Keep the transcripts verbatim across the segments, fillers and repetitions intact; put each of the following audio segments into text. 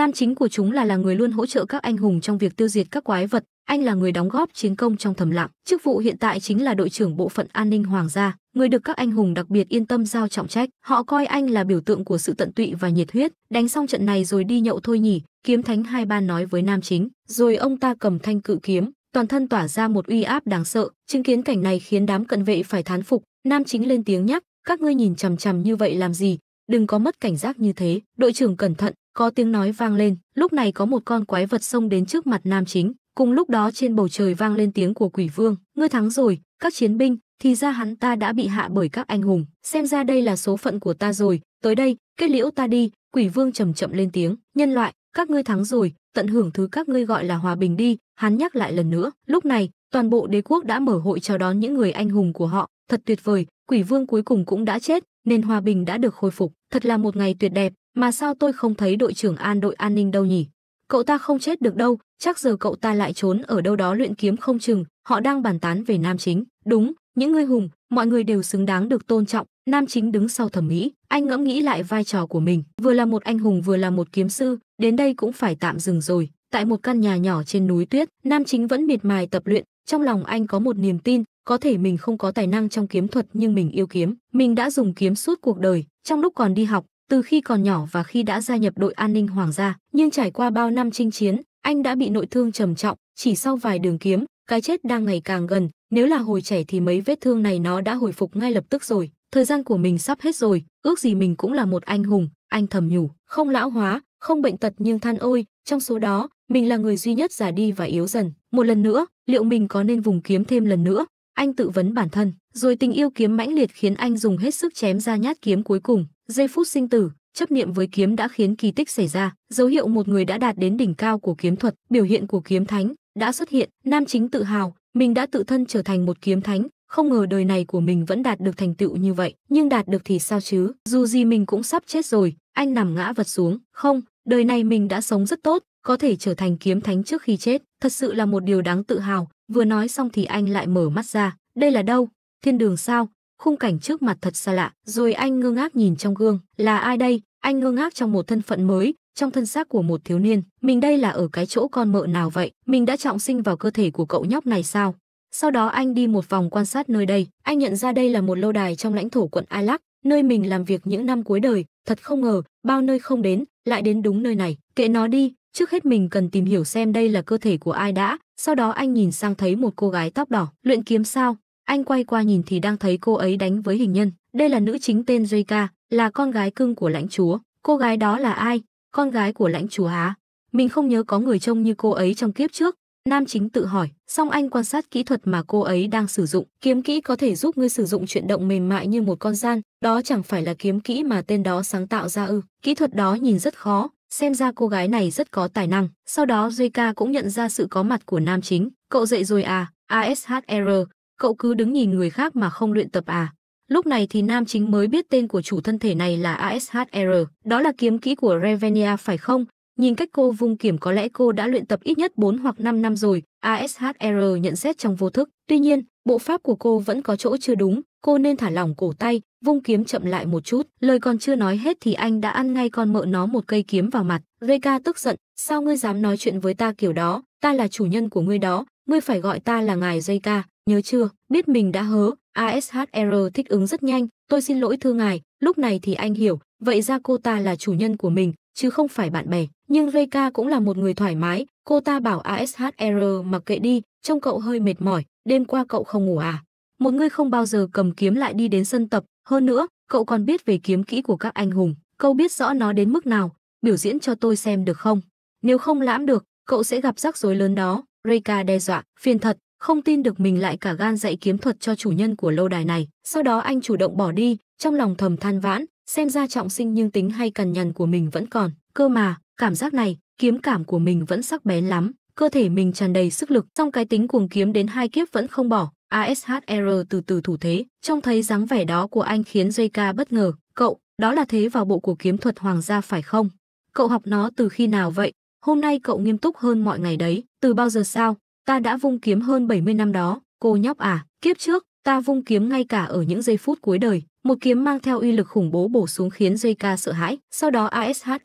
Nam chính của chúng là là người luôn hỗ trợ các anh hùng trong việc tiêu diệt các quái vật, anh là người đóng góp chiến công trong thầm lặng. Chức vụ hiện tại chính là đội trưởng bộ phận an ninh hoàng gia, người được các anh hùng đặc biệt yên tâm giao trọng trách. Họ coi anh là biểu tượng của sự tận tụy và nhiệt huyết. Đánh xong trận này rồi đi nhậu thôi nhỉ, Kiếm Thánh Hai Ba nói với Nam chính, rồi ông ta cầm thanh cự kiếm, toàn thân tỏa ra một uy áp đáng sợ. Chứng kiến cảnh này khiến đám cận vệ phải thán phục. Nam chính lên tiếng nhắc, các ngươi nhìn chằm chằm như vậy làm gì, đừng có mất cảnh giác như thế. Đội trưởng cẩn thận, có tiếng nói vang lên. Lúc này có một con quái vật xông đến trước mặt Nam chính. Cùng lúc đó trên bầu trời vang lên tiếng của Quỷ Vương, ngươi thắng rồi các chiến binh, thì ra hắn ta đã bị hạ bởi các anh hùng, xem ra đây là số phận của ta rồi, tới đây kết liễu ta đi. Quỷ Vương chậm chậm lên tiếng, nhân loại các ngươi thắng rồi, tận hưởng thứ các ngươi gọi là hòa bình đi, hắn nhắc lại lần nữa. Lúc này toàn bộ đế quốc đã mở hội chào đón những người anh hùng của họ, thật tuyệt vời, Quỷ Vương cuối cùng cũng đã chết nên hòa bình đã được khôi phục, thật là một ngày tuyệt đẹp. Mà sao tôi không thấy đội trưởng an đội an ninh đâu nhỉ? Cậu ta không chết được đâu, chắc giờ cậu ta lại trốn ở đâu đó luyện kiếm không chừng. Họ đang bàn tán về Nam chính. Đúng, những người hùng, mọi người đều xứng đáng được tôn trọng. Nam chính đứng sau thẩm mỹ, anh ngẫm nghĩ lại vai trò của mình, vừa là một anh hùng vừa là một kiếm sư, đến đây cũng phải tạm dừng rồi. Tại một căn nhà nhỏ trên núi tuyết, Nam chính vẫn miệt mài tập luyện, trong lòng anh có một niềm tin, có thể mình không có tài năng trong kiếm thuật nhưng mình yêu kiếm, mình đã dùng kiếm suốt cuộc đời, trong lúc còn đi học, từ khi còn nhỏ và khi đã gia nhập đội an ninh hoàng gia, nhưng trải qua bao năm chinh chiến, anh đã bị nội thương trầm trọng, chỉ sau vài đường kiếm, cái chết đang ngày càng gần, nếu là hồi trẻ thì mấy vết thương này nó đã hồi phục ngay lập tức rồi, thời gian của mình sắp hết rồi, ước gì mình cũng là một anh hùng, anh thầm nhủ, không lão hóa, không bệnh tật nhưng than ôi, trong số đó, mình là người duy nhất già đi và yếu dần, một lần nữa, liệu mình có nên vùng kiếm thêm lần nữa? Anh tự vấn bản thân, rồi tình yêu kiếm mãnh liệt khiến anh dùng hết sức chém ra nhát kiếm cuối cùng. Giây phút sinh tử, chấp niệm với kiếm đã khiến kỳ tích xảy ra, dấu hiệu một người đã đạt đến đỉnh cao của kiếm thuật, biểu hiện của kiếm thánh đã xuất hiện. Nam chính tự hào, mình đã tự thân trở thành một kiếm thánh, không ngờ đời này của mình vẫn đạt được thành tựu như vậy, nhưng đạt được thì sao chứ, dù gì mình cũng sắp chết rồi. Anh nằm ngã vật xuống, không, đời này mình đã sống rất tốt, có thể trở thành kiếm thánh trước khi chết, thật sự là một điều đáng tự hào. Vừa nói xong thì anh lại mở mắt ra, đây là đâu, thiên đường sao? Khung cảnh trước mặt thật xa lạ, rồi anh ngơ ngác nhìn trong gương, là ai đây? Anh ngơ ngác trong một thân phận mới, trong thân xác của một thiếu niên, mình đây là ở cái chỗ con mợ nào vậy? Mình đã trọng sinh vào cơ thể của cậu nhóc này sao? Sau đó anh đi một vòng quan sát nơi đây, anh nhận ra đây là một lâu đài trong lãnh thổ quận Ailac, nơi mình làm việc những năm cuối đời, thật không ngờ, bao nơi không đến, lại đến đúng nơi này, kệ nó đi. Trước hết mình cần tìm hiểu xem đây là cơ thể của ai đã, sau đó anh nhìn sang thấy một cô gái tóc đỏ, luyện kiếm sao? Anh quay qua nhìn thì đang thấy cô ấy đánh với hình nhân, đây là nữ chính tên Jika, là con gái cưng của lãnh chúa. Cô gái đó là ai? Con gái của lãnh chúa hả? Mình không nhớ có người trông như cô ấy trong kiếp trước. Nam chính tự hỏi, xong anh quan sát kỹ thuật mà cô ấy đang sử dụng, kiếm kỹ có thể giúp ngươi sử dụng chuyển động mềm mại như một con gian, đó chẳng phải là kiếm kỹ mà tên đó sáng tạo ra ư? Kỹ thuật đó nhìn rất khó, xem ra cô gái này rất có tài năng. Sau đó Jika cũng nhận ra sự có mặt của Nam chính, cậu dậy rồi à? Asher, cậu cứ đứng nhìn người khác mà không luyện tập à? Lúc này thì Nam chính mới biết tên của chủ thân thể này là Asher, đó là kiếm kỹ của Revenia phải không? Nhìn cách cô vung kiếm có lẽ cô đã luyện tập ít nhất bốn hoặc năm năm rồi, Asher nhận xét trong vô thức. Tuy nhiên, bộ pháp của cô vẫn có chỗ chưa đúng, cô nên thả lỏng cổ tay, vung kiếm chậm lại một chút. Lời còn chưa nói hết thì anh đã ăn ngay con mợ nó một cây kiếm vào mặt. Reika tức giận, sao ngươi dám nói chuyện với ta kiểu đó, ta là chủ nhân của ngươi đó, ngươi phải gọi ta là ngài Reika. Nhớ chưa, biết mình đã hớ. Asher thích ứng rất nhanh, tôi xin lỗi thưa ngài. Lúc này thì anh hiểu, vậy ra cô ta là chủ nhân của mình, chứ không phải bạn bè. Nhưng Reika cũng là một người thoải mái, cô ta bảo Asher mặc kệ đi, trông cậu hơi mệt mỏi, đêm qua cậu không ngủ à? Một người không bao giờ cầm kiếm lại đi đến sân tập, hơn nữa, cậu còn biết về kiếm kỹ của các anh hùng, cậu biết rõ nó đến mức nào, biểu diễn cho tôi xem được không? Nếu không lãm được, cậu sẽ gặp rắc rối lớn đó, Reika đe dọa, phiền thật. Không tin được mình lại cả gan dạy kiếm thuật cho chủ nhân của lâu đài này. Sau đó anh chủ động bỏ đi, trong lòng thầm than vãn, xem ra trọng sinh nhưng tính hay cằn nhằn của mình vẫn còn. Cơ mà, cảm giác này, kiếm cảm của mình vẫn sắc bén lắm, cơ thể mình tràn đầy sức lực, song cái tính cuồng kiếm đến hai kiếp vẫn không bỏ. Asher từ từ thủ thế, trông thấy dáng vẻ đó của anh khiến Jika bất ngờ. Cậu, đó là thế vào bộ của kiếm thuật hoàng gia phải không? Cậu học nó từ khi nào vậy? Hôm nay cậu nghiêm túc hơn mọi ngày đấy, từ bao giờ sao? Ta đã vung kiếm hơn bảy mươi năm đó, cô nhóc à, kiếp trước, ta vung kiếm ngay cả ở những giây phút cuối đời, Một kiếm mang theo uy lực khủng bố bổ xuống khiến Jika sợ hãi, sau đó Asher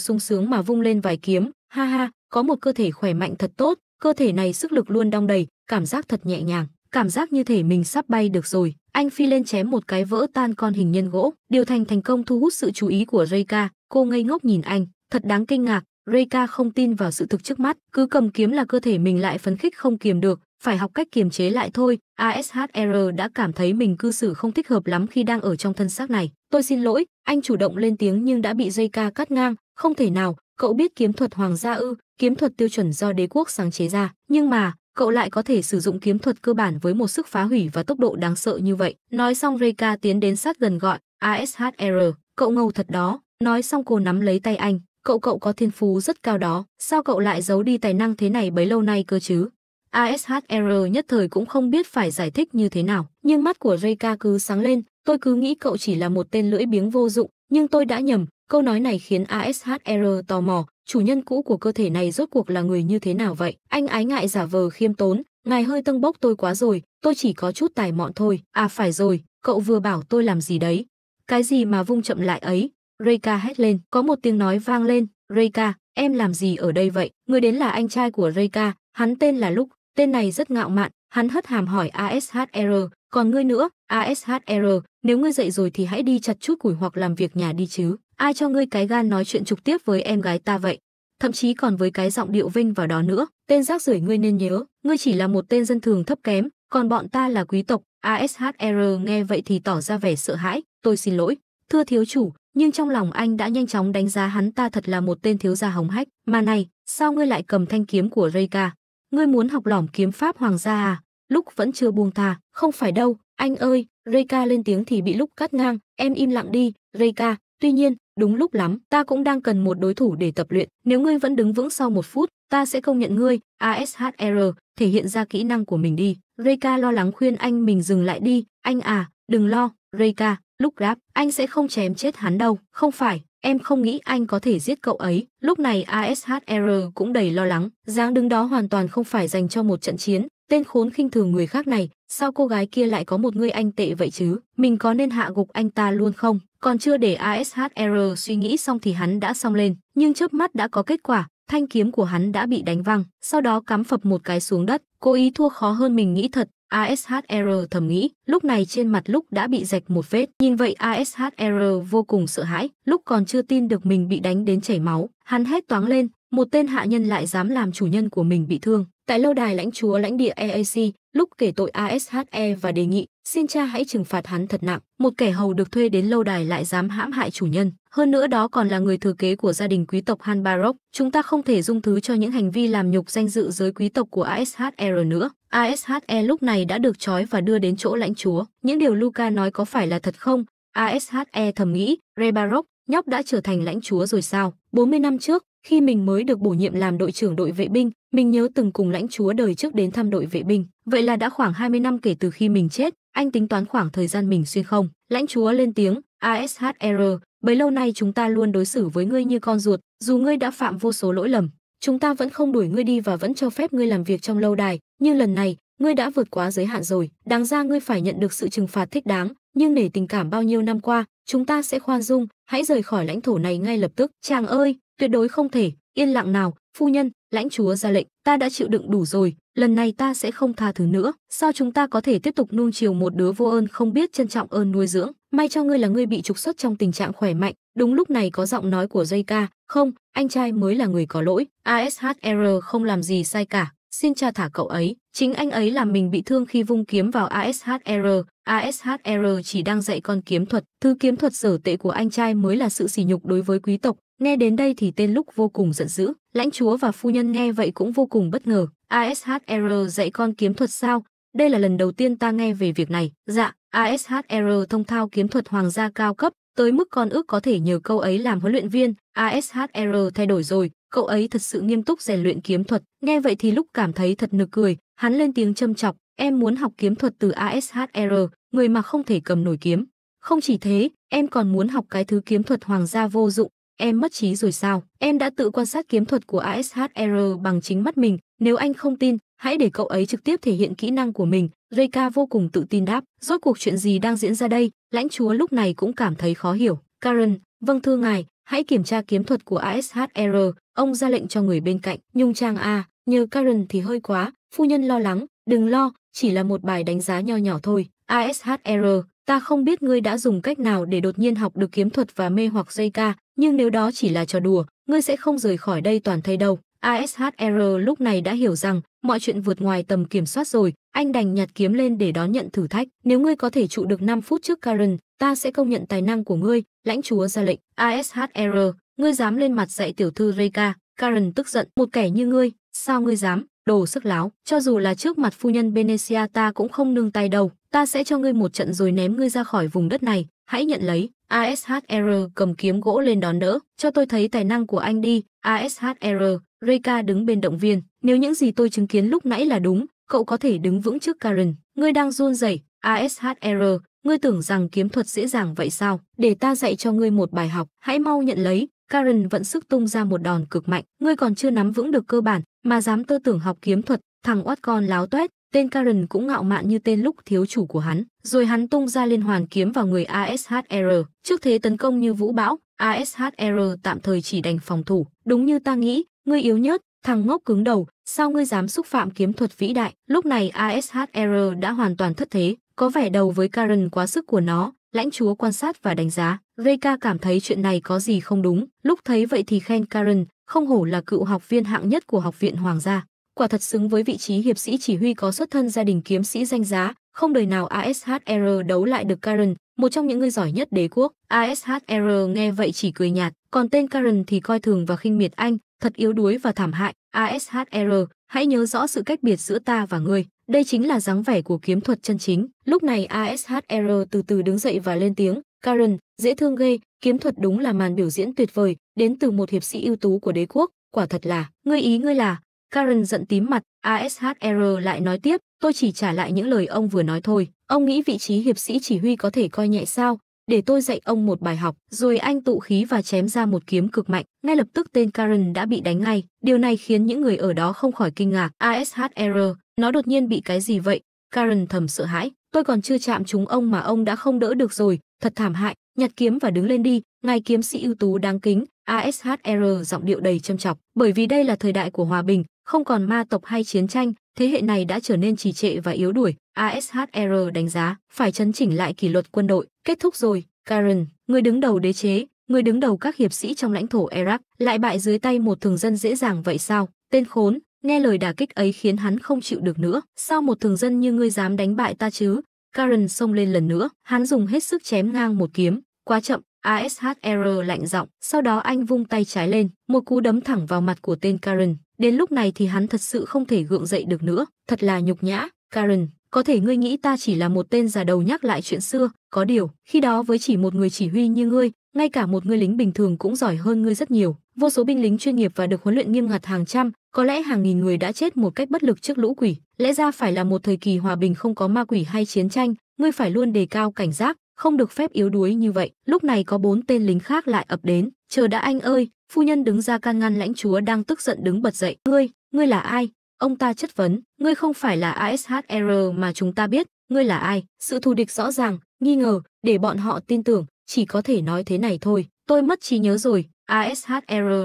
sung sướng mà vung lên vài kiếm, ha ha, có một cơ thể khỏe mạnh thật tốt, cơ thể này sức lực luôn đong đầy, cảm giác thật nhẹ nhàng, cảm giác như thể mình sắp bay được rồi. Anh phi lên chém một cái vỡ tan con hình nhân gỗ, điều thành thành công thu hút sự chú ý của Reika, cô ngây ngốc nhìn anh, thật đáng kinh ngạc. Reika không tin vào sự thực trước mắt, cứ cầm kiếm là cơ thể mình lại phấn khích không kiềm được, phải học cách kiềm chế lại thôi. Asher đã cảm thấy mình cư xử không thích hợp lắm khi đang ở trong thân xác này. Tôi xin lỗi, anh chủ động lên tiếng nhưng đã bị Reika cắt ngang, không thể nào, cậu biết kiếm thuật hoàng gia ư? Kiếm thuật tiêu chuẩn do đế quốc sáng chế ra, nhưng mà cậu lại có thể sử dụng kiếm thuật cơ bản với một sức phá hủy và tốc độ đáng sợ như vậy. Nói xong Reika tiến đến sát gần gọi, Asher, cậu ngầu thật đó. Nói xong cô nắm lấy tay anh, cậu cậu có thiên phú rất cao đó, sao cậu lại giấu đi tài năng thế này bấy lâu nay cơ chứ? Asher nhất thời cũng không biết phải giải thích như thế nào, nhưng mắt của Reika cứ sáng lên, tôi cứ nghĩ cậu chỉ là một tên lưỡi biếng vô dụng, nhưng tôi đã nhầm. Câu nói này khiến Asher tò mò, chủ nhân cũ của cơ thể này rốt cuộc là người như thế nào vậy? Anh ái ngại giả vờ khiêm tốn, ngài hơi tâng bốc tôi quá rồi, tôi chỉ có chút tài mọn thôi. À phải rồi, cậu vừa bảo tôi làm gì đấy? Cái gì mà vung chậm lại ấy? Reika hét lên, có một tiếng nói vang lên, Reika, em làm gì ở đây vậy? Người đến là anh trai của Reika, hắn tên là Lucas, tên này rất ngạo mạn, hắn hất hàm hỏi Asher, còn ngươi nữa, Asher, nếu ngươi dậy rồi thì hãy đi chặt chút củi hoặc làm việc nhà đi chứ. Ai cho ngươi cái gan nói chuyện trực tiếp với em gái ta vậy? Thậm chí còn với cái giọng điệu vinh vào đó nữa. Tên rác rưởi ngươi nên nhớ, ngươi chỉ là một tên dân thường thấp kém, còn bọn ta là quý tộc. Asher nghe vậy thì tỏ ra vẻ sợ hãi. Tôi xin lỗi, thưa thiếu chủ, nhưng trong lòng anh đã nhanh chóng đánh giá hắn ta thật là một tên thiếu gia hống hách. Mà này, sao ngươi lại cầm thanh kiếm của Reika? Ngươi muốn học lỏm kiếm pháp hoàng gia à? Lúc vẫn chưa buông tha, không phải đâu, anh ơi! Reika lên tiếng thì bị lúc cắt ngang. Em im lặng đi, Reika. Tuy nhiên, đúng lúc lắm, ta cũng đang cần một đối thủ để tập luyện. Nếu ngươi vẫn đứng vững sau một phút, ta sẽ công nhận ngươi. Asher, thể hiện ra kỹ năng của mình đi. Reika lo lắng khuyên anh mình dừng lại đi. Anh à, đừng lo, Reika. Lúc ráp, anh sẽ không chém chết hắn đâu. Không phải, em không nghĩ anh có thể giết cậu ấy. Lúc này Asher cũng đầy lo lắng. Dáng đứng đó hoàn toàn không phải dành cho một trận chiến. Tên khốn khinh thường người khác này, sao cô gái kia lại có một người anh tệ vậy chứ? Mình có nên hạ gục anh ta luôn không? Còn chưa để Asher suy nghĩ xong thì hắn đã xông lên, nhưng chớp mắt đã có kết quả, thanh kiếm của hắn đã bị đánh văng, sau đó cắm phập một cái xuống đất, cố ý thua khó hơn mình nghĩ thật, Asher thầm nghĩ. Lúc này trên mặt Lúc đã bị rạch một vết, nhìn vậy Asher vô cùng sợ hãi, Lúc còn chưa tin được mình bị đánh đến chảy máu, hắn hét toáng lên, một tên hạ nhân lại dám làm chủ nhân của mình bị thương. Tại lâu đài lãnh chúa lãnh địa e a xê, Lúc kể tội Asher và đề nghị xin cha hãy trừng phạt hắn thật nặng, một kẻ hầu được thuê đến lâu đài lại dám hãm hại chủ nhân, hơn nữa đó còn là người thừa kế của gia đình quý tộc Hanbarok. Chúng ta không thể dung thứ cho những hành vi làm nhục danh dự giới quý tộc của Asher nữa. Asher lúc này đã được trói và đưa đến chỗ lãnh chúa. Những điều Lucas nói có phải là thật không? Asher thầm nghĩ, Rebarok, nhóc đã trở thành lãnh chúa rồi sao? bốn mươi năm trước, khi mình mới được bổ nhiệm làm đội trưởng đội vệ binh, mình nhớ từng cùng lãnh chúa đời trước đến thăm đội vệ binh. Vậy là đã khoảng hai mươi năm kể từ khi mình chết. Anh tính toán khoảng thời gian mình xuyên không? Lãnh chúa lên tiếng, Asher, bấy lâu nay chúng ta luôn đối xử với ngươi như con ruột, dù ngươi đã phạm vô số lỗi lầm. Chúng ta vẫn không đuổi ngươi đi và vẫn cho phép ngươi làm việc trong lâu đài. Nhưng lần này, ngươi đã vượt quá giới hạn rồi. Đáng ra ngươi phải nhận được sự trừng phạt thích đáng. Nhưng nể tình cảm bao nhiêu năm qua, chúng ta sẽ khoan dung. Hãy rời khỏi lãnh thổ này ngay lập tức. Chàng ơi, tuyệt đối không thể. Yên lặng nào, phu nhân, lãnh chúa ra lệnh. Ta đã chịu đựng đủ rồi. Lần này ta sẽ không tha thứ nữa. Sao chúng ta có thể tiếp tục nuông chiều một đứa vô ơn không biết trân trọng ơn nuôi dưỡng? May cho ngươi là ngươi bị trục xuất trong tình trạng khỏe mạnh. Đúng lúc này có giọng nói của Reika. Không, anh trai mới là người có lỗi. Asher không làm gì sai cả. Xin cha thả cậu ấy. Chính anh ấy làm mình bị thương khi vung kiếm vào Asher. Asher chỉ đang dạy con kiếm thuật. Thứ kiếm thuật sở tệ của anh trai mới là sự sỉ nhục đối với quý tộc. Nghe đến đây thì tên Lúc vô cùng giận dữ. Lãnh chúa và phu nhân nghe vậy cũng vô cùng bất ngờ. Asher dạy con kiếm thuật sao? Đây là lần đầu tiên ta nghe về việc này. Dạ, Asher thông thao kiếm thuật hoàng gia cao cấp, tới mức con ước có thể nhờ cậu ấy làm huấn luyện viên. Asher thay đổi rồi, cậu ấy thật sự nghiêm túc rèn luyện kiếm thuật. Nghe vậy thì Lúc cảm thấy thật nực cười, hắn lên tiếng châm chọc, em muốn học kiếm thuật từ Asher, người mà không thể cầm nổi kiếm. Không chỉ thế, em còn muốn học cái thứ kiếm thuật hoàng gia vô dụng. Em mất trí rồi sao? Em đã tự quan sát kiếm thuật của Asher bằng chính mắt mình. Nếu anh không tin, hãy để cậu ấy trực tiếp thể hiện kỹ năng của mình. Reika vô cùng tự tin đáp. Rốt cuộc chuyện gì đang diễn ra đây? Lãnh chúa lúc này cũng cảm thấy khó hiểu. Karen, vâng thưa ngài, hãy kiểm tra kiếm thuật của Asher. Ông ra lệnh cho người bên cạnh. Nhung Trang à, nhờ Karen thì hơi quá. Phu nhân lo lắng, đừng lo, chỉ là một bài đánh giá nho nhỏ thôi. Asher, ta không biết ngươi đã dùng cách nào để đột nhiên học được kiếm thuật và mê hoặc Reika, nhưng nếu đó chỉ là trò đùa, ngươi sẽ không rời khỏi đây toàn thây đâu. Asher lúc này đã hiểu rằng mọi chuyện vượt ngoài tầm kiểm soát rồi, anh đành nhặt kiếm lên để đón nhận thử thách. Nếu ngươi có thể trụ được năm phút trước Karen, ta sẽ công nhận tài năng của ngươi, lãnh chúa ra lệnh. Asher, ngươi dám lên mặt dạy tiểu thư Reika. Karen tức giận, một kẻ như ngươi, sao ngươi dám, đồ sức láo, cho dù là trước mặt phu nhân Benesia ta cũng không nương tay đâu, ta sẽ cho ngươi một trận rồi ném ngươi ra khỏi vùng đất này, hãy nhận lấy. Asher cầm kiếm gỗ lên đón đỡ, cho tôi thấy tài năng của anh đi. Asher, Reika đứng bên động viên, nếu những gì tôi chứng kiến lúc nãy là đúng, cậu có thể đứng vững trước Karen, ngươi đang run rẩy. Asher, ngươi tưởng rằng kiếm thuật dễ dàng vậy sao, để ta dạy cho ngươi một bài học, hãy mau nhận lấy. Karen vận sức tung ra một đòn cực mạnh, ngươi còn chưa nắm vững được cơ bản, mà dám tơ tưởng học kiếm thuật, thằng oát con láo toét. Tên Karen cũng ngạo mạn như tên lúc thiếu chủ của hắn, rồi hắn tung ra liên hoàn kiếm vào người Asher, trước thế tấn công như vũ bão. Asher tạm thời chỉ đành phòng thủ, đúng như ta nghĩ, ngươi yếu nhớt, thằng ngốc cứng đầu, sao ngươi dám xúc phạm kiếm thuật vĩ đại. Lúc này Asher đã hoàn toàn thất thế, có vẻ đầu với Karen quá sức của nó. Lãnh chúa quan sát và đánh giá, Reika cảm thấy chuyện này có gì không đúng, lúc thấy vậy thì khen Karen, không hổ là cựu học viên hạng nhất của học viện hoàng gia. Quả thật xứng với vị trí hiệp sĩ chỉ huy có xuất thân gia đình kiếm sĩ danh giá, không đời nào Asher đấu lại được Karen, một trong những người giỏi nhất đế quốc. Asher nghe vậy chỉ cười nhạt, còn tên Karen thì coi thường và khinh miệt anh, thật yếu đuối và thảm hại. Asher, hãy nhớ rõ sự cách biệt giữa ta và ngươi. Đây chính là dáng vẻ của kiếm thuật chân chính. Lúc này Asher từ từ đứng dậy và lên tiếng. Karen, dễ thương ghê, kiếm thuật đúng là màn biểu diễn tuyệt vời, đến từ một hiệp sĩ ưu tú của đế quốc. Quả thật là, ngươi ý ngươi là... Karen giận tím mặt. Asher lại nói tiếp, tôi chỉ trả lại những lời ông vừa nói thôi. Ông nghĩ vị trí hiệp sĩ chỉ huy có thể coi nhẹ sao? Để tôi dạy ông một bài học. Rồi anh tụ khí và chém ra một kiếm cực mạnh. Ngay lập tức tên Karen đã bị đánh ngay. Điều này khiến những người ở đó không khỏi kinh ngạc. Asher, nó đột nhiên bị cái gì vậy? Karen thầm sợ hãi. Tôi còn chưa chạm trúng ông mà ông đã không đỡ được rồi. Thật thảm hại. Nhặt kiếm và đứng lên đi. Ngài kiếm sĩ ưu tú đáng kính. Asher giọng điệu đầy châm chọc. Bởi vì đây là thời đại của hòa bình, không còn ma tộc hay chiến tranh, thế hệ này đã trở nên trì trệ và yếu đuổi. Asher đánh giá, phải chấn chỉnh lại kỷ luật quân đội. Kết thúc rồi, Karen, người đứng đầu đế chế, người đứng đầu các hiệp sĩ trong lãnh thổ Iraq, lại bại dưới tay một thường dân dễ dàng vậy sao? Tên khốn, nghe lời đả kích ấy khiến hắn không chịu được nữa. Sao một thường dân như ngươi dám đánh bại ta chứ? Karen xông lên lần nữa, hắn dùng hết sức chém ngang một kiếm, quá chậm. Asher lạnh giọng, sau đó anh vung tay trái lên, một cú đấm thẳng vào mặt của tên Karen. Đến lúc này thì hắn thật sự không thể gượng dậy được nữa, thật là nhục nhã. Karen, có thể ngươi nghĩ ta chỉ là một tên già đầu nhắc lại chuyện xưa, có điều, khi đó với chỉ một người chỉ huy như ngươi, ngay cả một người lính bình thường cũng giỏi hơn ngươi rất nhiều. Vô số binh lính chuyên nghiệp và được huấn luyện nghiêm ngặt hàng trăm, có lẽ hàng nghìn người đã chết một cách bất lực trước lũ quỷ. Lẽ ra phải là một thời kỳ hòa bình không có ma quỷ hay chiến tranh, ngươi phải luôn đề cao cảnh giác, không được phép yếu đuối như vậy. Lúc này có bốn tên lính khác lại ập đến. Chờ đã anh ơi, phu nhân đứng ra can ngăn. Lãnh chúa đang tức giận đứng bật dậy. Ngươi, ngươi là ai? Ông ta chất vấn. Ngươi không phải là Asher mà chúng ta biết, ngươi là ai? Sự thù địch rõ ràng, nghi ngờ, để bọn họ tin tưởng, chỉ có thể nói thế này thôi. Tôi mất trí nhớ rồi. Asher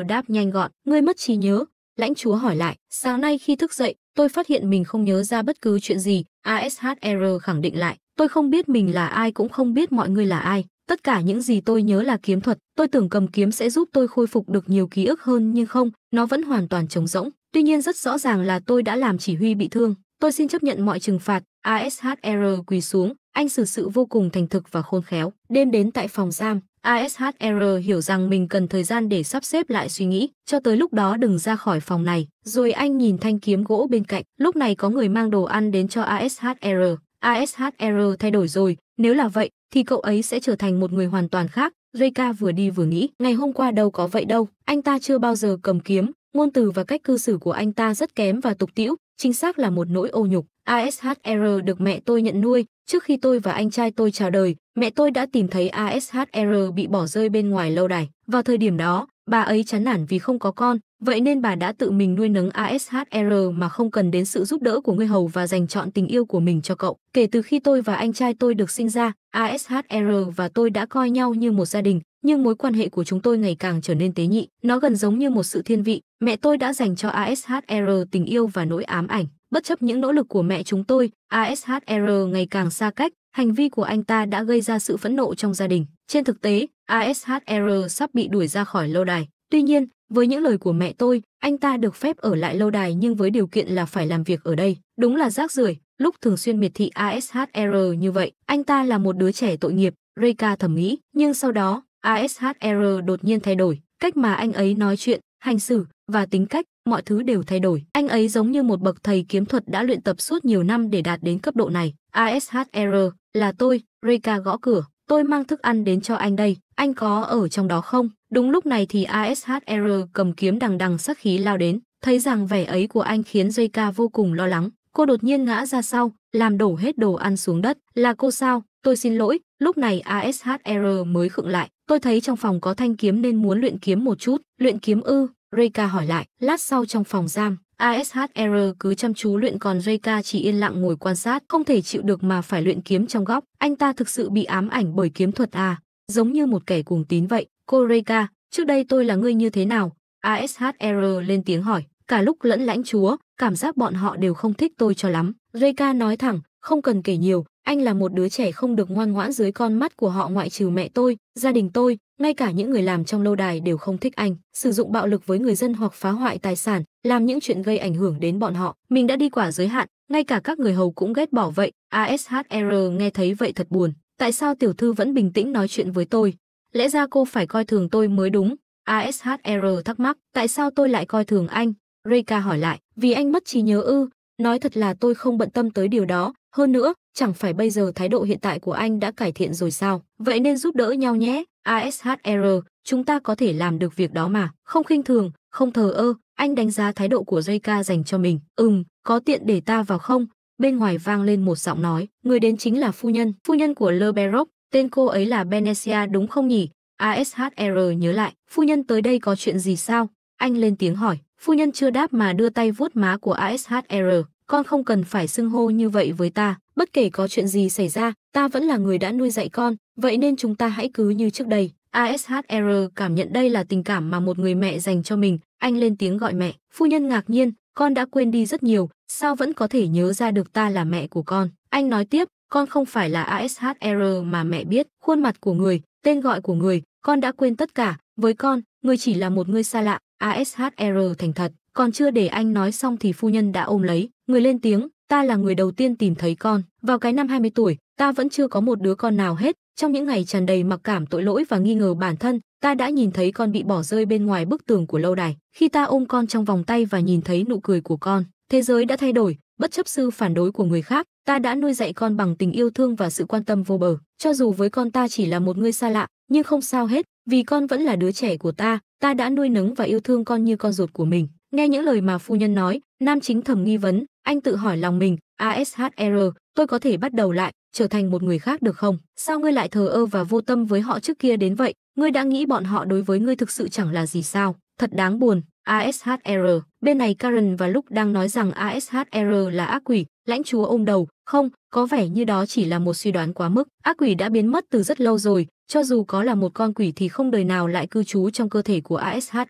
đáp nhanh gọn. Ngươi mất trí nhớ? Lãnh chúa hỏi lại. Sáng nay khi thức dậy, tôi phát hiện mình không nhớ ra bất cứ chuyện gì. Asher khẳng định lại. Tôi không biết mình là ai, cũng không biết mọi người là ai. Tất cả những gì tôi nhớ là kiếm thuật. Tôi tưởng cầm kiếm sẽ giúp tôi khôi phục được nhiều ký ức hơn, nhưng không, nó vẫn hoàn toàn trống rỗng. Tuy nhiên rất rõ ràng là tôi đã làm chỉ huy bị thương. Tôi xin chấp nhận mọi trừng phạt. Asher quỳ xuống. Anh xử sự vô cùng thành thực và khôn khéo. Đêm đến tại phòng giam, Asher hiểu rằng mình cần thời gian để sắp xếp lại suy nghĩ. Cho tới lúc đó đừng ra khỏi phòng này. Rồi anh nhìn thanh kiếm gỗ bên cạnh. Lúc này có người mang đồ ăn đến cho Asher. Asher thay đổi rồi, nếu là vậy thì cậu ấy sẽ trở thành một người hoàn toàn khác. Reika vừa đi vừa nghĩ, ngày hôm qua đâu có vậy đâu, anh ta chưa bao giờ cầm kiếm, ngôn từ và cách cư xử của anh ta rất kém và tục tĩu, chính xác là một nỗi ô nhục. Asher được mẹ tôi nhận nuôi, trước khi tôi và anh trai tôi chào đời, mẹ tôi đã tìm thấy Asher bị bỏ rơi bên ngoài lâu đài. Vào thời điểm đó, Bà ấy chán nản vì không có con, vậy nên bà đã tự mình nuôi nấng Asher mà không cần đến sự giúp đỡ của người hầu và dành trọn tình yêu của mình cho cậu. Kể từ khi tôi và anh trai tôi được sinh ra, Asher và tôi đã coi nhau như một gia đình, nhưng mối quan hệ của chúng tôi ngày càng trở nên tế nhị. Nó gần giống như một sự thiên vị. Mẹ tôi đã dành cho Asher tình yêu và nỗi ám ảnh. Bất chấp những nỗ lực của mẹ chúng tôi, Asher ngày càng xa cách. Hành vi của anh ta đã gây ra sự phẫn nộ trong gia đình. Trên thực tế, Asher sắp bị đuổi ra khỏi lâu đài. Tuy nhiên, với những lời của mẹ tôi, anh ta được phép ở lại lâu đài nhưng với điều kiện là phải làm việc ở đây. Đúng là rác rưởi, lúc thường xuyên miệt thị Asher như vậy. Anh ta là một đứa trẻ tội nghiệp, Reika thầm nghĩ. Nhưng sau đó, Asher đột nhiên thay đổi. Cách mà anh ấy nói chuyện, hành xử và tính cách, mọi thứ đều thay đổi. Anh ấy giống như một bậc thầy kiếm thuật đã luyện tập suốt nhiều năm để đạt đến cấp độ này. Asher, là tôi, Reika gõ cửa. Tôi mang thức ăn đến cho anh đây, anh có ở trong đó không? Đúng lúc này thì Asher cầm kiếm đằng đằng sát khí lao đến. Thấy rằng vẻ ấy của anh khiến Jika vô cùng lo lắng. Cô đột nhiên ngã ra sau, làm đổ hết đồ ăn xuống đất. Là cô sao? Tôi xin lỗi. Lúc này Asher mới khựng lại. Tôi thấy trong phòng có thanh kiếm nên muốn luyện kiếm một chút. Luyện kiếm ư? Reika hỏi lại. Lát sau trong phòng giam, Asher cứ chăm chú luyện còn Reika chỉ yên lặng ngồi quan sát, không thể chịu được mà phải luyện kiếm trong góc. Anh ta thực sự bị ám ảnh bởi kiếm thuật à? Giống như một kẻ cuồng tín vậy. Cô Reika, trước đây tôi là người như thế nào? Asher lên tiếng hỏi. Cả lúc lẫn lãnh chúa, cảm giác bọn họ đều không thích tôi cho lắm. Reika nói thẳng, không cần kể nhiều. Anh là một đứa trẻ không được ngoan ngoãn dưới con mắt của họ, ngoại trừ mẹ tôi, gia đình tôi, ngay cả những người làm trong lâu đài đều không thích anh. Sử dụng bạo lực với người dân hoặc phá hoại tài sản, làm những chuyện gây ảnh hưởng đến bọn họ. Mình đã đi quá giới hạn, ngay cả các người hầu cũng ghét bỏ vậy. Asher nghe thấy vậy thật buồn. Tại sao tiểu thư vẫn bình tĩnh nói chuyện với tôi? Lẽ ra cô phải coi thường tôi mới đúng. Asher thắc mắc, tại sao tôi lại coi thường anh? Reika hỏi lại, vì anh mất trí nhớ ư? Nói thật là tôi không bận tâm tới điều đó. Hơn nữa, chẳng phải bây giờ thái độ hiện tại của anh đã cải thiện rồi sao? Vậy nên giúp đỡ nhau nhé, Asher, chúng ta có thể làm được việc đó mà. Không khinh thường, không thờ ơ, anh đánh giá thái độ của Reika dành cho mình. Ừm, có tiện để ta vào không? Bên ngoài vang lên một giọng nói, người đến chính là phu nhân, phu nhân của Hanbarok, tên cô ấy là Benesia đúng không nhỉ? Asher nhớ lại, phu nhân tới đây có chuyện gì sao? Anh lên tiếng hỏi, phu nhân chưa đáp mà đưa tay vuốt má của Asher. Con không cần phải xưng hô như vậy với ta. Bất kể có chuyện gì xảy ra, ta vẫn là người đã nuôi dạy con. Vậy nên chúng ta hãy cứ như trước đây. Asher cảm nhận đây là tình cảm mà một người mẹ dành cho mình. Anh lên tiếng gọi mẹ. Phu nhân ngạc nhiên, con đã quên đi rất nhiều. Sao vẫn có thể nhớ ra được ta là mẹ của con? Anh nói tiếp, con không phải là Asher mà mẹ biết. Khuôn mặt của người, tên gọi của người, con đã quên tất cả. Với con, người chỉ là một người xa lạ. Asher thành thật. Còn chưa để anh nói xong thì phu nhân đã ôm lấy. Người lên tiếng, ta là người đầu tiên tìm thấy con. Vào cái năm hai mươi tuổi, ta vẫn chưa có một đứa con nào hết. Trong những ngày tràn đầy mặc cảm tội lỗi và nghi ngờ bản thân, ta đã nhìn thấy con bị bỏ rơi bên ngoài bức tường của lâu đài. Khi ta ôm con trong vòng tay và nhìn thấy nụ cười của con, thế giới đã thay đổi. Bất chấp sự phản đối của người khác, ta đã nuôi dạy con bằng tình yêu thương và sự quan tâm vô bờ. Cho dù với con ta chỉ là một người xa lạ, nhưng không sao hết, vì con vẫn là đứa trẻ của ta. Ta đã nuôi nấng và yêu thương con như con ruột của mình. Nghe những lời mà phu nhân nói, Nam Chính thầm nghi vấn. Anh tự hỏi lòng mình, Asher, tôi có thể bắt đầu lại, trở thành một người khác được không? Sao ngươi lại thờ ơ và vô tâm với họ trước kia đến vậy? Ngươi đã nghĩ bọn họ đối với ngươi thực sự chẳng là gì sao? Thật đáng buồn, Asher. Bên này Karen và Luke đang nói rằng Asher là ác quỷ. Lãnh chúa ôm đầu, không, có vẻ như đó chỉ là một suy đoán quá mức. Ác quỷ đã biến mất từ rất lâu rồi, cho dù có là một con quỷ thì không đời nào lại cư trú trong cơ thể của Asher.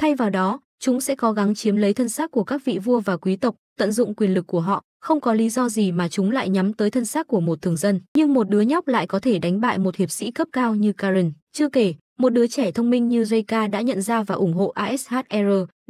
Thay vào đó, chúng sẽ cố gắng chiếm lấy thân xác của các vị vua và quý tộc, tận dụng quyền lực của họ. Không có lý do gì mà chúng lại nhắm tới thân xác của một thường dân. Nhưng một đứa nhóc lại có thể đánh bại một hiệp sĩ cấp cao như Karen. Chưa kể, một đứa trẻ thông minh như Jika đã nhận ra và ủng hộ Asher.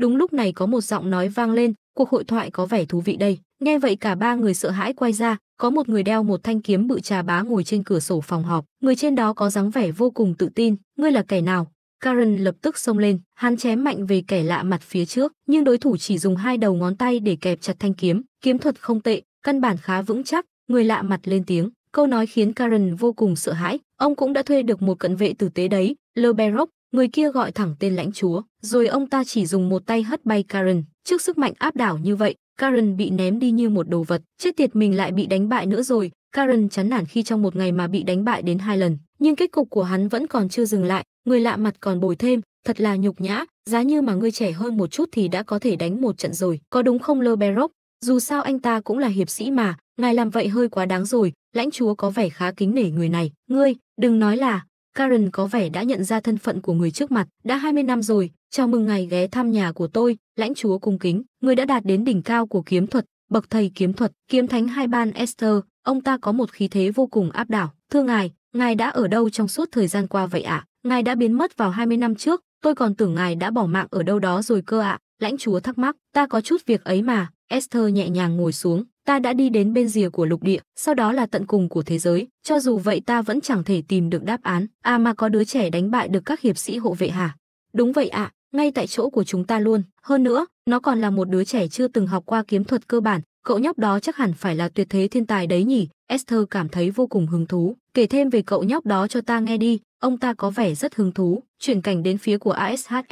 Đúng lúc này có một giọng nói vang lên, cuộc hội thoại có vẻ thú vị đây. Nghe vậy cả ba người sợ hãi quay ra, có một người đeo một thanh kiếm bự trà bá ngồi trên cửa sổ phòng họp. Người trên đó có dáng vẻ vô cùng tự tin. Ngươi là kẻ nào? Karen lập tức xông lên, hắn chém mạnh về kẻ lạ mặt phía trước, nhưng đối thủ chỉ dùng hai đầu ngón tay để kẹp chặt thanh kiếm. Kiếm thuật không tệ, căn bản khá vững chắc, người lạ mặt lên tiếng. Câu nói khiến Karen vô cùng sợ hãi, ông cũng đã thuê được một cận vệ tử tế đấy, Hanbarok, người kia gọi thẳng tên lãnh chúa, rồi ông ta chỉ dùng một tay hất bay Karen. Trước sức mạnh áp đảo như vậy, Karen bị ném đi như một đồ vật. Chết tiệt, mình lại bị đánh bại nữa rồi. Karen chán nản khi trong một ngày mà bị đánh bại đến hai lần, nhưng kết cục của hắn vẫn còn chưa dừng lại. Người lạ mặt còn bồi thêm, thật là nhục nhã, giá như mà ngươi trẻ hơn một chút thì đã có thể đánh một trận rồi, có đúng không Lơ Bè Rốc? Dù sao anh ta cũng là hiệp sĩ mà, ngài làm vậy hơi quá đáng rồi. Lãnh chúa có vẻ khá kính nể người này. Ngươi, đừng nói là... Karen có vẻ đã nhận ra thân phận của người trước mặt. Đã hai mươi năm rồi, chào mừng ngài ghé thăm nhà của tôi, lãnh chúa cung kính. Ngươi đã đạt đến đỉnh cao của kiếm thuật, bậc thầy kiếm thuật, kiếm thánh hai ban Esther. Ông ta có một khí thế vô cùng áp đảo. Thưa ngài, ngài đã ở đâu trong suốt thời gian qua vậy ạ? À? Ngài đã biến mất vào hai mươi năm trước, tôi còn tưởng ngài đã bỏ mạng ở đâu đó rồi cơ ạ. À? Lãnh chúa thắc mắc. Ta có chút việc ấy mà. Esther nhẹ nhàng ngồi xuống. Ta đã đi đến bên rìa của lục địa, sau đó là tận cùng của thế giới. Cho dù vậy ta vẫn chẳng thể tìm được đáp án. À mà có đứa trẻ đánh bại được các hiệp sĩ hộ vệ hả? Đúng vậy ạ, à, ngay tại chỗ của chúng ta luôn. Hơn nữa, nó còn là một đứa trẻ chưa từng học qua kiếm thuật cơ bản. Cậu nhóc đó chắc hẳn phải là tuyệt thế thiên tài đấy nhỉ? Esther cảm thấy vô cùng hứng thú. Kể thêm về cậu nhóc đó cho ta nghe đi. Ông ta có vẻ rất hứng thú. Chuyển cảnh đến phía của Asher.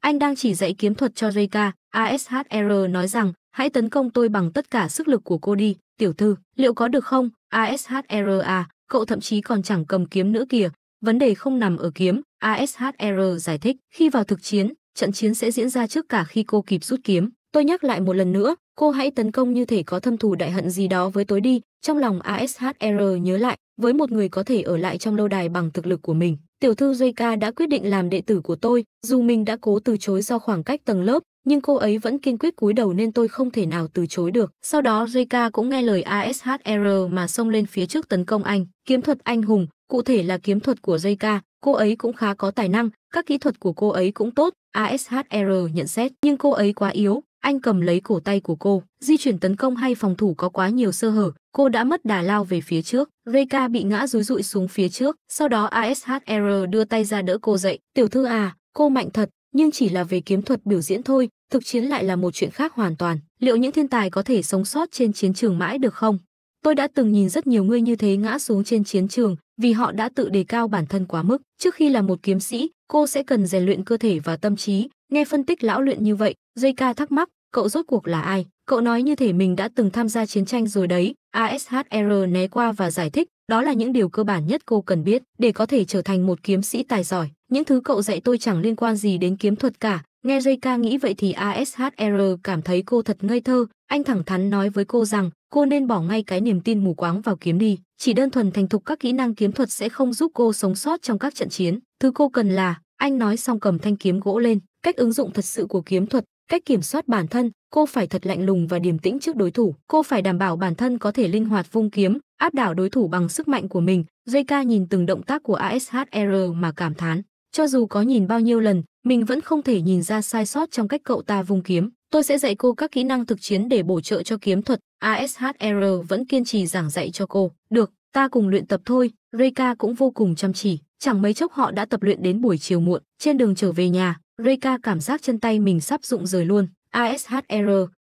Anh đang chỉ dạy kiếm thuật cho Reika. Asher nói rằng, hãy tấn công tôi bằng tất cả sức lực của cô đi, tiểu thư. Liệu có được không? Asher à, cậu thậm chí còn chẳng cầm kiếm nữa kìa. Vấn đề không nằm ở kiếm, Asher giải thích. Khi vào thực chiến, trận chiến sẽ diễn ra trước cả khi cô kịp rút kiếm. Tôi nhắc lại một lần nữa, cô hãy tấn công như thể có thâm thù đại hận gì đó với tôi đi. Trong lòng Asher nhớ lại, với một người có thể ở lại trong lâu đài bằng thực lực của mình. Tiểu thư Jika đã quyết định làm đệ tử của tôi, dù mình đã cố từ chối do khoảng cách tầng lớp, nhưng cô ấy vẫn kiên quyết cúi đầu nên tôi không thể nào từ chối được. Sau đó Jika cũng nghe lời Asher mà xông lên phía trước tấn công anh. Kiếm thuật anh hùng, cụ thể là kiếm thuật của Jika, cô ấy cũng khá có tài năng, các kỹ thuật của cô ấy cũng tốt, Asher nhận xét, nhưng cô ấy quá yếu. Anh cầm lấy cổ tay của cô, di chuyển tấn công hay phòng thủ có quá nhiều sơ hở, cô đã mất đà lao về phía trước. Reika bị ngã dúi dụi xuống phía trước, sau đó Asher đưa tay ra đỡ cô dậy. Tiểu thư à, cô mạnh thật, nhưng chỉ là về kiếm thuật biểu diễn thôi, thực chiến lại là một chuyện khác hoàn toàn. Liệu những thiên tài có thể sống sót trên chiến trường mãi được không? Tôi đã từng nhìn rất nhiều người như thế ngã xuống trên chiến trường, vì họ đã tự đề cao bản thân quá mức. Trước khi là một kiếm sĩ, cô sẽ cần rèn luyện cơ thể và tâm trí. Nghe phân tích lão luyện như vậy, Jika thắc mắc, cậu rốt cuộc là ai? Cậu nói như thể mình đã từng tham gia chiến tranh rồi đấy. Asher né qua và giải thích, đó là những điều cơ bản nhất cô cần biết để có thể trở thành một kiếm sĩ tài giỏi. Những thứ cậu dạy tôi chẳng liên quan gì đến kiếm thuật cả. Nghe Jika nghĩ vậy thì Asher cảm thấy cô thật ngây thơ. Anh thẳng thắn nói với cô rằng cô nên bỏ ngay cái niềm tin mù quáng vào kiếm đi. Chỉ đơn thuần thành thục các kỹ năng kiếm thuật sẽ không giúp cô sống sót trong các trận chiến. Thứ cô cần là... Anh nói xong cầm thanh kiếm gỗ lên. Cách ứng dụng thật sự của kiếm thuật, cách kiểm soát bản thân, cô phải thật lạnh lùng và điềm tĩnh trước đối thủ. Cô phải đảm bảo bản thân có thể linh hoạt vung kiếm, áp đảo đối thủ bằng sức mạnh của mình. Jika nhìn từng động tác của Asher mà cảm thán. Cho dù có nhìn bao nhiêu lần, mình vẫn không thể nhìn ra sai sót trong cách cậu ta vung kiếm. Tôi sẽ dạy cô các kỹ năng thực chiến để bổ trợ cho kiếm thuật. Asher vẫn kiên trì giảng dạy cho cô. Được, ta cùng luyện tập thôi. Reika cũng vô cùng chăm chỉ. Chẳng mấy chốc họ đã tập luyện đến buổi chiều muộn. Trên đường trở về nhà, Reika cảm giác chân tay mình sắp rụng rời luôn. Asher,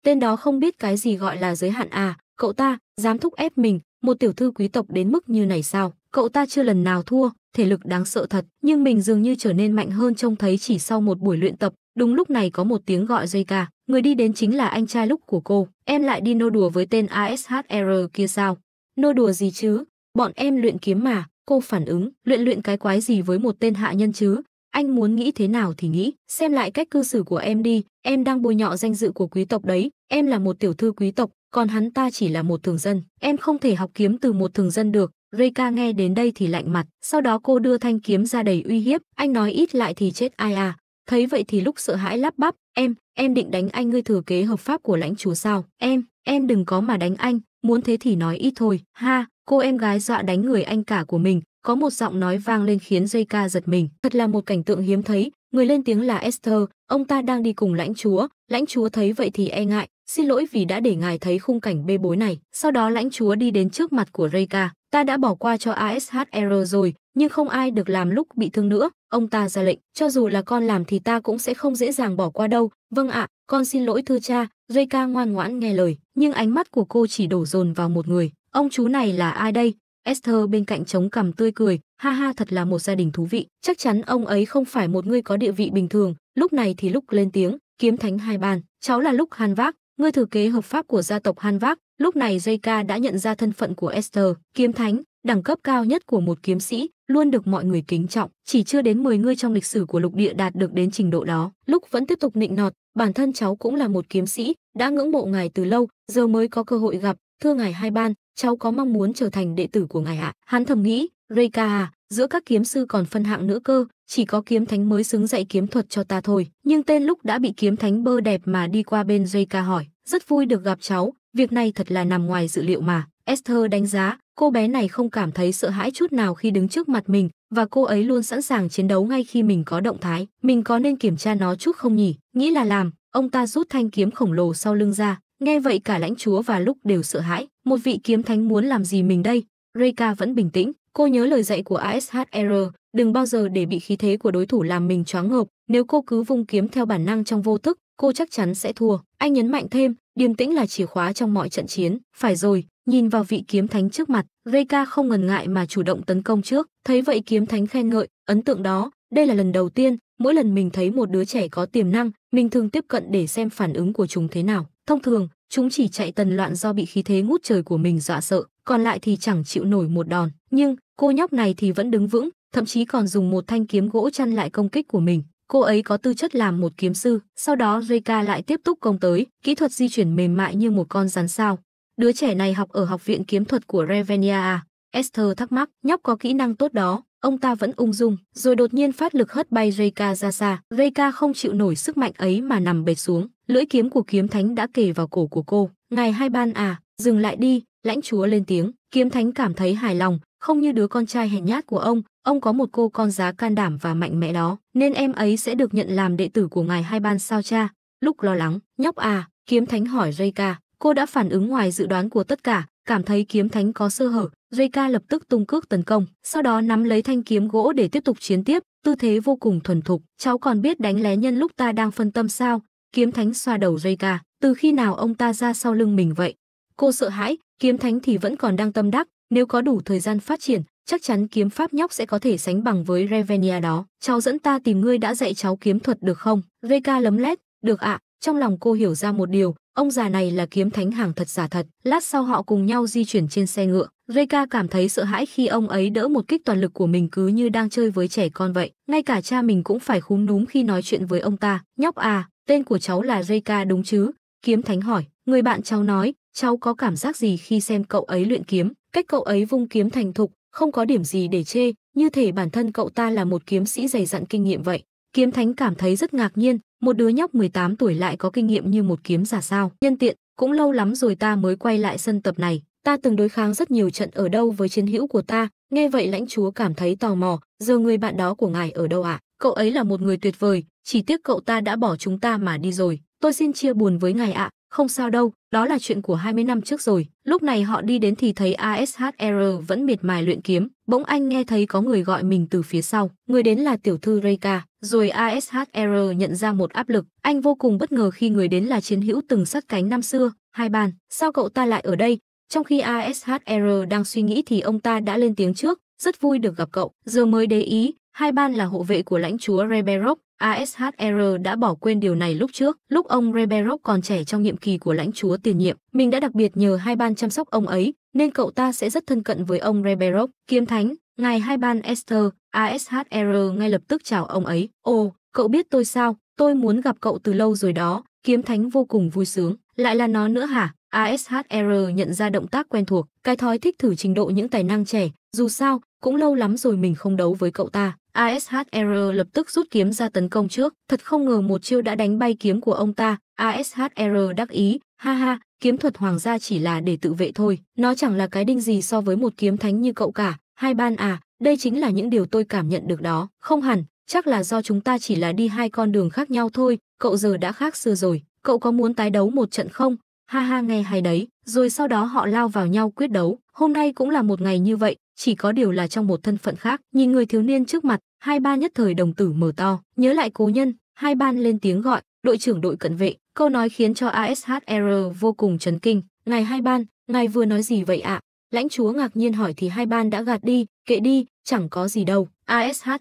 tên đó không biết cái gì gọi là giới hạn à, cậu ta dám thúc ép mình, một tiểu thư quý tộc đến mức như này sao? Cậu ta chưa lần nào thua, thể lực đáng sợ thật, nhưng mình dường như trở nên mạnh hơn trông thấy chỉ sau một buổi luyện tập. Đúng lúc này có một tiếng gọi Reika, người đi đến chính là anh trai lúc của cô. Em lại đi nô đùa với tên Asher kia sao? Nô đùa gì chứ? Bọn em luyện kiếm mà, cô phản ứng, luyện luyện cái quái gì với một tên hạ nhân chứ? Anh muốn nghĩ thế nào thì nghĩ, xem lại cách cư xử của em đi, em đang bôi nhọ danh dự của quý tộc đấy, em là một tiểu thư quý tộc, còn hắn ta chỉ là một thường dân, em không thể học kiếm từ một thường dân được. Reika nghe đến đây thì lạnh mặt, sau đó cô đưa thanh kiếm ra đầy uy hiếp, anh nói ít lại thì chết ai à, thấy vậy thì lúc sợ hãi lắp bắp, em, em định đánh anh, ngươi thừa kế hợp pháp của lãnh chúa sao, em, em đừng có mà đánh anh, muốn thế thì nói ít thôi, ha, cô em gái dọa đánh người anh cả của mình. Có một giọng nói vang lên khiến Jika giật mình. Thật là một cảnh tượng hiếm thấy. Người lên tiếng là Esther. Ông ta đang đi cùng lãnh chúa. Lãnh chúa thấy vậy thì e ngại. Xin lỗi vì đã để ngài thấy khung cảnh bê bối này. Sau đó lãnh chúa đi đến trước mặt của Reika. Ta đã bỏ qua cho Asher rồi, nhưng không ai được làm lúc bị thương nữa. Ông ta ra lệnh. Cho dù là con làm thì ta cũng sẽ không dễ dàng bỏ qua đâu. Vâng ạ, à, con xin lỗi thưa cha. Reika ngoan ngoãn nghe lời. Nhưng ánh mắt của cô chỉ đổ dồn vào một người. Ông chú này là ai đây? Esther bên cạnh chống cằm tươi cười, ha ha, thật là một gia đình thú vị, chắc chắn ông ấy không phải một người có địa vị bình thường. Lúc này thì lúc lên tiếng, kiếm thánh hai bàn, cháu là lúc Hanbarok, người thừa kế hợp pháp của gia tộc Hanbarok. Lúc này Jika đã nhận ra thân phận của Esther, kiếm thánh, đẳng cấp cao nhất của một kiếm sĩ, luôn được mọi người kính trọng, chỉ chưa đến mười người trong lịch sử của lục địa đạt được đến trình độ đó. Lúc vẫn tiếp tục nịnh nọt, bản thân cháu cũng là một kiếm sĩ, đã ngưỡng mộ ngài từ lâu, giờ mới có cơ hội gặp, thưa ngài hai ban, cháu có mong muốn trở thành đệ tử của ngài ạ. Hắn thầm nghĩ, Reika à, giữa các kiếm sư còn phân hạng nữa cơ, chỉ có kiếm thánh mới xứng dạy kiếm thuật cho ta thôi. Nhưng tên lúc đã bị kiếm thánh bơ đẹp mà đi qua bên Reika hỏi, rất vui được gặp cháu, việc này thật là nằm ngoài dự liệu mà. Esther đánh giá, cô bé này không cảm thấy sợ hãi chút nào khi đứng trước mặt mình, và cô ấy luôn sẵn sàng chiến đấu ngay khi mình có động thái. Mình có nên kiểm tra nó chút không nhỉ? Nghĩ là làm, ông ta rút thanh kiếm khổng lồ sau lưng ra. Nghe vậy cả lãnh chúa và Lúc đều sợ hãi. Một vị kiếm thánh muốn làm gì mình đây? Reika vẫn bình tĩnh. Cô nhớ lời dạy của Asher, đừng bao giờ để bị khí thế của đối thủ làm mình choáng ngợp. Nếu cô cứ vung kiếm theo bản năng trong vô thức, cô chắc chắn sẽ thua. Anh nhấn mạnh thêm, điềm tĩnh là chìa khóa trong mọi trận chiến. Phải rồi, nhìn vào vị kiếm thánh trước mặt, Reika không ngần ngại mà chủ động tấn công trước. Thấy vậy kiếm thánh khen ngợi, ấn tượng đó, đây là lần đầu tiên, mỗi lần mình thấy một đứa trẻ có tiềm năng, mình thường tiếp cận để xem phản ứng của chúng thế nào. Thông thường, chúng chỉ chạy tần loạn do bị khí thế ngút trời của mình dọa sợ, còn lại thì chẳng chịu nổi một đòn. Nhưng cô nhóc này thì vẫn đứng vững, thậm chí còn dùng một thanh kiếm gỗ chặn lại công kích của mình. Cô ấy có tư chất làm một kiếm sư. Sau đó Reika lại tiếp tục công tới, kỹ thuật di chuyển mềm mại như một con rắn sao. Đứa trẻ này học ở học viện kiếm thuật của Revenia à? Esther thắc mắc, nhóc có kỹ năng tốt đó. Ông ta vẫn ung dung, rồi đột nhiên phát lực hất bay Reika ra xa. Reika không chịu nổi sức mạnh ấy mà nằm bệt xuống. Lưỡi kiếm của kiếm thánh đã kề vào cổ của cô. Ngài hai ban à, dừng lại đi, lãnh chúa lên tiếng. Kiếm thánh cảm thấy hài lòng, không như đứa con trai hèn nhát của ông. Ông có một cô con giá can đảm và mạnh mẽ đó, nên em ấy sẽ được nhận làm đệ tử của ngài hai ban sao cha? Lúc lo lắng, nhóc à, kiếm thánh hỏi Reika. Cô đã phản ứng ngoài dự đoán của tất cả, cảm thấy kiếm thánh có sơ hở. Reika lập tức tung cước tấn công, sau đó nắm lấy thanh kiếm gỗ để tiếp tục chiến tiếp, tư thế vô cùng thuần thục. Cháu còn biết đánh lén nhân lúc ta đang phân tâm sao? Kiếm thánh xoa đầu Reika, từ khi nào ông ta ra sau lưng mình vậy? Cô sợ hãi, kiếm thánh thì vẫn còn đang tâm đắc, nếu có đủ thời gian phát triển, chắc chắn kiếm pháp nhóc sẽ có thể sánh bằng với Revenia đó. Cháu dẫn ta tìm ngươi đã dạy cháu kiếm thuật được không? Reika lấm lét, được ạ. À, trong lòng cô hiểu ra một điều, ông già này là kiếm thánh hàng thật giả thật. Lát sau họ cùng nhau di chuyển trên xe ngựa. Reika cảm thấy sợ hãi khi ông ấy đỡ một kích toàn lực của mình cứ như đang chơi với trẻ con vậy. Ngay cả cha mình cũng phải khúm núm khi nói chuyện với ông ta. Nhóc à, tên của cháu là Reika đúng chứ? Kiếm thánh hỏi. Người bạn cháu nói, cháu có cảm giác gì khi xem cậu ấy luyện kiếm? Cách cậu ấy vung kiếm thành thục, không có điểm gì để chê, như thể bản thân cậu ta là một kiếm sĩ dày dặn kinh nghiệm vậy. Kiếm thánh cảm thấy rất ngạc nhiên, một đứa nhóc mười tám tuổi lại có kinh nghiệm như một kiếm giả sao. Nhân tiện, cũng lâu lắm rồi ta mới quay lại sân tập này, ta từng đối kháng rất nhiều trận ở đâu với chiến hữu của ta. Nghe vậy lãnh chúa cảm thấy tò mò, giờ người bạn đó của ngài ở đâu ạ? À? Cậu ấy là một người tuyệt vời, chỉ tiếc cậu ta đã bỏ chúng ta mà đi rồi. Tôi xin chia buồn với ngài ạ. À. Không sao đâu, đó là chuyện của hai mươi năm trước rồi. Lúc này họ đi đến thì thấy Asher vẫn miệt mài luyện kiếm. Bỗng anh nghe thấy có người gọi mình từ phía sau. Người đến là tiểu thư Reika. Rồi Asher nhận ra một áp lực. Anh vô cùng bất ngờ khi người đến là chiến hữu từng sát cánh năm xưa. Hai bàn, sao cậu ta lại ở đây? Trong khi Asher đang suy nghĩ thì ông ta đã lên tiếng trước. Rất vui được gặp cậu. Giờ mới để ý, hai ban là hộ vệ của lãnh chúa Reberok. Asher đã bỏ quên điều này lúc trước, lúc ông Reberok còn trẻ trong nhiệm kỳ của lãnh chúa tiền nhiệm. Mình đã đặc biệt nhờ hai ban chăm sóc ông ấy, nên cậu ta sẽ rất thân cận với ông Reberok. Kiếm thánh, ngài hai ban Esther, Asher ngay lập tức chào ông ấy. Ồ, cậu biết tôi sao? Tôi muốn gặp cậu từ lâu rồi đó. Kiếm thánh vô cùng vui sướng. Lại là nó nữa hả? Asher nhận ra động tác quen thuộc, cái thói thích thử trình độ những tài năng trẻ. Dù sao, cũng lâu lắm rồi mình không đấu với cậu ta. Asher lập tức rút kiếm ra tấn công trước. Thật không ngờ một chiêu đã đánh bay kiếm của ông ta. Asher đắc ý. Ha ha, kiếm thuật hoàng gia chỉ là để tự vệ thôi. Nó chẳng là cái đinh gì so với một kiếm thánh như cậu cả. Hai ban à, đây chính là những điều tôi cảm nhận được đó. Không hẳn, chắc là do chúng ta chỉ là đi hai con đường khác nhau thôi. Cậu giờ đã khác xưa rồi. Cậu có muốn tái đấu một trận không? Ha ha, nghe hay đấy. Rồi sau đó họ lao vào nhau quyết đấu. Hôm nay cũng là một ngày như vậy, chỉ có điều là trong một thân phận khác. Nhìn người thiếu niên trước mặt, hai ban nhất thời đồng tử mở to. Nhớ lại cố nhân, hai ban lên tiếng gọi, đội trưởng đội cận vệ. Câu nói khiến cho Asher vô cùng chấn kinh. Ngài hai ban, ngài vừa nói gì vậy ạ? À? Lãnh chúa ngạc nhiên hỏi thì hai ban đã gạt đi, kệ đi, chẳng có gì đâu. Asher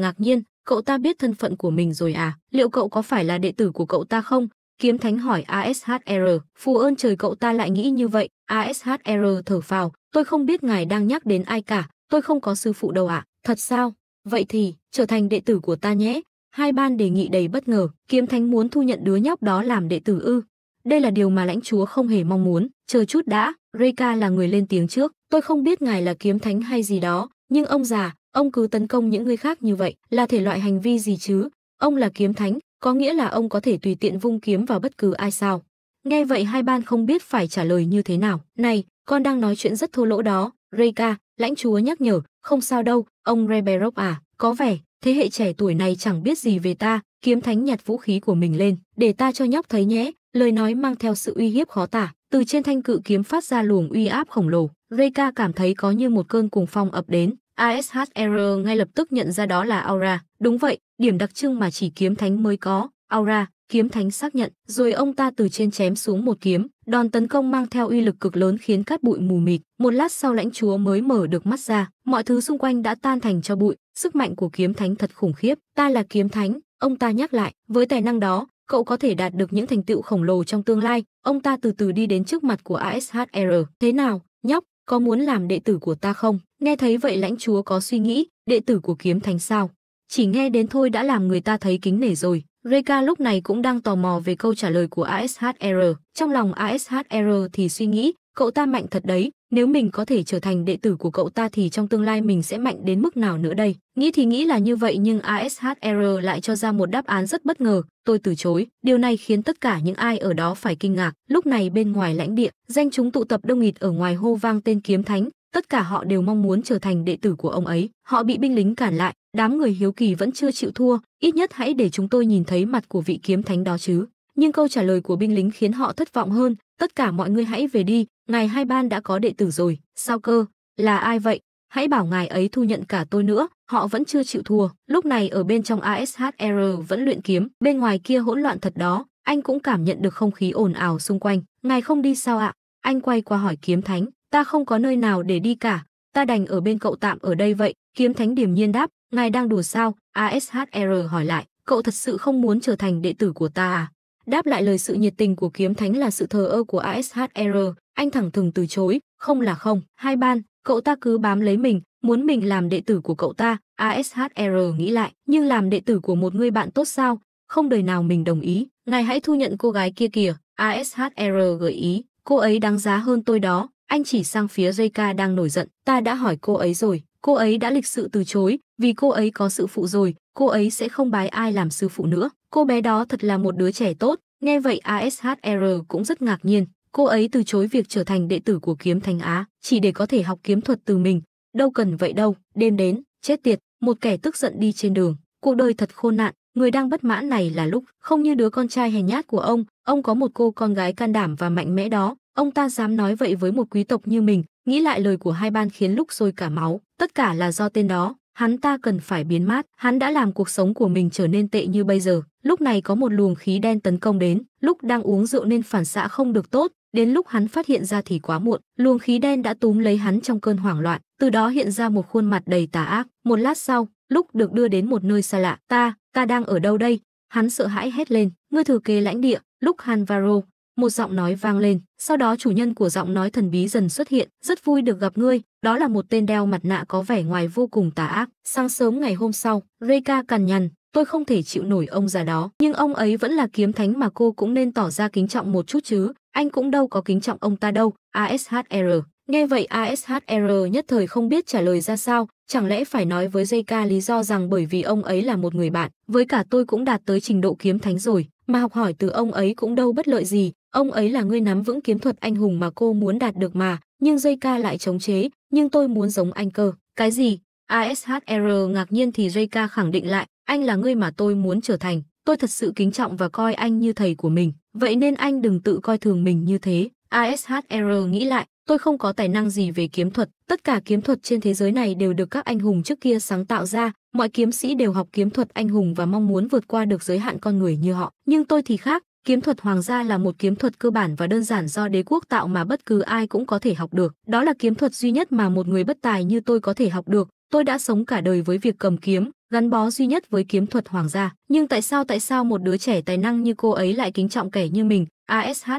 ngạc nhiên, cậu ta biết thân phận của mình rồi à? Liệu cậu có phải là đệ tử của cậu ta không? Kiếm Thánh hỏi a ét hát rờ, phù ơn trời cậu ta lại nghĩ như vậy. a ét hát rờ thở phào, tôi không biết ngài đang nhắc đến ai cả, tôi không có sư phụ đâu ạ. À? Thật sao? Vậy thì, trở thành đệ tử của ta nhé. Hai ban đề nghị đầy bất ngờ, Kiếm Thánh muốn thu nhận đứa nhóc đó làm đệ tử ư? Đây là điều mà lãnh chúa không hề mong muốn. Chờ chút đã, Reika là người lên tiếng trước, tôi không biết ngài là Kiếm Thánh hay gì đó, nhưng ông già, ông cứ tấn công những người khác như vậy, là thể loại hành vi gì chứ? Ông là Kiếm Thánh, có nghĩa là ông có thể tùy tiện vung kiếm vào bất cứ ai sao? Nghe vậy hai ban không biết phải trả lời như thế nào. Này, con đang nói chuyện rất thô lỗ đó, Reika, lãnh chúa nhắc nhở, không sao đâu, ông Reberok à, có vẻ, thế hệ trẻ tuổi này chẳng biết gì về ta. Kiếm Thánh nhặt vũ khí của mình lên, để ta cho nhóc thấy nhé, lời nói mang theo sự uy hiếp khó tả, từ trên thanh cự kiếm phát ra luồng uy áp khổng lồ. Reika cảm thấy có như một cơn cuồng phong ập đến. a ét hát rờ ngay lập tức nhận ra đó là aura, đúng vậy, điểm đặc trưng mà chỉ Kiếm Thánh mới có, aura, Kiếm Thánh xác nhận, rồi ông ta từ trên chém xuống một kiếm, đòn tấn công mang theo uy lực cực lớn khiến cát bụi mù mịt, một lát sau lãnh chúa mới mở được mắt ra, mọi thứ xung quanh đã tan thành tro bụi, sức mạnh của Kiếm Thánh thật khủng khiếp, ta là Kiếm Thánh, ông ta nhắc lại, với tài năng đó, cậu có thể đạt được những thành tựu khổng lồ trong tương lai, ông ta từ từ đi đến trước mặt của a ét hát rờ, thế nào, nhóc? Có muốn làm đệ tử của ta không? Nghe thấy vậy lãnh chúa có suy nghĩ, đệ tử của Kiếm Thánh sao? Chỉ nghe đến thôi đã làm người ta thấy kính nể rồi. Reika lúc này cũng đang tò mò về câu trả lời của a ét hát rờ. Trong lòng a ét hát rờ thì suy nghĩ, cậu ta mạnh thật đấy. Nếu mình có thể trở thành đệ tử của cậu ta thì trong tương lai mình sẽ mạnh đến mức nào nữa đây? Nghĩ thì nghĩ là như vậy nhưng a ét hát rờ lại cho ra một đáp án rất bất ngờ. Tôi từ chối. Điều này khiến tất cả những ai ở đó phải kinh ngạc. Lúc này bên ngoài lãnh địa, danh chúng tụ tập đông nghịt ở ngoài hô vang tên Kiếm Thánh. Tất cả họ đều mong muốn trở thành đệ tử của ông ấy. Họ bị binh lính cản lại. Đám người hiếu kỳ vẫn chưa chịu thua. Ít nhất hãy để chúng tôi nhìn thấy mặt của vị Kiếm Thánh đó chứ. Nhưng câu trả lời của binh lính khiến họ thất vọng hơn. Tất cả mọi người hãy về đi. Ngài Hai Ban đã có đệ tử rồi, sao cơ? Là ai vậy? Hãy bảo ngài ấy thu nhận cả tôi nữa, họ vẫn chưa chịu thua. Lúc này ở bên trong a ét hát rờ vẫn luyện kiếm, bên ngoài kia hỗn loạn thật đó, anh cũng cảm nhận được không khí ồn ào xung quanh. Ngài không đi sao ạ? Anh quay qua hỏi Kiếm Thánh, ta không có nơi nào để đi cả, ta đành ở bên cậu tạm ở đây vậy. Kiếm Thánh điềm nhiên đáp, ngài đang đùa sao? a ét hát rờ hỏi lại, cậu thật sự không muốn trở thành đệ tử của ta à? Đáp lại lời sự nhiệt tình của Kiếm Thánh là sự thờ ơ của a ét hát rờ, anh thẳng thừng từ chối, không là không, Hai Ban, cậu ta cứ bám lấy mình, muốn mình làm đệ tử của cậu ta. a ét hát rờ nghĩ lại, nhưng làm đệ tử của một người bạn tốt sao, không đời nào mình đồng ý, ngài hãy thu nhận cô gái kia kìa, a ét hát rờ gợi ý, cô ấy đáng giá hơn tôi đó, anh chỉ sang phía Reika đang nổi giận, ta đã hỏi cô ấy rồi, cô ấy đã lịch sự từ chối, vì cô ấy có sư phụ rồi, cô ấy sẽ không bái ai làm sư phụ nữa. Cô bé đó thật là một đứa trẻ tốt. Nghe vậy a ét hát rờ cũng rất ngạc nhiên. Cô ấy từ chối việc trở thành đệ tử của Kiếm Thánh Á, chỉ để có thể học kiếm thuật từ mình. Đâu cần vậy đâu. Đêm đến, chết tiệt, một kẻ tức giận đi trên đường. Cuộc đời thật khôn nạn, người đang bất mãn này là lúc. Không như đứa con trai hèn nhát của ông, ông có một cô con gái can đảm và mạnh mẽ đó. Ông ta dám nói vậy với một quý tộc như mình. Nghĩ lại lời của Hai Ban khiến lúc sôi cả máu. Tất cả là do tên đó. Hắn ta cần phải biến mát, hắn đã làm cuộc sống của mình trở nên tệ như bây giờ. Lúc này có một luồng khí đen tấn công đến, lúc đang uống rượu nên phản xạ không được tốt, đến lúc hắn phát hiện ra thì quá muộn, luồng khí đen đã túm lấy hắn trong cơn hoảng loạn, từ đó hiện ra một khuôn mặt đầy tà ác. Một lát sau, lúc được đưa đến một nơi xa lạ, ta, ta đang ở đâu đây? Hắn sợ hãi hét lên, ngươi thừa kế lãnh địa, lúc Hanbarok, một giọng nói vang lên, sau đó chủ nhân của giọng nói thần bí dần xuất hiện, rất vui được gặp ngươi. Đó là một tên đeo mặt nạ có vẻ ngoài vô cùng tà ác. Sáng sớm ngày hôm sau, Reika cằn nhằn, tôi không thể chịu nổi ông già đó, nhưng ông ấy vẫn là Kiếm Thánh mà, cô cũng nên tỏ ra kính trọng một chút chứ, anh cũng đâu có kính trọng ông ta đâu. a ét hát rờ nghe vậy a ét hát rờ nhất thời không biết trả lời ra sao, chẳng lẽ phải nói với Reika lý do rằng bởi vì ông ấy là một người bạn, với cả tôi cũng đạt tới trình độ Kiếm Thánh rồi, mà học hỏi từ ông ấy cũng đâu bất lợi gì, ông ấy là người nắm vững kiếm thuật anh hùng mà cô muốn đạt được mà. Nhưng Reika lại chống chế, nhưng tôi muốn giống anh cơ. Cái gì? a ét hát rờ ngạc nhiên thì Reika khẳng định lại, anh là người mà tôi muốn trở thành, tôi thật sự kính trọng và coi anh như thầy của mình, vậy nên anh đừng tự coi thường mình như thế. a ét hát rờ nghĩ lại, tôi không có tài năng gì về kiếm thuật, tất cả kiếm thuật trên thế giới này đều được các anh hùng trước kia sáng tạo ra, mọi kiếm sĩ đều học kiếm thuật anh hùng và mong muốn vượt qua được giới hạn con người như họ, nhưng tôi thì khác. Kiếm thuật hoàng gia là một kiếm thuật cơ bản và đơn giản do đế quốc tạo mà bất cứ ai cũng có thể học được. Đó là kiếm thuật duy nhất mà một người bất tài như tôi có thể học được. Tôi đã sống cả đời với việc cầm kiếm, gắn bó duy nhất với kiếm thuật hoàng gia. Nhưng tại sao tại sao một đứa trẻ tài năng như cô ấy lại kính trọng kẻ như mình? Asher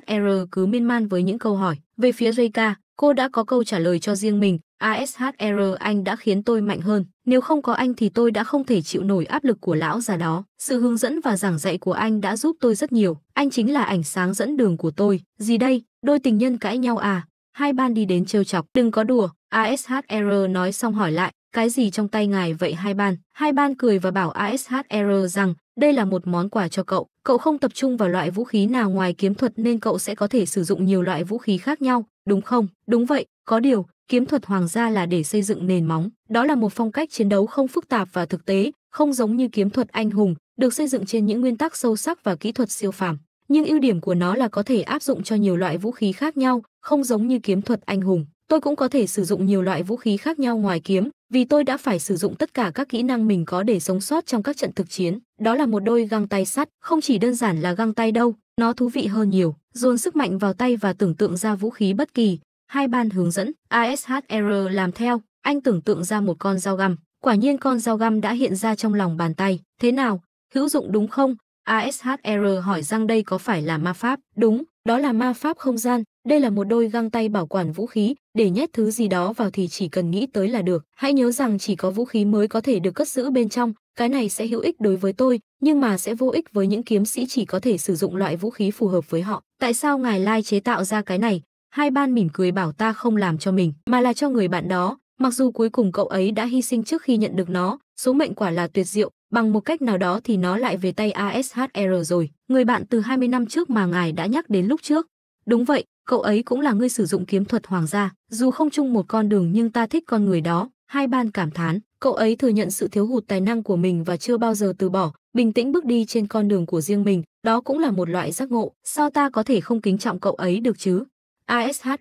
cứ miên man với những câu hỏi. Về phía Reika, cô đã có câu trả lời cho riêng mình. Asher, anh đã khiến tôi mạnh hơn. Nếu không có anh thì tôi đã không thể chịu nổi áp lực của lão già đó. Sự hướng dẫn và giảng dạy của anh đã giúp tôi rất nhiều. Anh chính là ánh sáng dẫn đường của tôi. Gì đây? Đôi tình nhân cãi nhau à? Hai ban đi đến trêu chọc. Đừng có đùa. Asher nói xong hỏi lại. Cái gì trong tay ngài vậy hai ban? Hai ban cười và bảo Asher rằng đây là một món quà cho cậu. Cậu không tập trung vào loại vũ khí nào ngoài kiếm thuật nên cậu sẽ có thể sử dụng nhiều loại vũ khí khác nhau, đúng không? Đúng vậy, có điều, kiếm thuật hoàng gia là để xây dựng nền móng. Đó là một phong cách chiến đấu không phức tạp và thực tế, không giống như kiếm thuật anh hùng, được xây dựng trên những nguyên tắc sâu sắc và kỹ thuật siêu phàm. Nhưng ưu điểm của nó là có thể áp dụng cho nhiều loại vũ khí khác nhau, không giống như kiếm thuật anh hùng. Tôi cũng có thể sử dụng nhiều loại vũ khí khác nhau ngoài kiếm, vì tôi đã phải sử dụng tất cả các kỹ năng mình có để sống sót trong các trận thực chiến. Đó là một đôi găng tay sắt, không chỉ đơn giản là găng tay đâu, nó thú vị hơn nhiều. Dồn sức mạnh vào tay và tưởng tượng ra vũ khí bất kỳ. Hai ban hướng dẫn, Asher làm theo, anh tưởng tượng ra một con dao găm. Quả nhiên con dao găm đã hiện ra trong lòng bàn tay. Thế nào, hữu dụng đúng không? Asher hỏi rằng đây có phải là ma pháp? Đúng, đó là ma pháp không gian. Đây là một đôi găng tay bảo quản vũ khí, để nhét thứ gì đó vào thì chỉ cần nghĩ tới là được. Hãy nhớ rằng chỉ có vũ khí mới có thể được cất giữ bên trong, cái này sẽ hữu ích đối với tôi, nhưng mà sẽ vô ích với những kiếm sĩ chỉ có thể sử dụng loại vũ khí phù hợp với họ. Tại sao ngài Lai chế tạo ra cái này? Hai ban mỉm cười bảo ta không làm cho mình, mà là cho người bạn đó, mặc dù cuối cùng cậu ấy đã hy sinh trước khi nhận được nó, số mệnh quả là tuyệt diệu. Bằng một cách nào đó thì nó lại về tay Asher rồi, người bạn từ hai mươi năm trước mà ngài đã nhắc đến lúc trước. Đúng vậy, cậu ấy cũng là người sử dụng kiếm thuật hoàng gia, dù không chung một con đường nhưng ta thích con người đó. Hai ban cảm thán, cậu ấy thừa nhận sự thiếu hụt tài năng của mình và chưa bao giờ từ bỏ, bình tĩnh bước đi trên con đường của riêng mình, đó cũng là một loại giác ngộ, sao ta có thể không kính trọng cậu ấy được chứ? Asher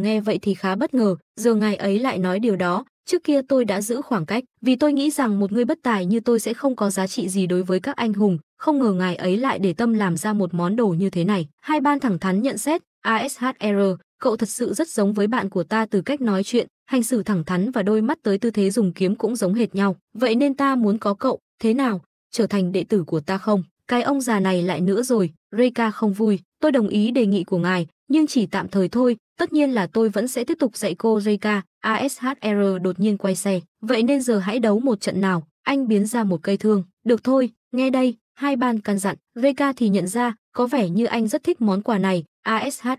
nghe vậy thì khá bất ngờ, giờ ngài ấy lại nói điều đó. Trước kia tôi đã giữ khoảng cách, vì tôi nghĩ rằng một người bất tài như tôi sẽ không có giá trị gì đối với các anh hùng, không ngờ ngài ấy lại để tâm làm ra một món đồ như thế này. Hai ban thẳng thắn nhận xét, Asher, cậu thật sự rất giống với bạn của ta từ cách nói chuyện, hành xử thẳng thắn và đôi mắt tới tư thế dùng kiếm cũng giống hệt nhau. Vậy nên ta muốn có cậu, thế nào, trở thành đệ tử của ta không? Cái ông già này lại nữa rồi, Reika không vui, tôi đồng ý đề nghị của ngài, nhưng chỉ tạm thời thôi, tất nhiên là tôi vẫn sẽ tiếp tục dạy cô Reika. Asher đột nhiên quay xe, vậy nên giờ hãy đấu một trận nào, anh biến ra một cây thương, được thôi, nghe đây, hai ban căn dặn, Reika thì nhận ra, có vẻ như anh rất thích món quà này. Asher,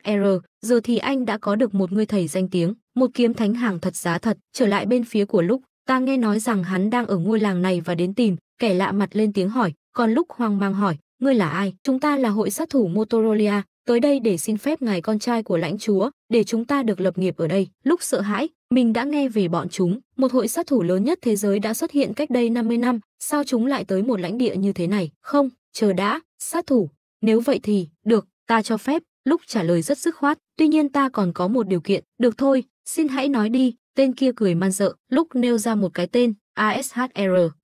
giờ thì anh đã có được một người thầy danh tiếng, một kiếm thánh hàng thật giá thật. Trở lại bên phía của Lúc, ta nghe nói rằng hắn đang ở ngôi làng này và đến tìm, kẻ lạ mặt lên tiếng hỏi, còn Lúc hoang mang hỏi, ngươi là ai? Chúng ta là hội sát thủ Motorolia, tới đây để xin phép ngài con trai của lãnh chúa, để chúng ta được lập nghiệp ở đây. Lúc sợ hãi, mình đã nghe về bọn chúng, một hội sát thủ lớn nhất thế giới đã xuất hiện cách đây năm mươi năm, sao chúng lại tới một lãnh địa như thế này? Không, chờ đã, sát thủ, nếu vậy thì, được, ta cho phép. Lúc trả lời rất dứt khoát, tuy nhiên ta còn có một điều kiện. Được thôi, xin hãy nói đi, tên kia cười man dợ. Lúc nêu ra một cái tên, Asher,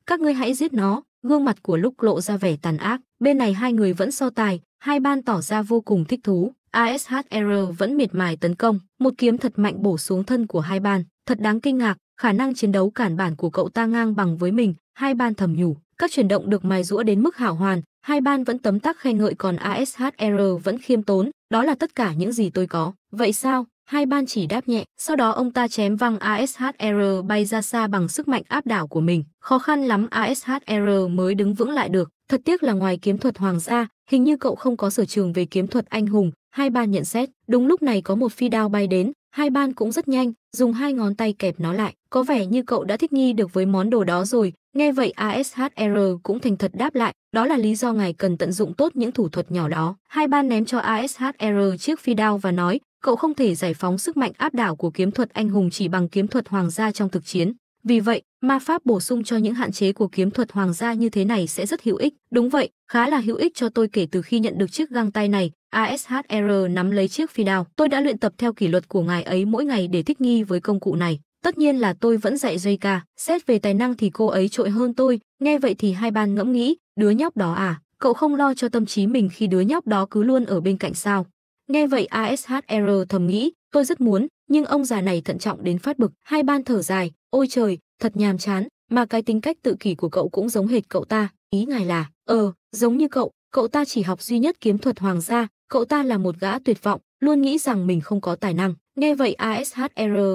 các ngươi hãy giết nó. Gương mặt của Lúc lộ ra vẻ tàn ác. Bên này hai người vẫn so tài, hai ban tỏ ra vô cùng thích thú. Asher vẫn miệt mài tấn công, một kiếm thật mạnh bổ xuống thân của hai ban. Thật đáng kinh ngạc, khả năng chiến đấu cản bản của cậu ta ngang bằng với mình, hai ban thầm nhủ. Các chuyển động được mài giũa đến mức hảo hoàn, hai ban vẫn tấm tắc khen ngợi còn Asher vẫn khiêm tốn. Đó là tất cả những gì tôi có. Vậy sao? Hai ban chỉ đáp nhẹ. Sau đó ông ta chém văng Asher bay ra xa bằng sức mạnh áp đảo của mình. Khó khăn lắm Asher mới đứng vững lại được. Thật tiếc là ngoài kiếm thuật hoàng gia, hình như cậu không có sở trường về kiếm thuật anh hùng. Hai ban nhận xét. Đúng lúc này có một phi đao bay đến. Hai ban cũng rất nhanh, dùng hai ngón tay kẹp nó lại. Có vẻ như cậu đã thích nghi được với món đồ đó rồi. Nghe vậy Asher cũng thành thật đáp lại. Đó là lý do ngài cần tận dụng tốt những thủ thuật nhỏ đó. Hai ban ném cho Asher chiếc phi đao và nói, cậu không thể giải phóng sức mạnh áp đảo của kiếm thuật anh hùng chỉ bằng kiếm thuật hoàng gia trong thực chiến. Vì vậy, ma pháp bổ sung cho những hạn chế của kiếm thuật hoàng gia như thế này sẽ rất hữu ích. Đúng vậy, khá là hữu ích cho tôi kể từ khi nhận được chiếc găng tay này. Asher nắm lấy chiếc phi đao. Tôi đã luyện tập theo kỷ luật của ngài ấy mỗi ngày để thích nghi với công cụ này. Tất nhiên là tôi vẫn dạy Jika, xét về tài năng thì cô ấy trội hơn tôi. Nghe vậy thì hai ban ngẫm nghĩ, đứa nhóc đó à, cậu không lo cho tâm trí mình khi đứa nhóc đó cứ luôn ở bên cạnh sao? Nghe vậy Asher thầm nghĩ, tôi rất muốn, nhưng ông già này thận trọng đến phát bực. Hai ban thở dài, ôi trời, thật nhàm chán, mà cái tính cách tự kỷ của cậu cũng giống hệt cậu ta. Ý ngài là, ờ, giống như cậu, cậu ta chỉ học duy nhất kiếm thuật hoàng gia, cậu ta là một gã tuyệt vọng, luôn nghĩ rằng mình không có tài năng. Nghe vậy Asher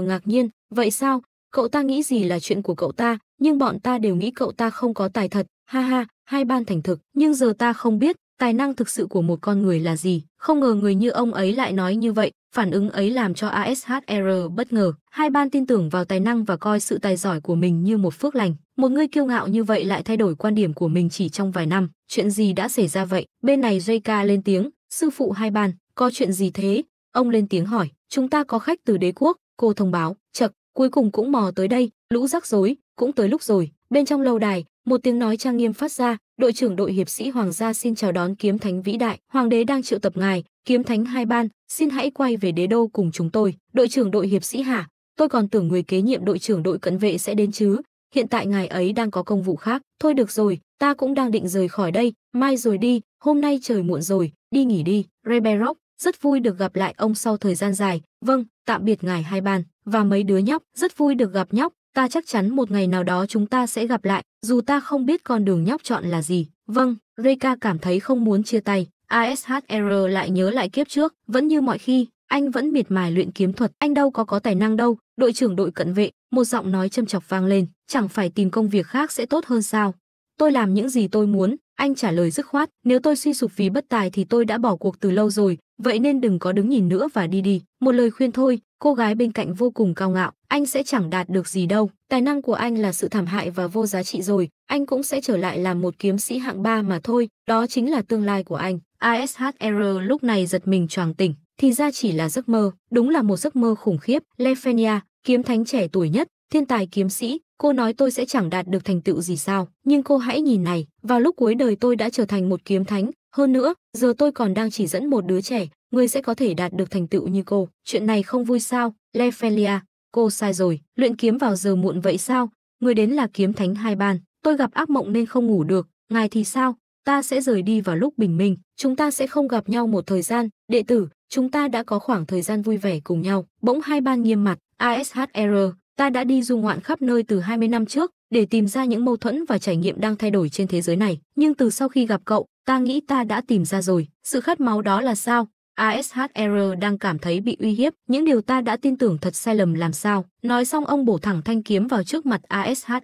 ngạc nhiên, vậy sao? Cậu ta nghĩ gì là chuyện của cậu ta, nhưng bọn ta đều nghĩ cậu ta không có tài thật, ha ha, hai ban thành thực, nhưng giờ ta không biết tài năng thực sự của một con người là gì. Không ngờ người như ông ấy lại nói như vậy, phản ứng ấy làm cho Asher bất ngờ. Hai ban tin tưởng vào tài năng và coi sự tài giỏi của mình như một phước lành. Một người kiêu ngạo như vậy lại thay đổi quan điểm của mình chỉ trong vài năm. Chuyện gì đã xảy ra vậy? Bên này Jika lên tiếng, sư phụ hai ban, có chuyện gì thế? Ông lên tiếng hỏi, chúng ta có khách từ đế quốc, cô thông báo, chậc, cuối cùng cũng mò tới đây, lũ rắc rối, cũng tới lúc rồi. Bên trong lâu đài, một tiếng nói trang nghiêm phát ra, đội trưởng đội hiệp sĩ hoàng gia xin chào đón kiếm thánh vĩ đại, hoàng đế đang triệu tập ngài, kiếm thánh hai ban, xin hãy quay về đế đô cùng chúng tôi. Đội trưởng đội hiệp sĩ hả? Tôi còn tưởng người kế nhiệm đội trưởng đội cận vệ sẽ đến chứ. Hiện tại ngài ấy đang có công vụ khác. Thôi được rồi, ta cũng đang định rời khỏi đây, mai rồi đi, hôm nay trời muộn rồi, đi nghỉ đi. Reberok, rất vui được gặp lại ông sau thời gian dài. Vâng, tạm biệt ngài hai ban, và mấy đứa nhóc, rất vui được gặp nhóc. Ta chắc chắn một ngày nào đó chúng ta sẽ gặp lại, dù ta không biết con đường nhóc chọn là gì. Vâng, Reika cảm thấy không muốn chia tay. Asher lại nhớ lại kiếp trước, vẫn như mọi khi, anh vẫn miệt mài luyện kiếm thuật. Anh đâu có có tài năng đâu, đội trưởng đội cận vệ, một giọng nói châm chọc vang lên. Chẳng phải tìm công việc khác sẽ tốt hơn sao? Tôi làm những gì tôi muốn, anh trả lời dứt khoát. Nếu tôi suy sụp vì bất tài thì tôi đã bỏ cuộc từ lâu rồi, vậy nên đừng có đứng nhìn nữa và đi đi. Một lời khuyên thôi, cô gái bên cạnh vô cùng cao ngạo. Anh sẽ chẳng đạt được gì đâu, tài năng của anh là sự thảm hại và vô giá trị rồi, anh cũng sẽ trở lại làm một kiếm sĩ hạng ba mà thôi, đó chính là tương lai của anh. Asher lúc này giật mình choàng tỉnh, thì ra chỉ là giấc mơ, đúng là một giấc mơ khủng khiếp. Lefanya, kiếm thánh trẻ tuổi nhất, thiên tài kiếm sĩ, cô nói tôi sẽ chẳng đạt được thành tựu gì sao, nhưng cô hãy nhìn này, vào lúc cuối đời tôi đã trở thành một kiếm thánh, hơn nữa, giờ tôi còn đang chỉ dẫn một đứa trẻ, người sẽ có thể đạt được thành tựu như cô, chuyện này không vui sao, Lefanya. Cô sai rồi, luyện kiếm vào giờ muộn vậy sao? Người đến là kiếm thánh hai ban. Tôi gặp ác mộng nên không ngủ được. Ngài thì sao? Ta sẽ rời đi vào lúc bình minh. Chúng ta sẽ không gặp nhau một thời gian. Đệ tử, chúng ta đã có khoảng thời gian vui vẻ cùng nhau. Bỗng hai ban nghiêm mặt. Asher, ta đã đi du ngoạn khắp nơi từ hai mươi năm trước để tìm ra những mâu thuẫn và trải nghiệm đang thay đổi trên thế giới này. Nhưng từ sau khi gặp cậu, ta nghĩ ta đã tìm ra rồi. Sự khát máu đó là sao? Asher đang cảm thấy bị uy hiếp, những điều ta đã tin tưởng thật sai lầm làm sao? Nói xong ông bổ thẳng thanh kiếm vào trước mặt Asher,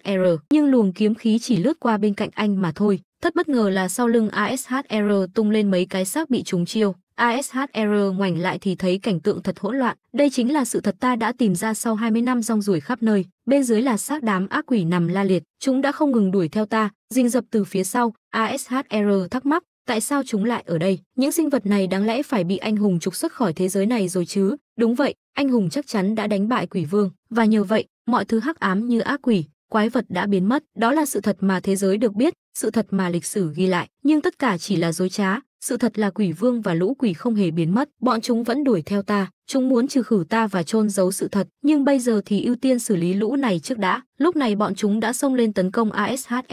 nhưng luồng kiếm khí chỉ lướt qua bên cạnh anh mà thôi. Thật bất ngờ là sau lưng Asher tung lên mấy cái xác bị trúng chiêu. Asher ngoảnh lại thì thấy cảnh tượng thật hỗn loạn. Đây chính là sự thật ta đã tìm ra sau hai mươi năm rong ruổi khắp nơi. Bên dưới là xác đám ác quỷ nằm la liệt, chúng đã không ngừng đuổi theo ta, rình rập từ phía sau. Asher thắc mắc, tại sao chúng lại ở đây? Những sinh vật này đáng lẽ phải bị anh hùng trục xuất khỏi thế giới này rồi chứ? Đúng vậy, anh hùng chắc chắn đã đánh bại quỷ vương. Và nhờ vậy, mọi thứ hắc ám như ác quỷ, quái vật đã biến mất. Đó là sự thật mà thế giới được biết, sự thật mà lịch sử ghi lại. Nhưng tất cả chỉ là dối trá. Sự thật là quỷ vương và lũ quỷ không hề biến mất. Bọn chúng vẫn đuổi theo ta. Chúng muốn trừ khử ta và chôn giấu sự thật. Nhưng bây giờ thì ưu tiên xử lý lũ này trước đã. Lúc này bọn chúng đã xông lên tấn công Asher.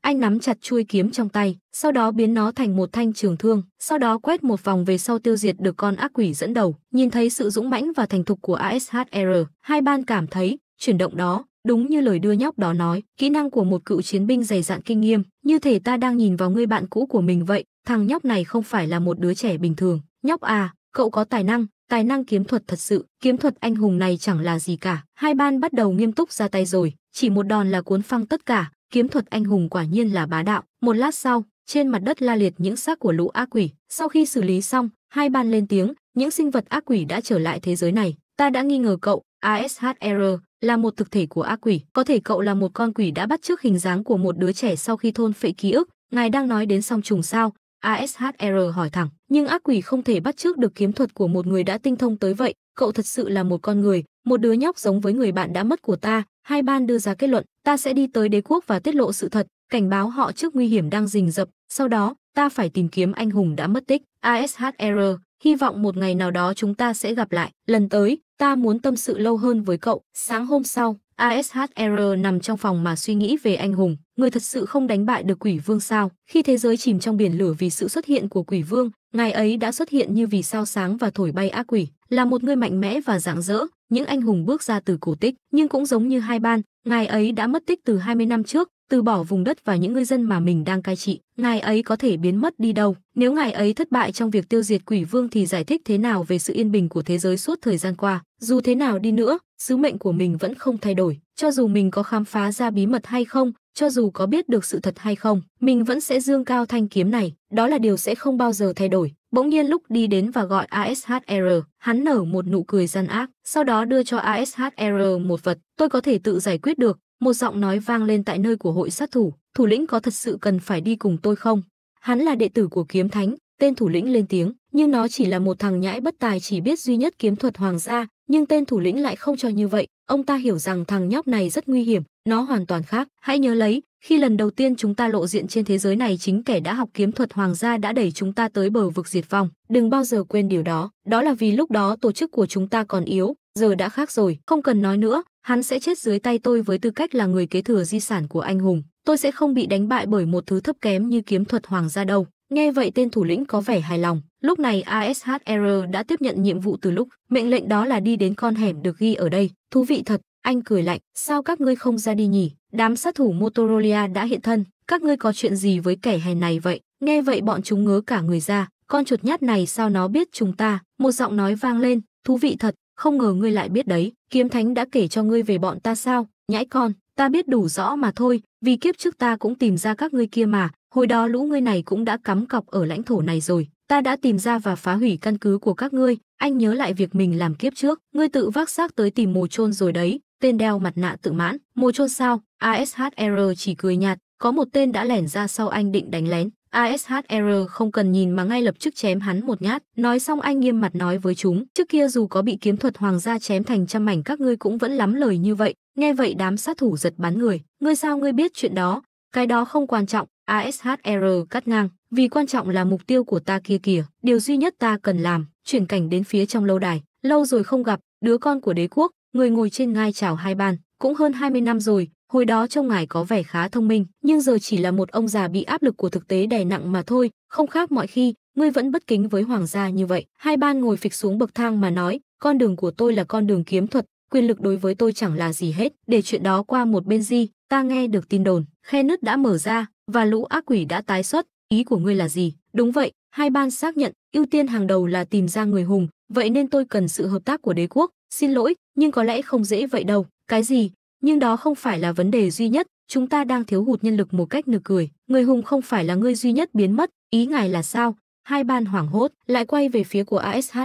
Anh nắm chặt chuôi kiếm trong tay, sau đó biến nó thành một thanh trường thương. Sau đó quét một vòng về sau tiêu diệt được con ác quỷ dẫn đầu. Nhìn thấy sự dũng mãnh và thành thục của Asher, hai ban cảm thấy chuyển động đó đúng như lời đưa nhóc đó nói, kỹ năng của một cựu chiến binh dày dạn kinh nghiệm, như thể ta đang nhìn vào người bạn cũ của mình vậy. Thằng nhóc này không phải là một đứa trẻ bình thường. Nhóc à, cậu có tài năng, tài năng kiếm thuật thật sự, kiếm thuật anh hùng này chẳng là gì cả. Hai ban bắt đầu nghiêm túc ra tay rồi, chỉ một đòn là cuốn phăng tất cả, kiếm thuật anh hùng quả nhiên là bá đạo. Một lát sau, trên mặt đất la liệt những xác của lũ ác quỷ. Sau khi xử lý xong, hai ban lên tiếng, những sinh vật ác quỷ đã trở lại thế giới này. Ta đã nghi ngờ cậu, Asher, là một thực thể của ác quỷ. Có thể cậu là một con quỷ đã bắt chước hình dáng của một đứa trẻ sau khi thôn phệ ký ức. Ngài đang nói đến song trùng sao? Asher hỏi thẳng, nhưng ác quỷ không thể bắt chước được kiếm thuật của một người đã tinh thông tới vậy. Cậu thật sự là một con người, một đứa nhóc giống với người bạn đã mất của ta. Hai ban đưa ra kết luận, ta sẽ đi tới đế quốc và tiết lộ sự thật, cảnh báo họ trước nguy hiểm đang rình rập. Sau đó, ta phải tìm kiếm anh hùng đã mất tích. Asher, hy vọng một ngày nào đó chúng ta sẽ gặp lại. Lần tới, ta muốn tâm sự lâu hơn với cậu. Sáng hôm sau, Asher nằm trong phòng mà suy nghĩ về anh hùng. Người thật sự không đánh bại được quỷ vương sao? Khi thế giới chìm trong biển lửa vì sự xuất hiện của quỷ vương, ngài ấy đã xuất hiện như vì sao sáng và thổi bay ác quỷ. Là một người mạnh mẽ và rạng rỡ, những anh hùng bước ra từ cổ tích, nhưng cũng giống như Hai Ban, ngài ấy đã mất tích từ hai mươi năm trước, từ bỏ vùng đất và những người dân mà mình đang cai trị, ngài ấy có thể biến mất đi đâu? Nếu ngài ấy thất bại trong việc tiêu diệt quỷ vương thì giải thích thế nào về sự yên bình của thế giới suốt thời gian qua? Dù thế nào đi nữa, sứ mệnh của mình vẫn không thay đổi, cho dù mình có khám phá ra bí mật hay không, cho dù có biết được sự thật hay không, mình vẫn sẽ dương cao thanh kiếm này, đó là điều sẽ không bao giờ thay đổi. Bỗng nhiên lúc đi đến và gọi Asher, hắn nở một nụ cười gian ác, sau đó đưa cho Asher một vật. Tôi có thể tự giải quyết được, một giọng nói vang lên tại nơi của hội sát thủ. Thủ lĩnh có thật sự cần phải đi cùng tôi không? Hắn là đệ tử của kiếm thánh, tên thủ lĩnh lên tiếng, nhưng nó chỉ là một thằng nhãi bất tài chỉ biết duy nhất kiếm thuật hoàng gia, nhưng tên thủ lĩnh lại không cho như vậy. Ông ta hiểu rằng thằng nhóc này rất nguy hiểm, nó hoàn toàn khác. Hãy nhớ lấy, khi lần đầu tiên chúng ta lộ diện trên thế giới này, chính kẻ đã học kiếm thuật hoàng gia đã đẩy chúng ta tới bờ vực diệt vong. Đừng bao giờ quên điều đó. Đó là vì lúc đó tổ chức của chúng ta còn yếu, giờ đã khác rồi. Không cần nói nữa, hắn sẽ chết dưới tay tôi với tư cách là người kế thừa di sản của anh hùng. Tôi sẽ không bị đánh bại bởi một thứ thấp kém như kiếm thuật hoàng gia đâu. Nghe vậy tên thủ lĩnh có vẻ hài lòng. Lúc này Asher đã tiếp nhận nhiệm vụ từ lúc. Mệnh lệnh đó là đi đến con hẻm được ghi ở đây. Thú vị thật, anh cười lạnh. Sao các ngươi không ra đi nhỉ? Đám sát thủ Motorolia đã hiện thân. Các ngươi có chuyện gì với kẻ hèn này vậy? Nghe vậy bọn chúng ngớ cả người ra. Con chuột nhát này sao nó biết chúng ta? Một giọng nói vang lên. Thú vị thật, không ngờ ngươi lại biết đấy. Kiếm thánh đã kể cho ngươi về bọn ta sao? Nhãi con, ta biết đủ rõ mà thôi. Vì kiếp trước ta cũng tìm ra các ngươi kia mà. Hồi đó lũ ngươi này cũng đã cắm cọc ở lãnh thổ này rồi. Ta đã tìm ra và phá hủy căn cứ của các ngươi. Anh nhớ lại việc mình làm kiếp trước. Ngươi tự vác xác tới tìm mồ chôn rồi đấy. Tên đeo mặt nạ tự mãn. Mồ chôn sao? Asher chỉ cười nhạt. Có một tên đã lẻn ra sau anh định đánh lén. Asher không cần nhìn mà ngay lập tức chém hắn một nhát. Nói xong anh nghiêm mặt nói với chúng. Trước kia dù có bị kiếm thuật hoàng gia chém thành trăm mảnh các ngươi cũng vẫn lắm lời như vậy. Nghe vậy đám sát thủ giật bắn người. Ngươi sao ngươi biết chuyện đó? Cái đó không quan trọng. Asher cắt ngang. Vì quan trọng là mục tiêu của ta kia kìa. Điều duy nhất ta cần làm. Chuyển cảnh đến phía trong lâu đài. Lâu rồi không gặp, đứa con của đế quốc. Người ngồi trên ngai chào Hai Ban. Cũng hơn hai mươi năm rồi. Hồi đó trông ngài có vẻ khá thông minh, nhưng giờ chỉ là một ông già bị áp lực của thực tế đè nặng mà thôi. Không khác mọi khi, ngươi vẫn bất kính với hoàng gia như vậy. Hai Ban ngồi phịch xuống bậc thang mà nói. Con đường của tôi là con đường kiếm thuật. Quyền lực đối với tôi chẳng là gì hết. Để chuyện đó qua một bên gì. Ta nghe được tin đồn. Khe nứt đã mở ra. Và lũ ác quỷ đã tái xuất. Ý của ngươi là gì? Đúng vậy, Hai Ban xác nhận, ưu tiên hàng đầu là tìm ra người hùng, vậy nên tôi cần sự hợp tác của đế quốc. Xin lỗi, nhưng có lẽ không dễ vậy đâu. Cái gì? Nhưng đó không phải là vấn đề duy nhất, chúng ta đang thiếu hụt nhân lực một cách nực cười. Người hùng không phải là người duy nhất biến mất, ý ngài là sao? Hai Ban hoảng hốt, lại quay về phía của Asher,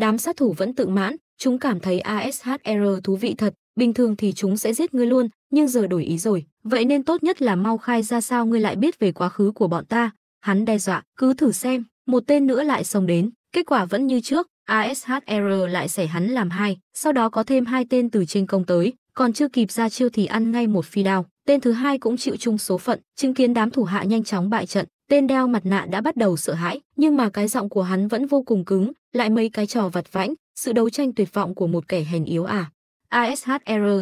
đám sát thủ vẫn tự mãn, chúng cảm thấy Asher thú vị thật. Bình thường thì chúng sẽ giết ngươi luôn, nhưng giờ đổi ý rồi. Vậy nên tốt nhất là mau khai ra sao ngươi lại biết về quá khứ của bọn ta. Hắn đe dọa, cứ thử xem. Một tên nữa lại xông đến, kết quả vẫn như trước. Asher lại xẻ hắn làm hai, sau đó có thêm hai tên từ trên công tới. Còn chưa kịp ra chiêu thì ăn ngay một phi đao. Tên thứ hai cũng chịu chung số phận, chứng kiến đám thủ hạ nhanh chóng bại trận. Tên đeo mặt nạ đã bắt đầu sợ hãi, nhưng mà cái giọng của hắn vẫn vô cùng cứng. Lại mấy cái trò vặt vãnh, sự đấu tranh tuyệt vọng của một kẻ hèn yếu à? Asher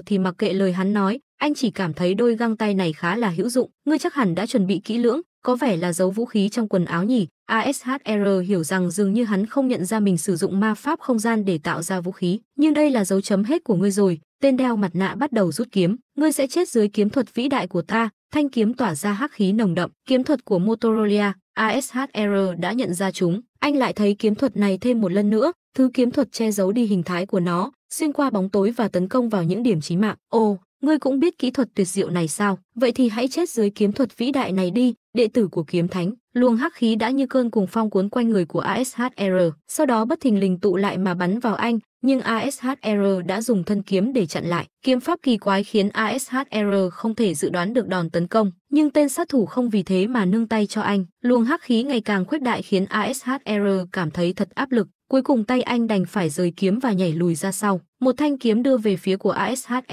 thì mặc kệ lời hắn nói, anh chỉ cảm thấy đôi găng tay này khá là hữu dụng. Ngươi chắc hẳn đã chuẩn bị kỹ lưỡng, có vẻ là giấu vũ khí trong quần áo nhỉ. Asher hiểu rằng dường như hắn không nhận ra mình sử dụng ma pháp không gian để tạo ra vũ khí, nhưng đây là dấu chấm hết của ngươi rồi. Tên đeo mặt nạ bắt đầu rút kiếm. Ngươi sẽ chết dưới kiếm thuật vĩ đại của ta. Thanh kiếm tỏa ra hắc khí nồng đậm, kiếm thuật của Motorolia. Asher đã nhận ra chúng, anh lại thấy kiếm thuật này thêm một lần nữa. Thứ kiếm thuật che giấu đi hình thái của nó, xuyên qua bóng tối và tấn công vào những điểm chí mạng. Ồ, ngươi cũng biết kỹ thuật tuyệt diệu này sao? Vậy thì hãy chết dưới kiếm thuật vĩ đại này đi, đệ tử của kiếm thánh. Luồng hắc khí đã như cơn cuồng phong cuốn quanh người của Asher, sau đó bất thình lình tụ lại mà bắn vào anh, nhưng Asher đã dùng thân kiếm để chặn lại. Kiếm pháp kỳ quái khiến Asher không thể dự đoán được đòn tấn công, nhưng tên sát thủ không vì thế mà nương tay cho anh. Luồng hắc khí ngày càng khuếch đại khiến Asher cảm thấy thật áp lực. Cuối cùng tay anh đành phải rời kiếm và nhảy lùi ra sau. Một thanh kiếm đưa về phía của Asher.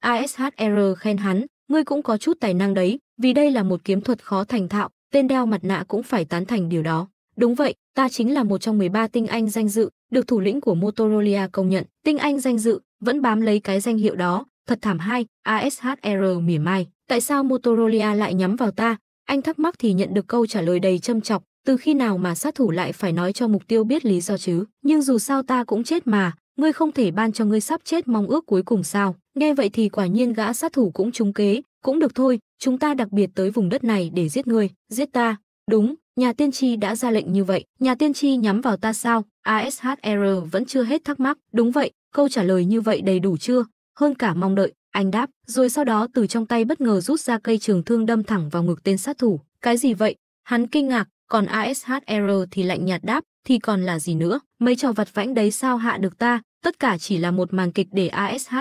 Asher khen hắn, ngươi cũng có chút tài năng đấy, vì đây là một kiếm thuật khó thành thạo. Tên đeo mặt nạ cũng phải tán thành điều đó. Đúng vậy, ta chính là một trong mười ba tinh anh danh dự, được thủ lĩnh của Motorolia công nhận. Tinh anh danh dự, vẫn bám lấy cái danh hiệu đó, thật thảm hai. Asher mỉa mai, tại sao Motorolia lại nhắm vào ta? Anh thắc mắc thì nhận được câu trả lời đầy châm chọc. Từ khi nào mà sát thủ lại phải nói cho mục tiêu biết lý do chứ? Nhưng dù sao ta cũng chết mà, ngươi không thể ban cho ngươi sắp chết mong ước cuối cùng sao? Nghe vậy thì quả nhiên gã sát thủ cũng trúng kế. Cũng được thôi, chúng ta đặc biệt tới vùng đất này để giết ngươi. Giết ta? Đúng, nhà tiên tri đã ra lệnh như vậy. Nhà tiên tri nhắm vào ta sao? Asher vẫn chưa hết thắc mắc. Đúng vậy, câu trả lời như vậy đầy đủ chưa? Hơn cả mong đợi, anh đáp, rồi sau đó từ trong tay bất ngờ rút ra cây trường thương đâm thẳng vào ngực tên sát thủ. Cái gì vậy? Hắn kinh ngạc, còn Asher thì lạnh nhạt đáp, thì còn là gì nữa? Mấy trò vặt vãnh đấy sao hạ được ta? Tất cả chỉ là một màn kịch để Asher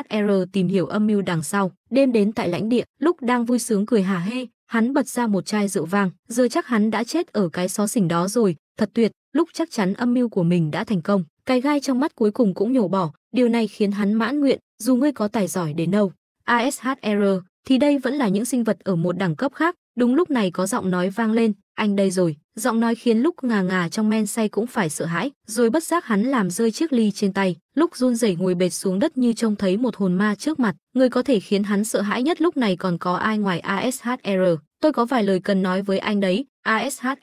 tìm hiểu âm mưu đằng sau. Đêm đến tại lãnh địa, lúc đang vui sướng cười hả hê, hắn bật ra một chai rượu vang. Giờ chắc hắn đã chết ở cái xó xỉnh đó rồi, thật tuyệt, lúc chắc chắn âm mưu của mình đã thành công. Cái gai trong mắt cuối cùng cũng nhổ bỏ, điều này khiến hắn mãn nguyện, dù ngươi có tài giỏi đến đâu. Asher, thì đây vẫn là những sinh vật ở một đẳng cấp khác. Đúng lúc này có giọng nói vang lên, anh đây rồi. Giọng nói khiến lúc ngà ngà trong men say cũng phải sợ hãi, rồi bất giác hắn làm rơi chiếc ly trên tay, lúc run rẩy ngồi bệt xuống đất như trông thấy một hồn ma trước mặt. Người có thể khiến hắn sợ hãi nhất lúc này còn có ai ngoài Asher? Tôi có vài lời cần nói với anh đấy. Asher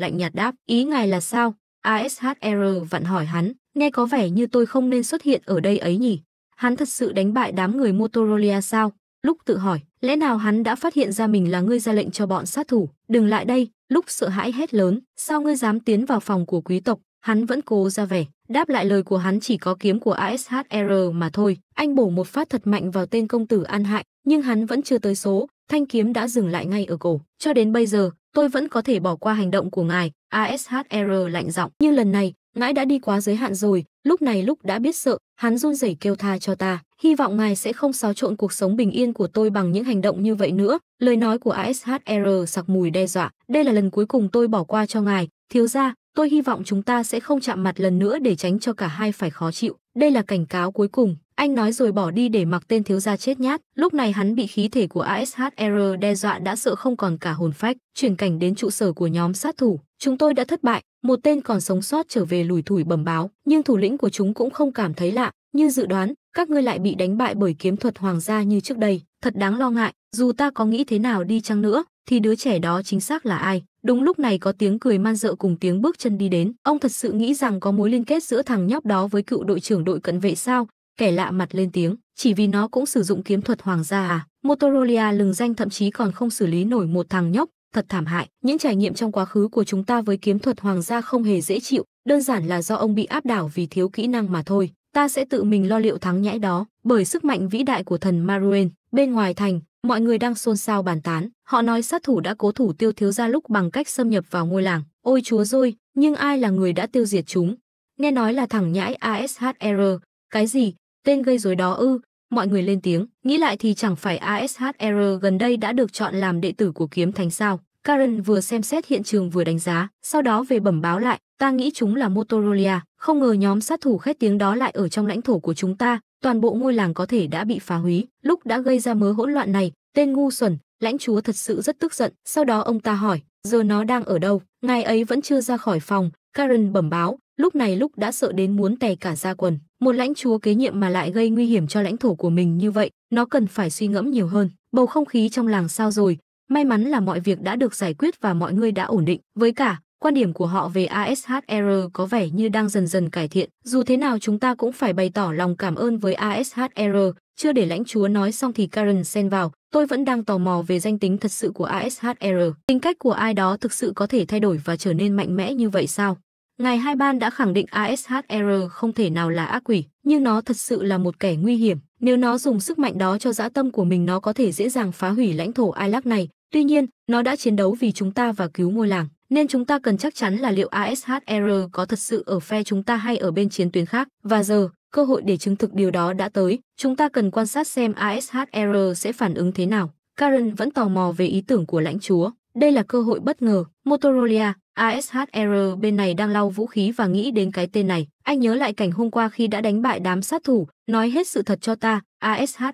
lạnh nhạt đáp, ý ngài là sao? Asher vặn hỏi hắn, nghe có vẻ như tôi không nên xuất hiện ở đây ấy nhỉ? Hắn thật sự đánh bại đám người Motorolia sao? Lúc tự hỏi, lẽ nào hắn đã phát hiện ra mình là người ra lệnh cho bọn sát thủ? Đừng lại đây! Lúc sợ hãi hét lớn, sao ngươi dám tiến vào phòng của quý tộc? Hắn vẫn cố ra vẻ, đáp lại lời của hắn chỉ có kiếm của Asher mà thôi. Anh bổ một phát thật mạnh vào tên công tử an hại, nhưng hắn vẫn chưa tới số, thanh kiếm đã dừng lại ngay ở cổ. Cho đến bây giờ, tôi vẫn có thể bỏ qua hành động của ngài, Asher lạnh giọng. Nhưng lần này, ngài đã đi quá giới hạn rồi. Lúc này lúc đã biết sợ, hắn run rẩy kêu tha cho ta. Hy vọng ngài sẽ không xáo trộn cuộc sống bình yên của tôi bằng những hành động như vậy nữa. Lời nói của Asher sặc mùi đe dọa. Đây là lần cuối cùng tôi bỏ qua cho ngài, thiếu gia. Tôi hy vọng chúng ta sẽ không chạm mặt lần nữa để tránh cho cả hai phải khó chịu. Đây là cảnh cáo cuối cùng. Anh nói rồi bỏ đi để mặc tên thiếu gia chết nhát. Lúc này hắn bị khí thể của Asher đe dọa đã sợ không còn cả hồn phách. Chuyển cảnh đến trụ sở của nhóm sát thủ. Chúng tôi đã thất bại. Một tên còn sống sót trở về lủi thủi bẩm báo. Nhưng thủ lĩnh của chúng cũng không cảm thấy lạ. Như dự đoán, các ngươi lại bị đánh bại bởi kiếm thuật hoàng gia như trước đây. Thật đáng lo ngại. Dù ta có nghĩ thế nào đi chăng nữa, thì đứa trẻ đó chính xác là ai? Đúng lúc này có tiếng cười man dợ cùng tiếng bước chân đi đến. Ông thật sự nghĩ rằng có mối liên kết giữa thằng nhóc đó với cựu đội trưởng đội cận vệ sao? Kẻ lạ mặt lên tiếng, chỉ vì nó cũng sử dụng kiếm thuật hoàng gia à? Motorolia lừng danh thậm chí còn không xử lý nổi một thằng nhóc, thật thảm hại. Những trải nghiệm trong quá khứ của chúng ta với kiếm thuật hoàng gia không hề dễ chịu, đơn giản là do ông bị áp đảo vì thiếu kỹ năng mà thôi. Ta sẽ tự mình lo liệu thắng nhãi đó. Bởi sức mạnh vĩ đại của thần Maruena, bên ngoài thành mọi người đang xôn xao bàn tán. Họ nói sát thủ đã cố thủ tiêu thiếu gia lúc bằng cách xâm nhập vào ngôi làng. Ôi chúa rồi, nhưng ai là người đã tiêu diệt chúng? Nghe nói là thằng nhãi Asher. Cái gì? Tên gây rối đó ư? Mọi người lên tiếng. Nghĩ lại thì chẳng phải Asher gần đây đã được chọn làm đệ tử của kiếm thánh sao? Karen vừa xem xét hiện trường vừa đánh giá, sau đó về bẩm báo lại, ta nghĩ chúng là Motorolia, không ngờ nhóm sát thủ khét tiếng đó lại ở trong lãnh thổ của chúng ta, toàn bộ ngôi làng có thể đã bị phá hủy, lúc đã gây ra mớ hỗn loạn này, tên ngu xuẩn, lãnh chúa thật sự rất tức giận, sau đó ông ta hỏi, giờ nó đang ở đâu? Ngài ấy vẫn chưa ra khỏi phòng, Karen bẩm báo, lúc này lúc đã sợ đến muốn tè cả ra quần, một lãnh chúa kế nhiệm mà lại gây nguy hiểm cho lãnh thổ của mình như vậy, nó cần phải suy ngẫm nhiều hơn. Bầu không khí trong làng sao rồi? May mắn là mọi việc đã được giải quyết và mọi người đã ổn định. Với cả, quan điểm của họ về Asher có vẻ như đang dần dần cải thiện. Dù thế nào chúng ta cũng phải bày tỏ lòng cảm ơn với Asher. Chưa để lãnh chúa nói xong thì Karen xen vào. Tôi vẫn đang tò mò về danh tính thật sự của Asher. Tính cách của ai đó thực sự có thể thay đổi và trở nên mạnh mẽ như vậy sao? Ngài Hai Ban đã khẳng định Asher không thể nào là ác quỷ, nhưng nó thật sự là một kẻ nguy hiểm. Nếu nó dùng sức mạnh đó cho dã tâm của mình, nó có thể dễ dàng phá hủy lãnh thổ Ailac này. Tuy nhiên, nó đã chiến đấu vì chúng ta và cứu ngôi làng, nên chúng ta cần chắc chắn là liệu Asher có thật sự ở phe chúng ta hay ở bên chiến tuyến khác. Và giờ, cơ hội để chứng thực điều đó đã tới. Chúng ta cần quan sát xem Asher sẽ phản ứng thế nào. Karen vẫn tò mò về ý tưởng của lãnh chúa. Đây là cơ hội bất ngờ. Motorolia, Asher bên này đang lau vũ khí và nghĩ đến cái tên này. Anh nhớ lại cảnh hôm qua khi đã đánh bại đám sát thủ. Nói hết sự thật cho ta, Asher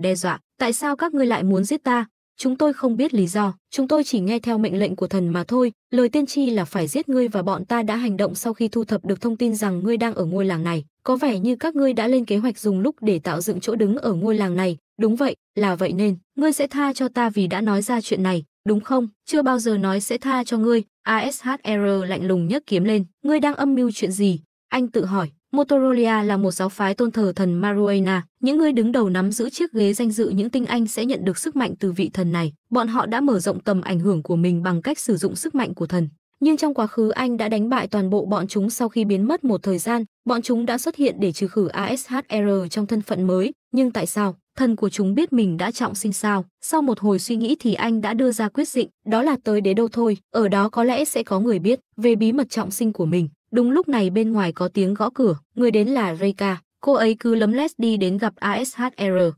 đe dọa. Tại sao các ngươi lại muốn giết ta? Chúng tôi không biết lý do, chúng tôi chỉ nghe theo mệnh lệnh của thần mà thôi. Lời tiên tri là phải giết ngươi và bọn ta đã hành động sau khi thu thập được thông tin rằng ngươi đang ở ngôi làng này. Có vẻ như các ngươi đã lên kế hoạch dùng lúc để tạo dựng chỗ đứng ở ngôi làng này. Đúng vậy, là vậy nên, ngươi sẽ tha cho ta vì đã nói ra chuyện này, đúng không? Chưa bao giờ nói sẽ tha cho ngươi, Asher lạnh lùng nhấc kiếm lên. Ngươi đang âm mưu chuyện gì? Anh tự hỏi, Motorolia là một giáo phái tôn thờ thần Maruena, những người đứng đầu nắm giữ chiếc ghế danh dự những tinh anh sẽ nhận được sức mạnh từ vị thần này. Bọn họ đã mở rộng tầm ảnh hưởng của mình bằng cách sử dụng sức mạnh của thần. Nhưng trong quá khứ anh đã đánh bại toàn bộ bọn chúng. Sau khi biến mất một thời gian, bọn chúng đã xuất hiện để trừ khử Asher trong thân phận mới. Nhưng tại sao? Thần của chúng biết mình đã trọng sinh sao? Sau một hồi suy nghĩ thì anh đã đưa ra quyết định, đó là tới đế đô thôi, ở đó có lẽ sẽ có người biết về bí mật trọng sinh của mình. Đúng lúc này bên ngoài có tiếng gõ cửa, người đến là Reika. Cô ấy cứ lấm lét đi đến gặp Asher.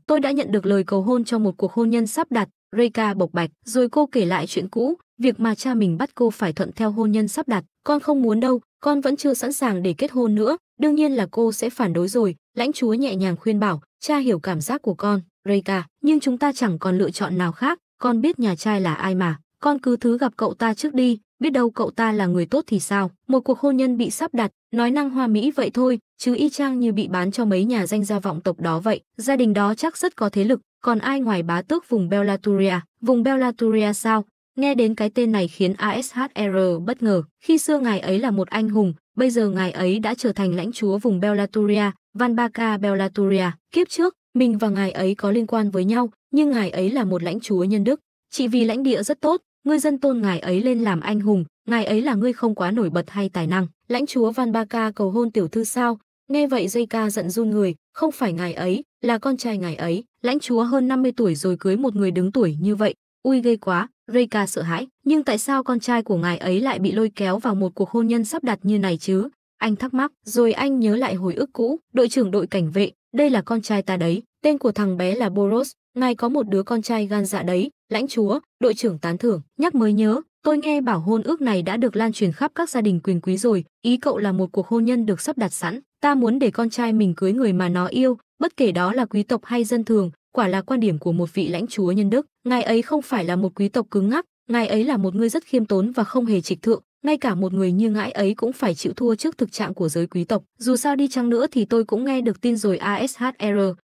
Tôi đã nhận được lời cầu hôn cho một cuộc hôn nhân sắp đặt, Reika bộc bạch. Rồi cô kể lại chuyện cũ, việc mà cha mình bắt cô phải thuận theo hôn nhân sắp đặt. Con không muốn đâu, con vẫn chưa sẵn sàng để kết hôn nữa. Đương nhiên là cô sẽ phản đối rồi, lãnh chúa nhẹ nhàng khuyên bảo. Cha hiểu cảm giác của con, Reika, nhưng chúng ta chẳng còn lựa chọn nào khác. Con biết nhà trai là ai mà. Con cứ thứ gặp cậu ta trước đi, biết đâu cậu ta là người tốt thì sao. Một cuộc hôn nhân bị sắp đặt, nói năng hoa mỹ vậy thôi, chứ y chang như bị bán cho mấy nhà danh gia vọng tộc đó vậy. Gia đình đó chắc rất có thế lực, còn ai ngoài bá tước vùng Bellatoria. Vùng Bellatoria sao? Nghe đến cái tên này khiến Asher bất ngờ. Khi xưa ngài ấy là một anh hùng, bây giờ ngài ấy đã trở thành lãnh chúa vùng Bellatoria, Van Baca Bellatoria. Kiếp trước, mình và ngài ấy có liên quan với nhau, nhưng ngài ấy là một lãnh chúa nhân đức. Chỉ vì lãnh địa rất tốt, ngươi dân tôn ngài ấy lên làm anh hùng, ngài ấy là ngươi không quá nổi bật hay tài năng. Lãnh chúa Van Baca cầu hôn tiểu thư sao? Nghe vậy Jika giận run người, không phải ngài ấy, là con trai ngài ấy. Lãnh chúa hơn năm mươi tuổi rồi cưới một người đứng tuổi như vậy. Ui ghê quá, Reika sợ hãi. Nhưng tại sao con trai của ngài ấy lại bị lôi kéo vào một cuộc hôn nhân sắp đặt như này chứ? Anh thắc mắc, rồi anh nhớ lại hồi ức cũ. Đội trưởng đội cảnh vệ, đây là con trai ta đấy. Tên của thằng bé là Boros, ngài có một đứa con trai gan dạ đấy. Lãnh chúa, đội trưởng tán thưởng. Nhắc mới nhớ, tôi nghe bảo hôn ước này đã được lan truyền khắp các gia đình quyền quý rồi. Ý cậu là một cuộc hôn nhân được sắp đặt sẵn. Ta muốn để con trai mình cưới người mà nó yêu, bất kể đó là quý tộc hay dân thường. Quả là quan điểm của một vị lãnh chúa nhân đức. Ngài ấy không phải là một quý tộc cứng ngắc, ngài ấy là một người rất khiêm tốn và không hề trịch thượng. Ngay cả một người như ngài ấy cũng phải chịu thua trước thực trạng của giới quý tộc. Dù sao đi chăng nữa thì tôi cũng nghe được tin rồi. Asher,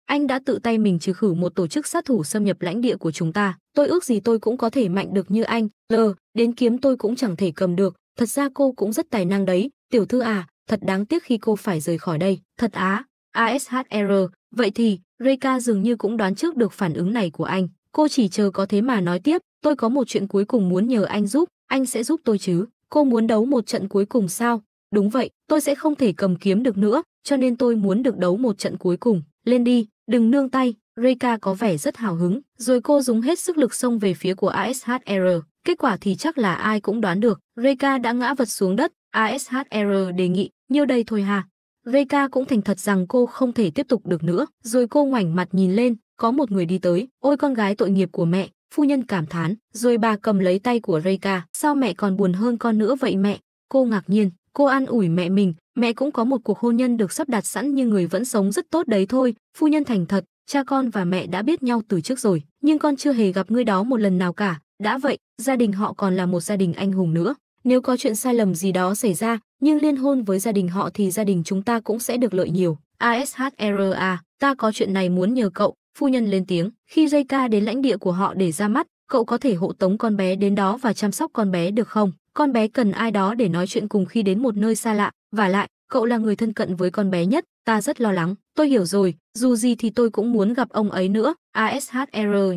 anh đã tự tay mình trừ khử một tổ chức sát thủ xâm nhập lãnh địa của chúng ta. Tôi ước gì tôi cũng có thể mạnh được như anh. L, đến kiếm tôi cũng chẳng thể cầm được. Thật ra cô cũng rất tài năng đấy, tiểu thư à. Thật đáng tiếc khi cô phải rời khỏi đây. Thật á, Asher. Vậy thì, Reika dường như cũng đoán trước được phản ứng này của anh. Cô chỉ chờ có thế mà nói tiếp. Tôi có một chuyện cuối cùng muốn nhờ anh giúp. Anh sẽ giúp tôi chứ? Cô muốn đấu một trận cuối cùng sao? Đúng vậy, tôi sẽ không thể cầm kiếm được nữa, cho nên tôi muốn được đấu một trận cuối cùng. Lên đi, đừng nương tay. Reika có vẻ rất hào hứng. Rồi cô dùng hết sức lực xông về phía của Asher. Kết quả thì chắc là ai cũng đoán được. Reika đã ngã vật xuống đất. Asher đề nghị, nhiêu đây thôi hà. Reika cũng thành thật rằng cô không thể tiếp tục được nữa. Rồi cô ngoảnh mặt nhìn lên, có một người đi tới. Ôi con gái tội nghiệp của mẹ, phu nhân cảm thán. Rồi bà cầm lấy tay của Reika. Sao mẹ còn buồn hơn con nữa vậy mẹ? Cô ngạc nhiên, cô an ủi mẹ mình. Mẹ cũng có một cuộc hôn nhân được sắp đặt sẵn nhưng người vẫn sống rất tốt đấy thôi. Phu nhân thành thật, cha con và mẹ đã biết nhau từ trước rồi. Nhưng con chưa hề gặp người đó một lần nào cả. Đã vậy, gia đình họ còn là một gia đình anh hùng nữa. Nếu có chuyện sai lầm gì đó xảy ra, nhưng liên hôn với gia đình họ thì gia đình chúng ta cũng sẽ được lợi nhiều. Asher à, ta có chuyện này muốn nhờ cậu, phu nhân lên tiếng. Khi Reika đến lãnh địa của họ để ra mắt, cậu có thể hộ tống con bé đến đó và chăm sóc con bé được không? Con bé cần ai đó để nói chuyện cùng khi đến một nơi xa lạ. Vả lại, cậu là người thân cận với con bé nhất, ta rất lo lắng. Tôi hiểu rồi, dù gì thì tôi cũng muốn gặp ông ấy nữa. Asher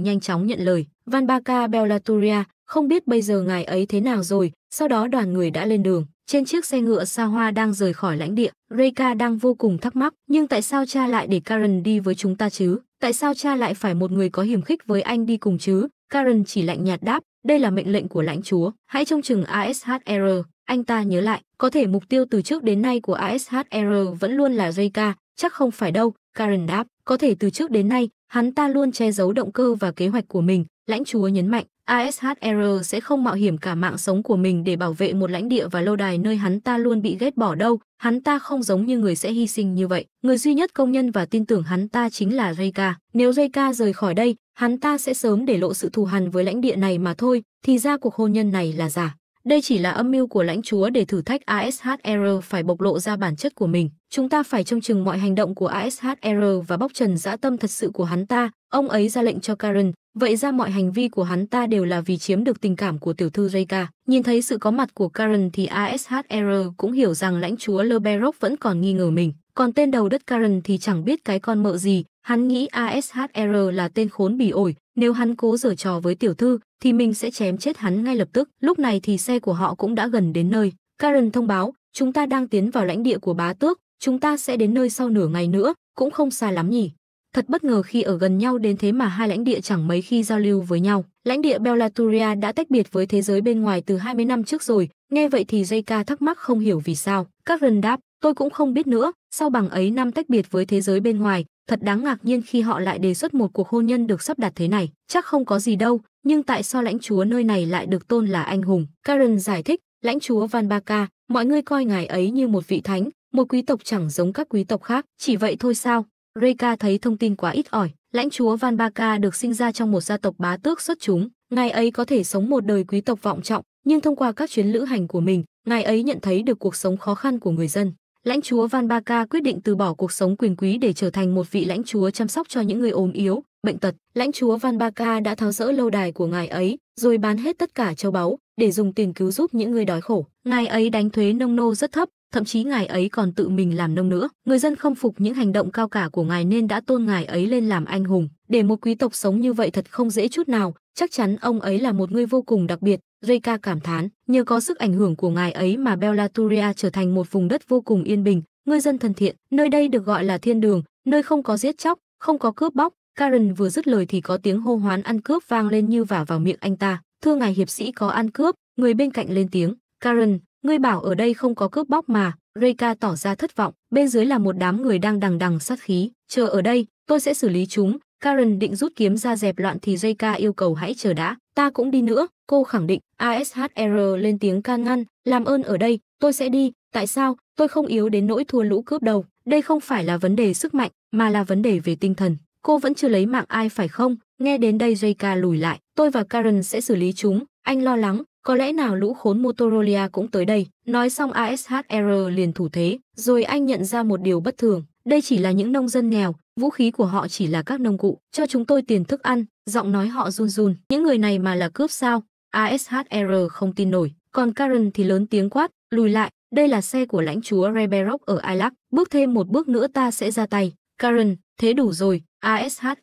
nhanh chóng nhận lời. Van Baca Bellatoria, không biết bây giờ ngài ấy thế nào rồi. Sau đó đoàn người đã lên đường. Trên chiếc xe ngựa xa hoa đang rời khỏi lãnh địa, Reika đang vô cùng thắc mắc. Nhưng tại sao cha lại để Karen đi với chúng ta chứ? Tại sao cha lại phải một người có hiềm khích với anh đi cùng chứ? Karen chỉ lạnh nhạt đáp, đây là mệnh lệnh của lãnh chúa. Hãy trông chừng Asher. Anh ta nhớ lại, có thể mục tiêu từ trước đến nay của Asher vẫn luôn là Reika. Chắc không phải đâu, Karen đáp. Có thể từ trước đến nay, hắn ta luôn che giấu động cơ và kế hoạch của mình. Lãnh chúa nhấn mạnh, Asher sẽ không mạo hiểm cả mạng sống của mình để bảo vệ một lãnh địa và lâu đài nơi hắn ta luôn bị ghét bỏ đâu. Hắn ta không giống như người sẽ hy sinh như vậy. Người duy nhất công nhân và tin tưởng hắn ta chính là Reika. Nếu Reika rời khỏi đây, hắn ta sẽ sớm để lộ sự thù hằn với lãnh địa này mà thôi. Thì ra cuộc hôn nhân này là giả. Đây chỉ là âm mưu của lãnh chúa để thử thách Asher phải bộc lộ ra bản chất của mình. Chúng ta phải trông chừng mọi hành động của Asher và bóc trần dã tâm thật sự của hắn ta. Ông ấy ra lệnh cho Karen. Vậy ra mọi hành vi của hắn ta đều là vì chiếm được tình cảm của tiểu thư Reika. Nhìn thấy sự có mặt của Karen thì Asher cũng hiểu rằng lãnh chúa Leberok vẫn còn nghi ngờ mình. Còn tên đầu đất Karen thì chẳng biết cái con mợ gì, hắn nghĩ Asher là tên khốn bỉ ổi, nếu hắn cố giở trò với tiểu thư thì mình sẽ chém chết hắn ngay lập tức. Lúc này thì xe của họ cũng đã gần đến nơi. Karen thông báo, chúng ta đang tiến vào lãnh địa của bá tước, chúng ta sẽ đến nơi sau nửa ngày nữa, cũng không xa lắm nhỉ. Thật bất ngờ khi ở gần nhau đến thế mà hai lãnh địa chẳng mấy khi giao lưu với nhau. Lãnh địa Bellatoria đã tách biệt với thế giới bên ngoài từ hai mươi năm trước rồi, nghe vậy thì Jika thắc mắc không hiểu vì sao. Karen đáp, tôi cũng không biết nữa, sau bằng ấy năm tách biệt với thế giới bên ngoài, thật đáng ngạc nhiên khi họ lại đề xuất một cuộc hôn nhân được sắp đặt thế này. Chắc không có gì đâu, nhưng tại sao lãnh chúa nơi này lại được tôn là anh hùng? Karen giải thích, lãnh chúa Van Baca, mọi người coi ngài ấy như một vị thánh, một quý tộc chẳng giống các quý tộc khác. Chỉ vậy thôi sao? Reika thấy thông tin quá ít ỏi. Lãnh chúa Van Baca được sinh ra trong một gia tộc bá tước xuất chúng. Ngài ấy có thể sống một đời quý tộc vọng trọng, nhưng thông qua các chuyến lữ hành của mình, ngài ấy nhận thấy được cuộc sống khó khăn của người dân. Lãnh chúa Van Baca quyết định từ bỏ cuộc sống quyền quý để trở thành một vị lãnh chúa chăm sóc cho những người ốm yếu, bệnh tật. Lãnh chúa Van Baca đã tháo rỡ lâu đài của ngài ấy, rồi bán hết tất cả châu báu để dùng tiền cứu giúp những người đói khổ. Ngài ấy đánh thuế nông nô rất thấp, thậm chí ngài ấy còn tự mình làm nông nữa. Người dân không phục những hành động cao cả của ngài nên đã tôn ngài ấy lên làm anh hùng. Để một quý tộc sống như vậy thật không dễ chút nào, chắc chắn ông ấy là một người vô cùng đặc biệt. Reika cảm thán, nhờ có sức ảnh hưởng của ngài ấy mà Bellatoria trở thành một vùng đất vô cùng yên bình, người dân thân thiện. Nơi đây được gọi là thiên đường, nơi không có giết chóc, không có cướp bóc. Karen vừa dứt lời thì có tiếng hô hoán ăn cướp vang lên như vả vào miệng anh ta. Thưa ngài hiệp sĩ có ăn cướp, người bên cạnh lên tiếng. Karen, ngươi bảo ở đây không có cướp bóc mà. Reika tỏ ra thất vọng, bên dưới là một đám người đang đằng đằng sát khí. Chờ ở đây, tôi sẽ xử lý chúng. Karen định rút kiếm ra dẹp loạn thì Reika yêu cầu hãy chờ đã, ta cũng đi nữa, cô khẳng định. Asher lên tiếng can ngăn, làm ơn ở đây, tôi sẽ đi. Tại sao? Tôi không yếu đến nỗi thua lũ cướp đầu. Đây không phải là vấn đề sức mạnh, mà là vấn đề về tinh thần. Cô vẫn chưa lấy mạng ai phải không? Nghe đến đây Reika lùi lại, tôi và Karen sẽ xử lý chúng, anh lo lắng. Có lẽ nào lũ khốn Motorolia cũng tới đây. Nói xong Asher liền thủ thế, rồi anh nhận ra một điều bất thường. Đây chỉ là những nông dân nghèo, vũ khí của họ chỉ là các nông cụ. Cho chúng tôi tiền thức ăn, giọng nói họ run run. Những người này mà là cướp sao? Asher không tin nổi. Còn Karen thì lớn tiếng quát, lùi lại, đây là xe của lãnh chúa Reberok ở Ailac. Bước thêm một bước nữa ta sẽ ra tay. Karen, thế đủ rồi. Asher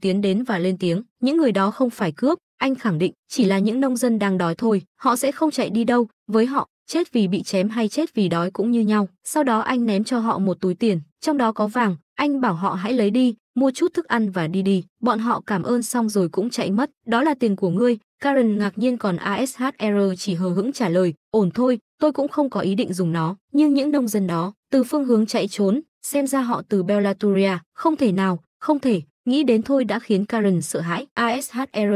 tiến đến và lên tiếng, những người đó không phải cướp, anh khẳng định, chỉ là những nông dân đang đói thôi, họ sẽ không chạy đi đâu, với họ, chết vì bị chém hay chết vì đói cũng như nhau. Sau đó anh ném cho họ một túi tiền, trong đó có vàng, anh bảo họ hãy lấy đi, mua chút thức ăn và đi đi. Bọn họ cảm ơn xong rồi cũng chạy mất, đó là tiền của ngươi. Karen ngạc nhiên còn Asher chỉ hờ hững trả lời, ổn thôi, tôi cũng không có ý định dùng nó. Nhưng những nông dân đó, từ phương hướng chạy trốn, xem ra họ từ Bellatoria, không thể nào. Không thể, nghĩ đến thôi đã khiến Karen sợ hãi. Asher,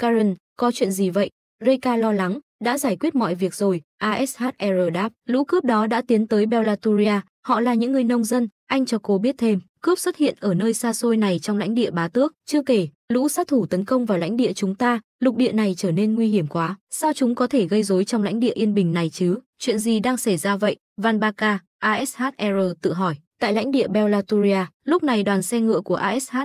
Karen, có chuyện gì vậy? Reika lo lắng, đã giải quyết mọi việc rồi. Asher đáp, lũ cướp đó đã tiến tới Bellatoria, họ là những người nông dân, anh cho cô biết thêm. Cướp xuất hiện ở nơi xa xôi này trong lãnh địa bá tước, chưa kể, lũ sát thủ tấn công vào lãnh địa chúng ta, lục địa này trở nên nguy hiểm quá. Sao chúng có thể gây rối trong lãnh địa yên bình này chứ? Chuyện gì đang xảy ra vậy? Van Baca, Asher tự hỏi. Tại lãnh địa Bellatoria, lúc này đoàn xe ngựa của Asher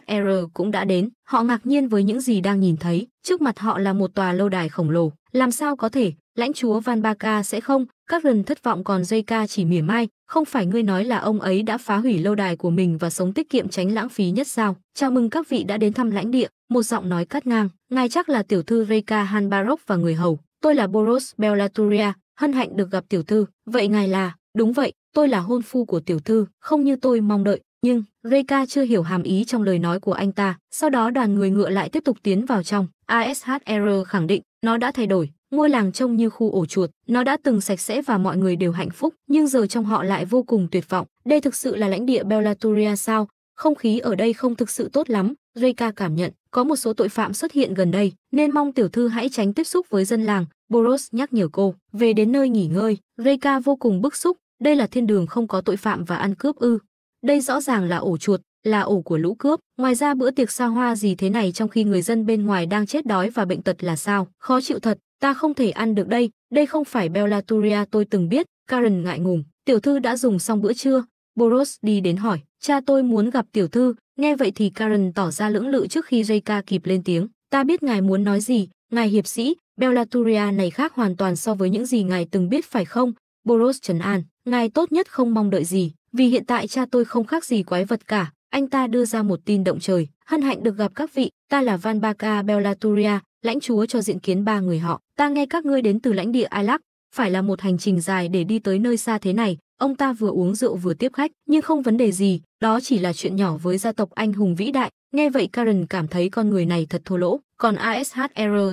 cũng đã đến. Họ ngạc nhiên với những gì đang nhìn thấy. Trước mặt họ là một tòa lâu đài khổng lồ. Làm sao có thể, lãnh chúa Van Baca sẽ không? Các lần thất vọng còn Jika chỉ mỉa mai. Không phải ngươi nói là ông ấy đã phá hủy lâu đài của mình và sống tiết kiệm tránh lãng phí nhất sao? Chào mừng các vị đã đến thăm lãnh địa. Một giọng nói cắt ngang. Ngài chắc là tiểu thư Reika Hanbarok và người hầu. Tôi là Boros Bellatoria, hân hạnh được gặp tiểu thư. Vậy ngài là? Đúng vậy. Tôi là hôn phu của tiểu thư, không như tôi mong đợi, nhưng Reika chưa hiểu hàm ý trong lời nói của anh ta. Sau đó đoàn người ngựa lại tiếp tục tiến vào trong. Asher khẳng định, nó đã thay đổi, ngôi làng trông như khu ổ chuột, nó đã từng sạch sẽ và mọi người đều hạnh phúc, nhưng giờ trong họ lại vô cùng tuyệt vọng. Đây thực sự là lãnh địa Bellatoria sao? Không khí ở đây không thực sự tốt lắm. Reika cảm nhận, có một số tội phạm xuất hiện gần đây, nên mong tiểu thư hãy tránh tiếp xúc với dân làng. Boros nhắc nhở cô, về đến nơi nghỉ ngơi. Reika vô cùng bức xúc. Đây là thiên đường không có tội phạm và ăn cướp ư? Đây rõ ràng là ổ chuột, là ổ của lũ cướp. Ngoài ra bữa tiệc xa hoa gì thế này trong khi người dân bên ngoài đang chết đói và bệnh tật là sao? Khó chịu thật, ta không thể ăn được đây. Đây không phải Bellatoria tôi từng biết. Karen ngại ngùng, tiểu thư đã dùng xong bữa trưa? Boros đi đến hỏi, cha tôi muốn gặp tiểu thư. Nghe vậy thì Karen tỏ ra lưỡng lự trước khi Reika kịp lên tiếng. Ta biết ngài muốn nói gì, ngài hiệp sĩ, Bellatoria này khác hoàn toàn so với những gì ngài từng biết phải không? Boros trấn an, ngài tốt nhất không mong đợi gì. Vì hiện tại cha tôi không khác gì quái vật cả, anh ta đưa ra một tin động trời. Hân hạnh được gặp các vị, ta là Van Baca Bellatoria, lãnh chúa cho diện kiến ba người họ. Ta nghe các ngươi đến từ lãnh địa Ailac, phải là một hành trình dài để đi tới nơi xa thế này. Ông ta vừa uống rượu vừa tiếp khách, nhưng không vấn đề gì, đó chỉ là chuyện nhỏ với gia tộc anh hùng vĩ đại. Nghe vậy Karen cảm thấy con người này thật thô lỗ, còn Asher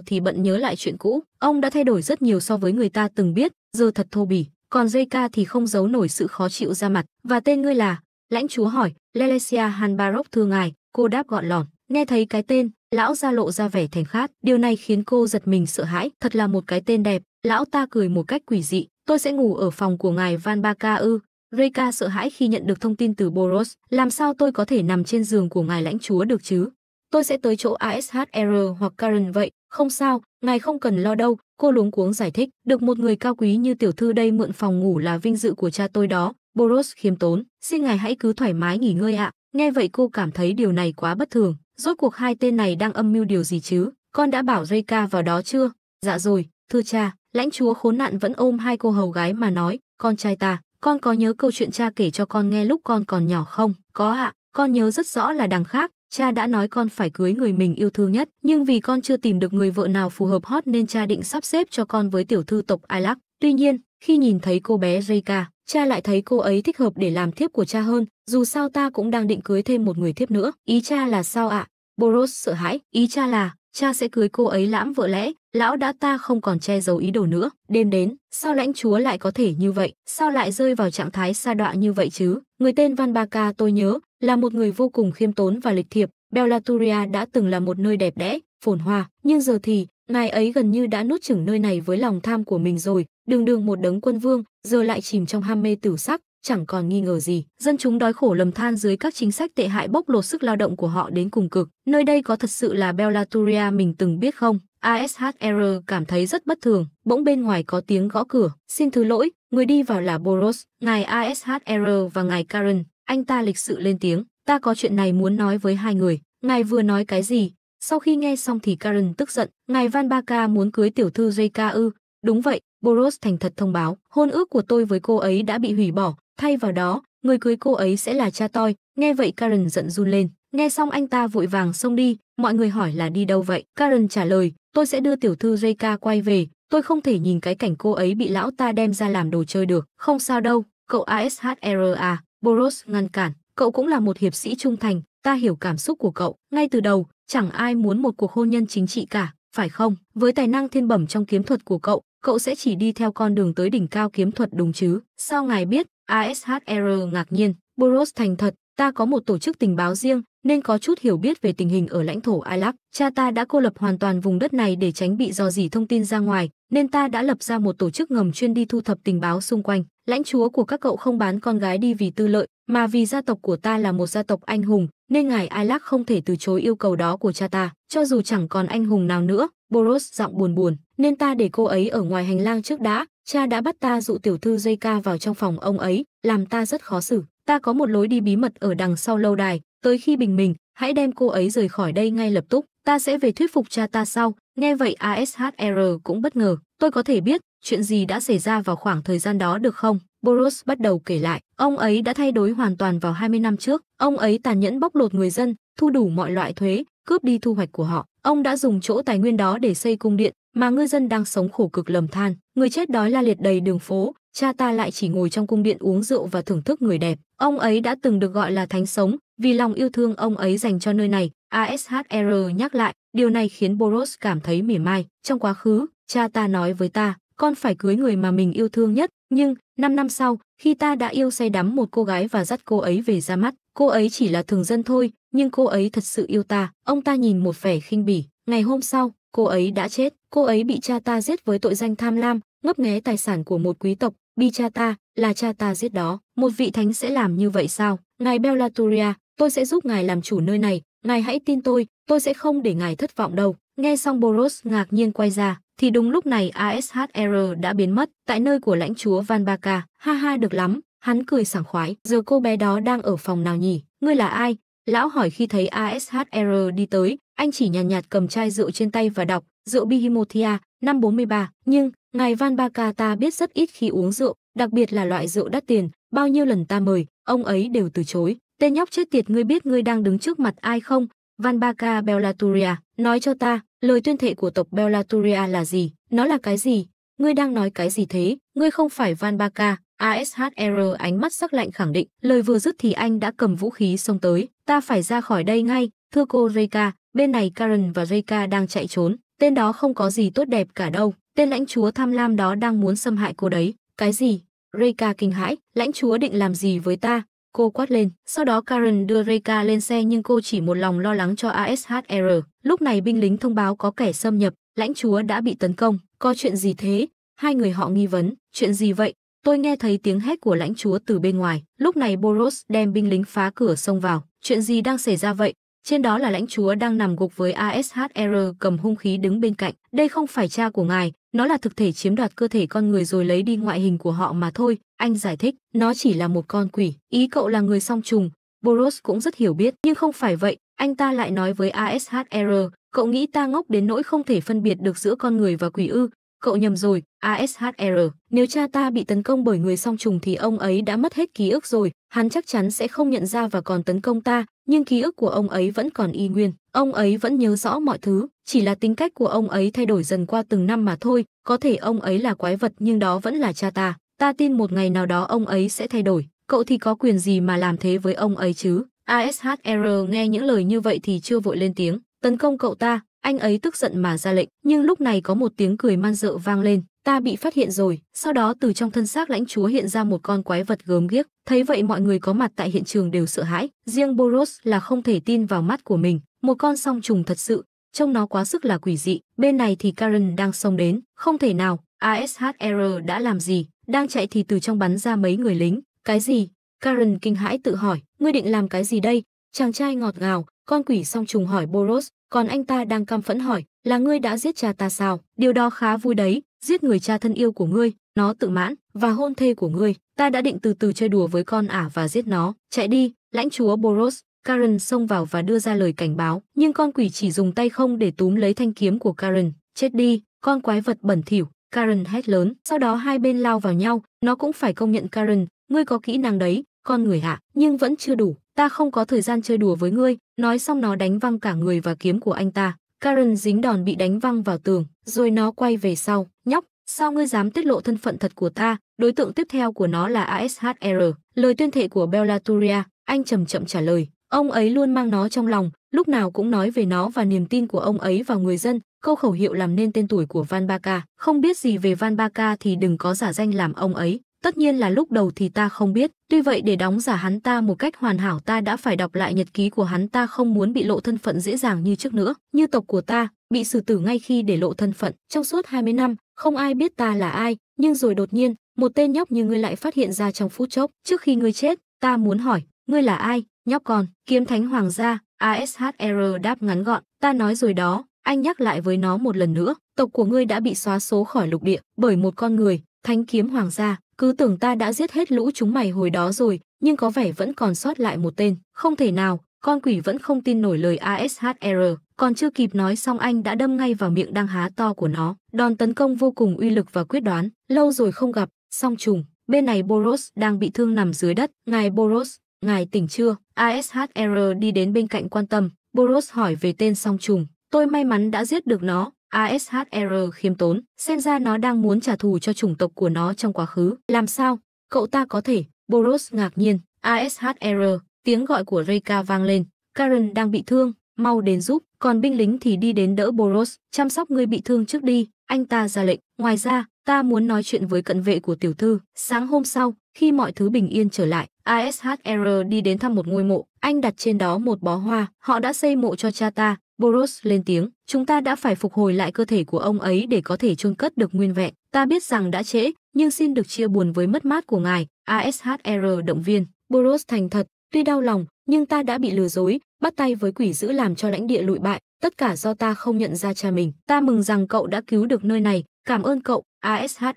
thì bận nhớ lại chuyện cũ. Ông đã thay đổi rất nhiều so với người ta từng biết, giờ thật thô bỉ. Còn Jika thì không giấu nổi sự khó chịu ra mặt. Và tên ngươi là? Lãnh chúa hỏi. Lelesia Hanbarok thưa ngài, cô đáp gọn lỏn. Nghe thấy cái tên, lão ra lộ ra vẻ thèm khát. Điều này khiến cô giật mình sợ hãi. Thật là một cái tên đẹp. Lão ta cười một cách quỷ dị. Tôi sẽ ngủ ở phòng của ngài Van Baca ư? Reika sợ hãi khi nhận được thông tin từ Boros. Làm sao tôi có thể nằm trên giường của ngài lãnh chúa được chứ? Tôi sẽ tới chỗ Asher hoặc Karen vậy. Không sao, ngài không cần lo đâu. Cô luống cuống giải thích. Được một người cao quý như tiểu thư đây mượn phòng ngủ là vinh dự của cha tôi đó. Boros khiêm tốn. Xin ngài hãy cứ thoải mái nghỉ ngơi ạ. À. Nghe vậy cô cảm thấy điều này quá bất thường. Rốt cuộc hai tên này đang âm mưu điều gì chứ? Con đã bảo Reika vào đó chưa? Dạ rồi, thưa cha. Lãnh chúa khốn nạn vẫn ôm hai cô hầu gái mà nói. Con trai ta, con có nhớ câu chuyện cha kể cho con nghe lúc con còn nhỏ không? Có ạ, à, con nhớ rất rõ là đằng khác. Cha đã nói con phải cưới người mình yêu thương nhất, nhưng vì con chưa tìm được người vợ nào phù hợp hot nên cha định sắp xếp cho con với tiểu thư tộc Ailac. Tuy nhiên, khi nhìn thấy cô bé Reika, cha lại thấy cô ấy thích hợp để làm thiếp của cha hơn. Dù sao ta cũng đang định cưới thêm một người thiếp nữa. Ý cha là sao ạ? À? Boros sợ hãi. Ý cha là, cha sẽ cưới cô ấy lãm vợ lẽ. Lão đã ta không còn che giấu ý đồ nữa. Đêm đến, sao lãnh chúa lại có thể như vậy? Sao lại rơi vào trạng thái sa đọa như vậy chứ? Người tên Van Baca tôi nhớ là một người vô cùng khiêm tốn và lịch thiệp. Bellatoria đã từng là một nơi đẹp đẽ, phồn hoa, nhưng giờ thì ngài ấy gần như đã nuốt chửng nơi này với lòng tham của mình rồi. Đường đường một đấng quân vương, giờ lại chìm trong ham mê tửu sắc, chẳng còn nghi ngờ gì. Dân chúng đói khổ lầm than dưới các chính sách tệ hại bóc lột sức lao động của họ đến cùng cực. Nơi đây có thật sự là Bellatoria mình từng biết không? Asher cảm thấy rất bất thường. Bỗng bên ngoài có tiếng gõ cửa. Xin thứ lỗi, người đi vào là Boros, ngài Asher và ngài Karen. Anh ta lịch sự lên tiếng. Ta có chuyện này muốn nói với hai người. Ngài vừa nói cái gì? Sau khi nghe xong thì Karen tức giận. Ngài Van Baca muốn cưới tiểu thư Jika ư? Đúng vậy, Boros thành thật thông báo. Hôn ước của tôi với cô ấy đã bị hủy bỏ. Thay vào đó, người cưới cô ấy sẽ là cha tôi. Nghe vậy Karen giận run lên. Nghe xong anh ta vội vàng xông đi. Mọi người hỏi là đi đâu vậy? Karen trả lời. Tôi sẽ đưa tiểu thư Jika quay về. Tôi không thể nhìn cái cảnh cô ấy bị lão ta đem ra làm đồ chơi được. Không sao đâu, cậu Asher à. Boros ngăn cản. Cậu cũng là một hiệp sĩ trung thành. Ta hiểu cảm xúc của cậu. Ngay từ đầu, chẳng ai muốn một cuộc hôn nhân chính trị cả, phải không? Với tài năng thiên bẩm trong kiếm thuật của cậu, cậu sẽ chỉ đi theo con đường tới đỉnh cao kiếm thuật đúng chứ? Sao ngài biết? Asher ngạc nhiên. Boros thành thật. Ta có một tổ chức tình báo riêng, nên có chút hiểu biết về tình hình ở lãnh thổ Ailac. Cha ta đã cô lập hoàn toàn vùng đất này để tránh bị dò dỉ thông tin ra ngoài, nên ta đã lập ra một tổ chức ngầm chuyên đi thu thập tình báo xung quanh. Lãnh chúa của các cậu không bán con gái đi vì tư lợi, mà vì gia tộc của ta là một gia tộc anh hùng, nên ngài Ailac không thể từ chối yêu cầu đó của cha ta. Cho dù chẳng còn anh hùng nào nữa, Boros giọng buồn buồn, nên ta để cô ấy ở ngoài hành lang trước đã. Cha đã bắt ta dụ tiểu thư Jika vào trong phòng ông ấy, làm ta rất khó xử. Ta có một lối đi bí mật ở đằng sau lâu đài. Tới khi bình minh, hãy đem cô ấy rời khỏi đây ngay lập tức. Ta sẽ về thuyết phục cha ta sau. Nghe vậy Asher cũng bất ngờ. Tôi có thể biết chuyện gì đã xảy ra vào khoảng thời gian đó được không? Boros bắt đầu kể lại. Ông ấy đã thay đổi hoàn toàn vào hai mươi năm trước. Ông ấy tàn nhẫn bóc lột người dân, thu đủ mọi loại thuế, cướp đi thu hoạch của họ. Ông đã dùng chỗ tài nguyên đó để xây cung điện mà ngư dân đang sống khổ cực lầm than. Người chết đói la liệt đầy đường phố. Cha ta lại chỉ ngồi trong cung điện uống rượu và thưởng thức người đẹp. Ông ấy đã từng được gọi là thánh sống vì lòng yêu thương ông ấy dành cho nơi này. Asher nhắc lại, điều này khiến Boros cảm thấy mỉa mai. Trong quá khứ, cha ta nói với ta, con phải cưới người mà mình yêu thương nhất. Nhưng, năm năm sau, khi ta đã yêu say đắm một cô gái và dắt cô ấy về ra mắt, cô ấy chỉ là thường dân thôi, nhưng cô ấy thật sự yêu ta. Ông ta nhìn một vẻ khinh bỉ. Ngày hôm sau, cô ấy đã chết. Cô ấy bị cha ta giết với tội danh tham lam, ngấp nghé tài sản của một quý tộc. Bi cha ta, là cha ta giết đó. Một vị thánh sẽ làm như vậy sao? Ngài Bellatoria, tôi sẽ giúp ngài làm chủ nơi này. Ngài hãy tin tôi, tôi sẽ không để ngài thất vọng đâu. Nghe xong Boros ngạc nhiên quay ra, thì đúng lúc này Asher đã biến mất tại nơi của lãnh chúa Van Baca. Ha ha, được lắm, hắn cười sảng khoái. Giờ cô bé đó đang ở phòng nào nhỉ? Ngươi là ai? Lão hỏi khi thấy Asher đi tới. Anh chỉ nhàn nhạt, nhạt cầm chai rượu trên tay và đọc, rượu Bihimothia, năm bốn mươi ba. Nhưng, ngài Van Baca ta biết rất ít khi uống rượu, đặc biệt là loại rượu đắt tiền. bao nhiêu lần ta mời, ông ấy đều từ chối. Tên nhóc chết tiệt, ngươi biết ngươi đang đứng trước mặt ai không? Van Baca Bellatoria, nói cho ta, lời tuyên thệ của tộc Bellatoria là gì? Nó là cái gì? Ngươi đang nói cái gì thế? Ngươi không phải Van Baca. Asher ánh mắt sắc lạnh khẳng định, lời vừa dứt thì anh đã cầm vũ khí xông tới. Ta phải ra khỏi đây ngay, thưa cô Reika, bên này Karen và Reika đang chạy trốn. Tên đó không có gì tốt đẹp cả đâu, tên lãnh chúa tham lam đó đang muốn xâm hại cô đấy. Cái gì? Reika kinh hãi, lãnh chúa định làm gì với ta? Cô quát lên, sau đó Karen đưa Reika lên xe nhưng cô chỉ một lòng lo lắng cho Asher. Lúc này binh lính thông báo có kẻ xâm nhập, lãnh chúa đã bị tấn công. Có chuyện gì thế? Hai người họ nghi vấn, chuyện gì vậy? Tôi nghe thấy tiếng hét của lãnh chúa từ bên ngoài. Lúc này Boros đem binh lính phá cửa xông vào. Chuyện gì đang xảy ra vậy? Trên đó là lãnh chúa đang nằm gục với Asher cầm hung khí đứng bên cạnh. Đây không phải cha của ngài, nó là thực thể chiếm đoạt cơ thể con người rồi lấy đi ngoại hình của họ mà thôi. Anh giải thích, nó chỉ là một con quỷ. Ý cậu là người song trùng? Boros cũng rất hiểu biết, nhưng không phải vậy. Anh ta lại nói với Asher, cậu nghĩ ta ngốc đến nỗi không thể phân biệt được giữa con người và quỷ ư? Cậu nhầm rồi, Asher. Nếu cha ta bị tấn công bởi người song trùng thì ông ấy đã mất hết ký ức rồi. Hắn chắc chắn sẽ không nhận ra và còn tấn công ta. Nhưng ký ức của ông ấy vẫn còn y nguyên. Ông ấy vẫn nhớ rõ mọi thứ. Chỉ là tính cách của ông ấy thay đổi dần qua từng năm mà thôi. Có thể ông ấy là quái vật nhưng đó vẫn là cha ta. Ta tin một ngày nào đó ông ấy sẽ thay đổi. Cậu thì có quyền gì mà làm thế với ông ấy chứ? Asher nghe những lời như vậy thì chưa vội lên tiếng tấn công cậu ta. Anh ấy tức giận mà ra lệnh, nhưng lúc này có một tiếng cười man dợ vang lên. Ta bị phát hiện rồi. Sau đó từ trong thân xác lãnh chúa hiện ra một con quái vật gớm ghiếc. Thấy vậy mọi người có mặt tại hiện trường đều sợ hãi. Riêng Boros là không thể tin vào mắt của mình. Một con song trùng thật sự, trông nó quá sức là quỷ dị. Bên này thì Karen đang xông đến. Không thể nào, Asher đã làm gì? Đang chạy thì từ trong bắn ra mấy người lính. Cái gì? Karen kinh hãi tự hỏi, ngươi định làm cái gì đây? Chàng trai ngọt ngào, con quỷ song trùng hỏi Boros. Còn anh ta đang căm phẫn hỏi, là ngươi đã giết cha ta sao? Điều đó khá vui đấy, giết người cha thân yêu của ngươi, nó tự mãn, và hôn thê của ngươi. Ta đã định từ từ chơi đùa với con ả và giết nó. Chạy đi, lãnh chúa Boros. Karen xông vào và đưa ra lời cảnh báo, nhưng con quỷ chỉ dùng tay không để túm lấy thanh kiếm của Karen. Chết đi, con quái vật bẩn thỉu, Karen hét lớn. Sau đó hai bên lao vào nhau, nó cũng phải công nhận Karen, ngươi có kỹ năng đấy, con người hạ, nhưng vẫn chưa đủ. Ta không có thời gian chơi đùa với ngươi. Nói xong nó đánh văng cả người và kiếm của anh ta. Karen dính đòn bị đánh văng vào tường, rồi nó quay về sau. Nhóc, sao ngươi dám tiết lộ thân phận thật của ta? Đối tượng tiếp theo của nó là Asher. Lời tuyên thệ của Bellatoria, anh chậm chậm trả lời. Ông ấy luôn mang nó trong lòng, lúc nào cũng nói về nó và niềm tin của ông ấy vào người dân. Câu khẩu hiệu làm nên tên tuổi của Van Baca. Không biết gì về Van Baca thì đừng có giả danh làm ông ấy. Tất nhiên là lúc đầu thì ta không biết, tuy vậy để đóng giả hắn ta một cách hoàn hảo ta đã phải đọc lại nhật ký của hắn ta, không muốn bị lộ thân phận dễ dàng như trước nữa, như tộc của ta, bị xử tử ngay khi để lộ thân phận. Trong suốt hai mươi năm, không ai biết ta là ai, nhưng rồi đột nhiên, một tên nhóc như ngươi lại phát hiện ra trong phút chốc. Trước khi ngươi chết, ta muốn hỏi, ngươi là ai, nhóc con? Kiếm thánh hoàng gia, Asher đáp ngắn gọn, ta nói rồi đó, anh nhắc lại với nó một lần nữa, tộc của ngươi đã bị xóa số khỏi lục địa, bởi một con người, thánh kiếm hoàng gia. Cứ tưởng ta đã giết hết lũ chúng mày hồi đó rồi, nhưng có vẻ vẫn còn sót lại một tên. Không thể nào, con quỷ vẫn không tin nổi lời Asher. Còn chưa kịp nói xong anh đã đâm ngay vào miệng đang há to của nó. Đòn tấn công vô cùng uy lực và quyết đoán. Lâu rồi không gặp, song trùng. Bên này Boros đang bị thương nằm dưới đất. Ngài Boros, ngài tỉnh chưa? Asher đi đến bên cạnh quan tâm. Boros hỏi về tên song trùng. Tôi may mắn đã giết được nó. Asher khiêm tốn, xem ra nó đang muốn trả thù cho chủng tộc của nó trong quá khứ. Làm sao? Cậu ta có thể? Boros ngạc nhiên. Asher, tiếng gọi của Reika vang lên. Karen đang bị thương, mau đến giúp. Còn binh lính thì đi đến đỡ Boros. Chăm sóc người bị thương trước đi, anh ta ra lệnh. Ngoài ra, ta muốn nói chuyện với cận vệ của tiểu thư. Sáng hôm sau, khi mọi thứ bình yên trở lại, Asher đi đến thăm một ngôi mộ. Anh đặt trên đó một bó hoa. Họ đã xây mộ cho cha ta. Boros lên tiếng, chúng ta đã phải phục hồi lại cơ thể của ông ấy để có thể chôn cất được nguyên vẹn. Ta biết rằng đã trễ, nhưng xin được chia buồn với mất mát của ngài. Asher động viên. Boros thành thật, tuy đau lòng, nhưng ta đã bị lừa dối, bắt tay với quỷ dữ làm cho lãnh địa lụi bại. Tất cả do ta không nhận ra cha mình. Ta mừng rằng cậu đã cứu được nơi này. Cảm ơn cậu, Asher.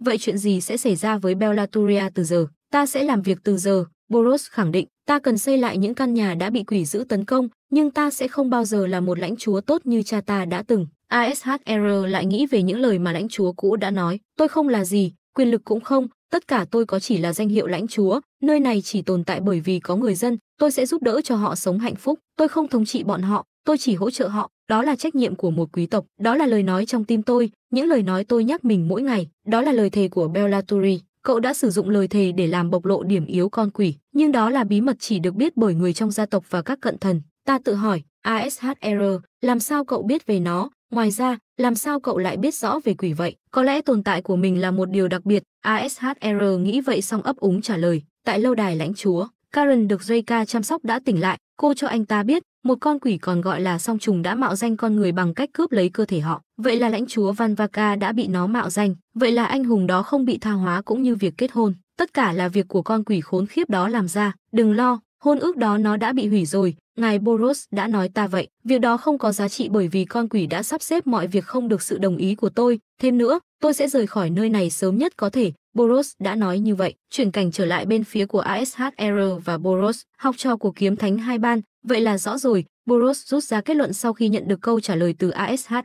Vậy chuyện gì sẽ xảy ra với Bellatoria từ giờ? Ta sẽ làm việc từ giờ, Boros khẳng định. Ta cần xây lại những căn nhà đã bị quỷ dữ tấn công, nhưng ta sẽ không bao giờ là một lãnh chúa tốt như cha ta đã từng. Asher lại nghĩ về những lời mà lãnh chúa cũ đã nói. Tôi không là gì, quyền lực cũng không, tất cả tôi có chỉ là danh hiệu lãnh chúa, nơi này chỉ tồn tại bởi vì có người dân, tôi sẽ giúp đỡ cho họ sống hạnh phúc, tôi không thống trị bọn họ, tôi chỉ hỗ trợ họ, đó là trách nhiệm của một quý tộc, đó là lời nói trong tim tôi, những lời nói tôi nhắc mình mỗi ngày, đó là lời thề của Bellatoria. Cậu đã sử dụng lời thề để làm bộc lộ điểm yếu con quỷ, nhưng đó là bí mật chỉ được biết bởi người trong gia tộc và các cận thần. Ta tự hỏi, Asher, làm sao cậu biết về nó? Ngoài ra, làm sao cậu lại biết rõ về quỷ vậy? Có lẽ tồn tại của mình là một điều đặc biệt. Asher nghĩ vậy xong ấp úng trả lời. Tại lâu đài lãnh chúa, Karen được Reika chăm sóc đã tỉnh lại. Cô cho anh ta biết, một con quỷ còn gọi là song trùng đã mạo danh con người bằng cách cướp lấy cơ thể họ. Vậy là lãnh chúa Van Baca đã bị nó mạo danh. Vậy là anh hùng đó không bị tha hóa cũng như việc kết hôn. Tất cả là việc của con quỷ khốn khiếp đó làm ra. Đừng lo, hôn ước đó nó đã bị hủy rồi. Ngài Boros đã nói ta vậy. Việc đó không có giá trị bởi vì con quỷ đã sắp xếp mọi việc không được sự đồng ý của tôi. Thêm nữa, tôi sẽ rời khỏi nơi này sớm nhất có thể. Boros đã nói như vậy. Chuyển cảnh trở lại bên phía của Asher và Boros, học trò của kiếm thánh hai ban. Vậy là rõ rồi, Boros rút ra kết luận sau khi nhận được câu trả lời từ Asher.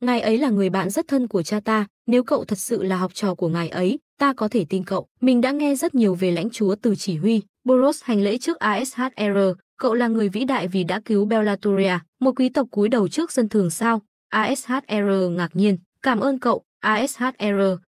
Ngài ấy là người bạn rất thân của cha ta. Nếu cậu thật sự là học trò của ngài ấy, ta có thể tin cậu. Mình đã nghe rất nhiều về lãnh chúa từ chỉ huy. Boros hành lễ trước Asher. Cậu là người vĩ đại vì đã cứu Bellatoria, một quý tộc cúi đầu trước dân thường sao? Asher ngạc nhiên. Cảm ơn cậu, Asher.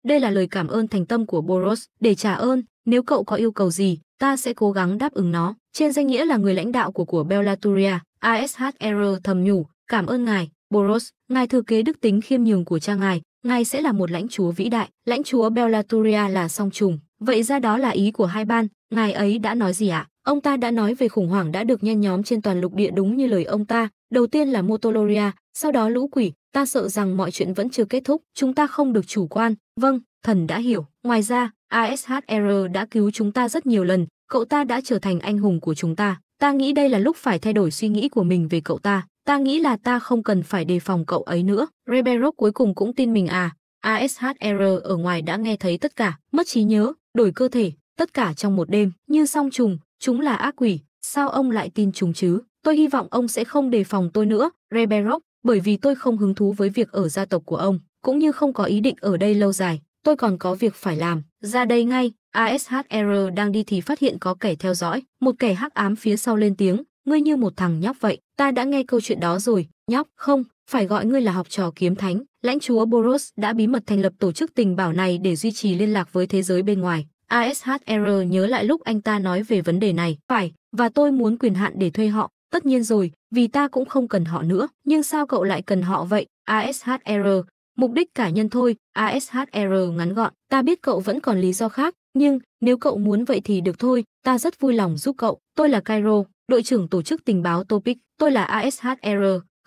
Đây là lời cảm ơn thành tâm của Boros. Để trả ơn, nếu cậu có yêu cầu gì, ta sẽ cố gắng đáp ứng nó. Trên danh nghĩa là người lãnh đạo của của Bellatoria, Asher thầm nhủ. Cảm ơn ngài, Boros. Ngài thừa kế đức tính khiêm nhường của cha ngài. Ngài sẽ là một lãnh chúa vĩ đại. Lãnh chúa Bellatoria là song trùng. Vậy ra đó là ý của hai ban. Ngài ấy đã nói gì ạ? À? Ông ta đã nói về khủng hoảng đã được nhen nhóm trên toàn lục địa đúng như lời ông ta. Đầu tiên là Motorolia, sau đó lũ quỷ. Ta sợ rằng mọi chuyện vẫn chưa kết thúc. Chúng ta không được chủ quan. Vâng, thần đã hiểu. Ngoài ra, Asher đã cứu chúng ta rất nhiều lần. Cậu ta đã trở thành anh hùng của chúng ta. Ta nghĩ đây là lúc phải thay đổi suy nghĩ của mình về cậu ta. Ta nghĩ là ta không cần phải đề phòng cậu ấy nữa. Reberok cuối cùng cũng tin mình à? Asher ở ngoài đã nghe thấy tất cả. Mất trí nhớ, đổi cơ thể, tất cả trong một đêm. Như song trùng, chúng là ác quỷ. Sao ông lại tin chúng chứ? Tôi hy vọng ông sẽ không đề phòng tôi nữa, Reberok, bởi vì tôi không hứng thú với việc ở gia tộc của ông, cũng như không có ý định ở đây lâu dài. Tôi còn có việc phải làm. Ra đây ngay. Asher đang đi thì phát hiện có kẻ theo dõi. Một kẻ hắc ám phía sau lên tiếng. Ngươi như một thằng nhóc vậy. Ta đã nghe câu chuyện đó rồi. Nhóc, không, phải gọi ngươi là học trò kiếm thánh. Lãnh chúa Boros đã bí mật thành lập tổ chức tình bảo này để duy trì liên lạc với thế giới bên ngoài. Asher nhớ lại lúc anh ta nói về vấn đề này. Phải, và tôi muốn quyền hạn để thuê họ. Tất nhiên rồi, vì ta cũng không cần họ nữa. Nhưng sao cậu lại cần họ vậy? Asher, mục đích cá nhân thôi. Asher ngắn gọn. Ta biết cậu vẫn còn lý do khác, nhưng nếu cậu muốn vậy thì được thôi. Ta rất vui lòng giúp cậu. Tôi là Cairo, đội trưởng tổ chức tình báo Topic. Tôi là Asher.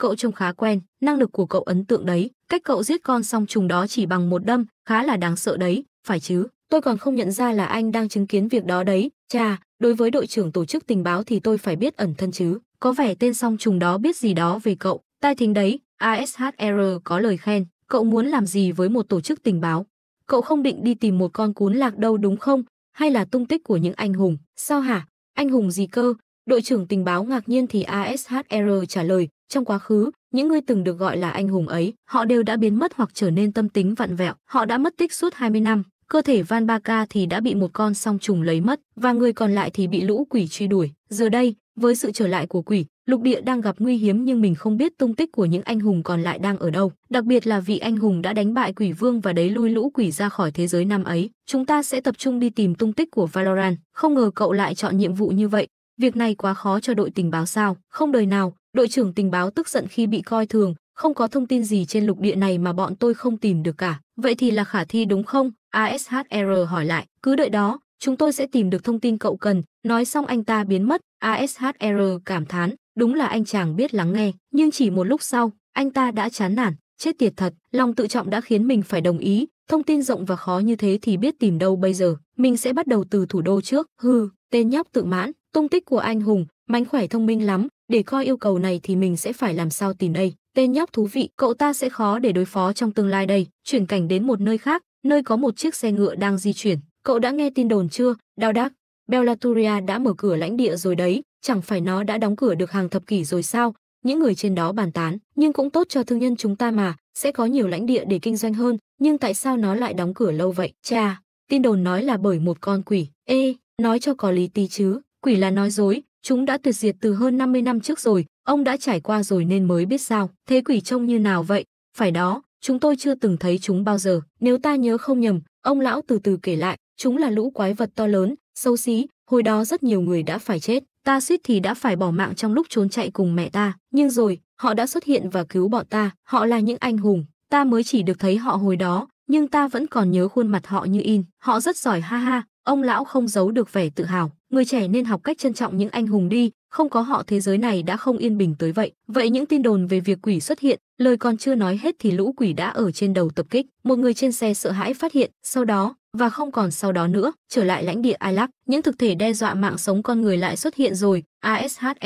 Cậu trông khá quen. Năng lực của cậu ấn tượng đấy. Cách cậu giết con song trùng đó chỉ bằng một đâm, khá là đáng sợ đấy, phải chứ? Tôi còn không nhận ra là anh đang chứng kiến việc đó đấy. Chà, đối với đội trưởng tổ chức tình báo thì tôi phải biết ẩn thân chứ. Có vẻ tên song trùng đó biết gì đó về cậu. Tai thính đấy, Asher có lời khen. Cậu muốn làm gì với một tổ chức tình báo? Cậu không định đi tìm một con cún lạc đâu đúng không? Hay là tung tích của những anh hùng? Sao hả? Anh hùng gì cơ? Đội trưởng tình báo ngạc nhiên thì Asher trả lời. Trong quá khứ, những người từng được gọi là anh hùng ấy, họ đều đã biến mất hoặc trở nên tâm tính vặn vẹo. Họ đã mất tích suốt hai mươi năm. Cơ thể Van Baca thì đã bị một con song trùng lấy mất, và người còn lại thì bị lũ quỷ truy đuổi. Giờ đây, với sự trở lại của quỷ, lục địa đang gặp nguy hiểm nhưng mình không biết tung tích của những anh hùng còn lại đang ở đâu. Đặc biệt là vị anh hùng đã đánh bại quỷ vương và đẩy lui lũ quỷ ra khỏi thế giới năm ấy. Chúng ta sẽ tập trung đi tìm tung tích của Valoran. Không ngờ cậu lại chọn nhiệm vụ như vậy. Việc này quá khó cho đội tình báo sao? Không đời nào, đội trưởng tình báo tức giận khi bị coi thường. Không có thông tin gì trên lục địa này mà bọn tôi không tìm được cả. Vậy thì là khả thi đúng không? Asher hỏi lại. Cứ đợi đó, chúng tôi sẽ tìm được thông tin cậu cần. Nói xong anh ta biến mất. Asher cảm thán. Đúng là anh chàng biết lắng nghe. Nhưng chỉ một lúc sau, anh ta đã chán nản. Chết tiệt thật, lòng tự trọng đã khiến mình phải đồng ý. Thông tin rộng và khó như thế thì biết tìm đâu bây giờ. Mình sẽ bắt đầu từ thủ đô trước. Hừ, tên nhóc tự mãn. Tung tích của anh hùng, mánh khỏe thông minh lắm. Để coi yêu cầu này thì mình sẽ phải làm sao tìm đây. Tên nhóc thú vị, cậu ta sẽ khó để đối phó trong tương lai đây. Chuyển cảnh đến một nơi khác, nơi có một chiếc xe ngựa đang di chuyển. Cậu đã nghe tin đồn chưa? Đao đắc, Bellatoria đã mở cửa lãnh địa rồi đấy. Chẳng phải nó đã đóng cửa được hàng thập kỷ rồi sao? Những người trên đó bàn tán. Nhưng cũng tốt cho thương nhân chúng ta mà. Sẽ có nhiều lãnh địa để kinh doanh hơn. Nhưng tại sao nó lại đóng cửa lâu vậy? Chà, tin đồn nói là bởi một con quỷ. Ê, nói cho có lý tí chứ, quỷ là nói dối, chúng đã tuyệt diệt từ hơn năm mươi năm trước rồi, ông đã trải qua rồi nên mới biết sao. Thế quỷ trông như nào vậy? Phải đó, chúng tôi chưa từng thấy chúng bao giờ. Nếu ta nhớ không nhầm, ông lão từ từ kể lại, chúng là lũ quái vật to lớn, xấu xí, hồi đó rất nhiều người đã phải chết. Ta suýt thì đã phải bỏ mạng trong lúc trốn chạy cùng mẹ ta, nhưng rồi, họ đã xuất hiện và cứu bọn ta, họ là những anh hùng, ta mới chỉ được thấy họ hồi đó, nhưng ta vẫn còn nhớ khuôn mặt họ như in, họ rất giỏi ha ha, ông lão không giấu được vẻ tự hào, người trẻ nên học cách trân trọng những anh hùng đi, không có họ thế giới này đã không yên bình tới vậy. Vậy những tin đồn về việc quỷ xuất hiện, lời còn chưa nói hết thì lũ quỷ đã ở trên đầu tập kích, một người trên xe sợ hãi phát hiện, sau đó, và không còn sau đó nữa, trở lại lãnh địa Ailac, những thực thể đe dọa mạng sống con người lại xuất hiện rồi. Asher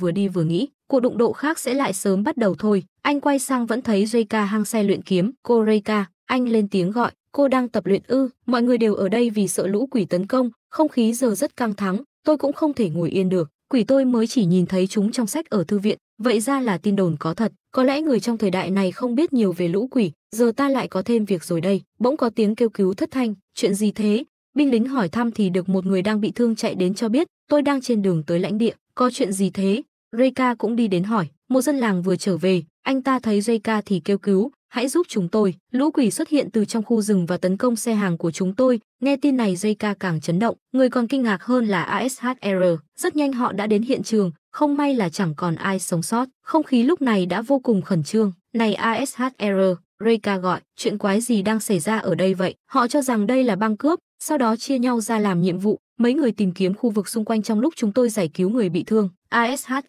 vừa đi vừa nghĩ, cuộc đụng độ khác sẽ lại sớm bắt đầu thôi. Anh quay sang vẫn thấy Reika hang xe luyện kiếm. Cô Reika, anh lên tiếng gọi, cô đang tập luyện ư? Mọi người đều ở đây vì sợ lũ quỷ tấn công, không khí giờ rất căng thẳng, tôi cũng không thể ngồi yên được. Quỷ tôi mới chỉ nhìn thấy chúng trong sách ở thư viện, vậy ra là tin đồn có thật. Có lẽ người trong thời đại này không biết nhiều về lũ quỷ, giờ ta lại có thêm việc rồi đây. Bỗng có tiếng kêu cứu thất thanh, chuyện gì thế? Binh lính hỏi thăm thì được một người đang bị thương chạy đến cho biết, tôi đang trên đường tới lãnh địa, có chuyện gì thế? Reika cũng đi đến hỏi, một dân làng vừa trở về, anh ta thấy Reika thì kêu cứu, hãy giúp chúng tôi, lũ quỷ xuất hiện từ trong khu rừng và tấn công xe hàng của chúng tôi. Nghe tin này Reika càng chấn động, người còn kinh ngạc hơn là Asher, rất nhanh họ đã đến hiện trường, không may là chẳng còn ai sống sót, không khí lúc này đã vô cùng khẩn trương. Này Asher, Reika gọi, chuyện quái gì đang xảy ra ở đây vậy? Họ cho rằng đây là băng cướp, sau đó chia nhau ra làm nhiệm vụ, mấy người tìm kiếm khu vực xung quanh trong lúc chúng tôi giải cứu người bị thương. Asher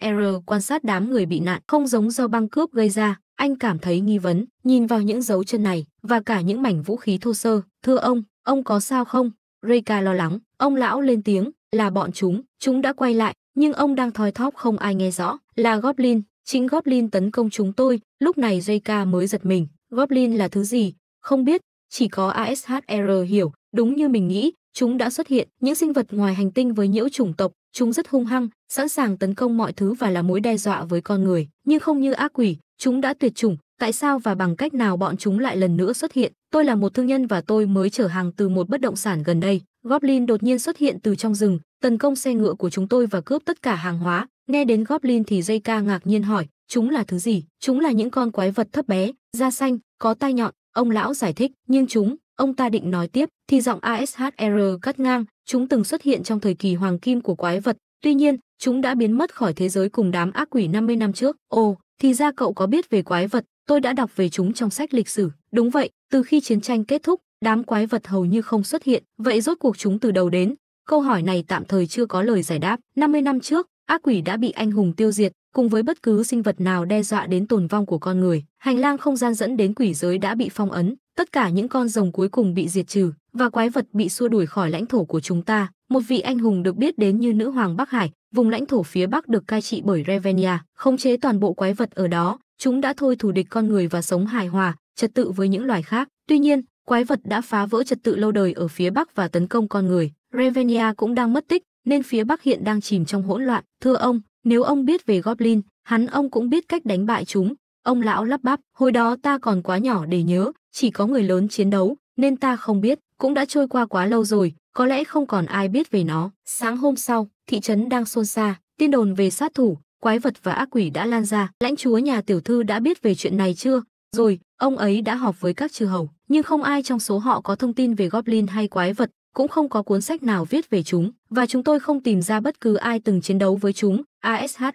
quan sát đám người bị nạn, không giống do băng cướp gây ra, anh cảm thấy nghi vấn, nhìn vào những dấu chân này và cả những mảnh vũ khí thô sơ. Thưa ông, ông có sao không? Reika lo lắng, ông lão lên tiếng, là bọn chúng, chúng đã quay lại, nhưng ông đang thoi thóp không ai nghe rõ, là Goblin, chính Goblin tấn công chúng tôi. Lúc này Reika mới giật mình, Goblin là thứ gì? Không biết, chỉ có Asher hiểu, đúng như mình nghĩ, chúng đã xuất hiện, những sinh vật ngoài hành tinh với nhiễu chủng tộc, chúng rất hung hăng, sẵn sàng tấn công mọi thứ và là mối đe dọa với con người, nhưng không như ác quỷ, chúng đã tuyệt chủng. Tại sao và bằng cách nào bọn chúng lại lần nữa xuất hiện? Tôi là một thương nhân và tôi mới chở hàng từ một bất động sản gần đây. Goblin đột nhiên xuất hiện từ trong rừng, tấn công xe ngựa của chúng tôi và cướp tất cả hàng hóa. Nghe đến Goblin thì Reika ngạc nhiên hỏi, chúng là thứ gì? Chúng là những con quái vật thấp bé, da xanh, có tai nhọn, ông lão giải thích, nhưng chúng, ông ta định nói tiếp, thì giọng Asher cắt ngang, chúng từng xuất hiện trong thời kỳ hoàng kim của quái vật, tuy nhiên, chúng đã biến mất khỏi thế giới cùng đám ác quỷ năm mươi năm trước. Ồ, thì ra cậu có biết về quái vật, tôi đã đọc về chúng trong sách lịch sử. Đúng vậy, từ khi chiến tranh kết thúc, đám quái vật hầu như không xuất hiện, vậy rốt cuộc chúng từ đầu đến? Câu hỏi này tạm thời chưa có lời giải đáp. năm mươi năm trước, ác quỷ đã bị anh hùng tiêu diệt, cùng với bất cứ sinh vật nào đe dọa đến tồn vong của con người. Hành lang không gian dẫn đến quỷ giới đã bị phong ấn, tất cả những con rồng cuối cùng bị diệt trừ, và quái vật bị xua đuổi khỏi lãnh thổ của chúng ta. Một vị anh hùng được biết đến như Nữ Hoàng Bắc Hải, vùng lãnh thổ phía Bắc được cai trị bởi Revenia, khống chế toàn bộ quái vật ở đó, chúng đã thôi thù địch con người và sống hài hòa, trật tự với những loài khác. Tuy nhiên, quái vật đã phá vỡ trật tự lâu đời ở phía Bắc và tấn công con người. Revenia cũng đang mất tích, nên phía Bắc hiện đang chìm trong hỗn loạn. Thưa ông, nếu ông biết về Goblin, hắn ông cũng biết cách đánh bại chúng. Ông lão lắp bắp, hồi đó ta còn quá nhỏ để nhớ, chỉ có người lớn chiến đấu, nên ta không biết, cũng đã trôi qua quá lâu rồi, có lẽ không còn ai biết về nó. Sáng hôm sau, thị trấn đang xôn xao, tin đồn về sát thủ, quái vật và ác quỷ đã lan ra. Lãnh chúa nhà tiểu thư đã biết về chuyện này chưa? Rồi, ông ấy đã họp với các chư hầu, nhưng không ai trong số họ có thông tin về Goblin hay quái vật, cũng không có cuốn sách nào viết về chúng, và chúng tôi không tìm ra bất cứ ai từng chiến đấu với chúng. Asher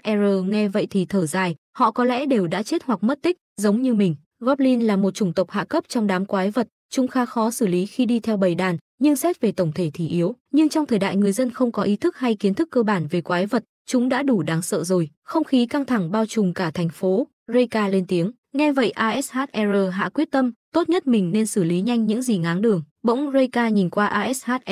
nghe vậy thì thở dài, họ có lẽ đều đã chết hoặc mất tích, giống như mình. Goblin là một chủng tộc hạ cấp trong đám quái vật, chúng khá khó xử lý khi đi theo bầy đàn, nhưng xét về tổng thể thì yếu. Nhưng trong thời đại người dân không có ý thức hay kiến thức cơ bản về quái vật, chúng đã đủ đáng sợ rồi. Không khí căng thẳng bao trùm cả thành phố. Reika lên tiếng, nghe vậy Asher hạ quyết tâm, tốt nhất mình nên xử lý nhanh những gì ngáng đường. Bỗng Reika nhìn qua Asher,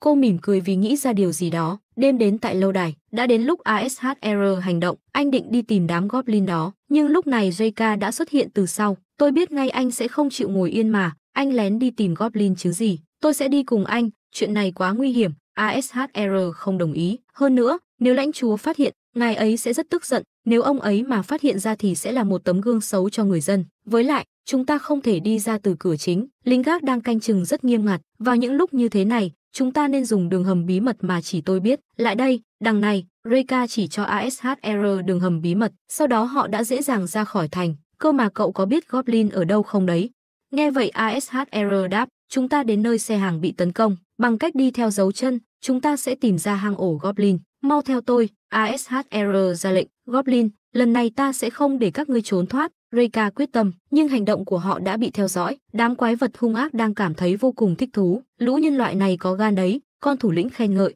cô mỉm cười vì nghĩ ra điều gì đó. Đêm đến tại lâu đài, đã đến lúc Asher hành động, anh định đi tìm đám Goblin đó. Nhưng lúc này Reika đã xuất hiện từ sau, tôi biết ngay anh sẽ không chịu ngồi yên mà, anh lén đi tìm Goblin chứ gì, tôi sẽ đi cùng anh, chuyện này quá nguy hiểm. Asher không đồng ý, hơn nữa, nếu lãnh chúa phát hiện, ngài ấy sẽ rất tức giận, nếu ông ấy mà phát hiện ra thì sẽ là một tấm gương xấu cho người dân. Với lại, chúng ta không thể đi ra từ cửa chính, lính gác đang canh chừng rất nghiêm ngặt. Vào những lúc như thế này, chúng ta nên dùng đường hầm bí mật mà chỉ tôi biết. Lại đây, đằng này, Reika chỉ cho Asher đường hầm bí mật, sau đó họ đã dễ dàng ra khỏi thành. Cơ mà cậu có biết Goblin ở đâu không đấy? Nghe vậy Asher đáp, chúng ta đến nơi xe hàng bị tấn công. Bằng cách đi theo dấu chân, chúng ta sẽ tìm ra hang ổ Goblin. Mau theo tôi, Asher ra lệnh. Goblin, lần này ta sẽ không để các ngươi trốn thoát. Reika quyết tâm, nhưng hành động của họ đã bị theo dõi. Đám quái vật hung ác đang cảm thấy vô cùng thích thú. Lũ nhân loại này có gan đấy, con thủ lĩnh khen ngợi.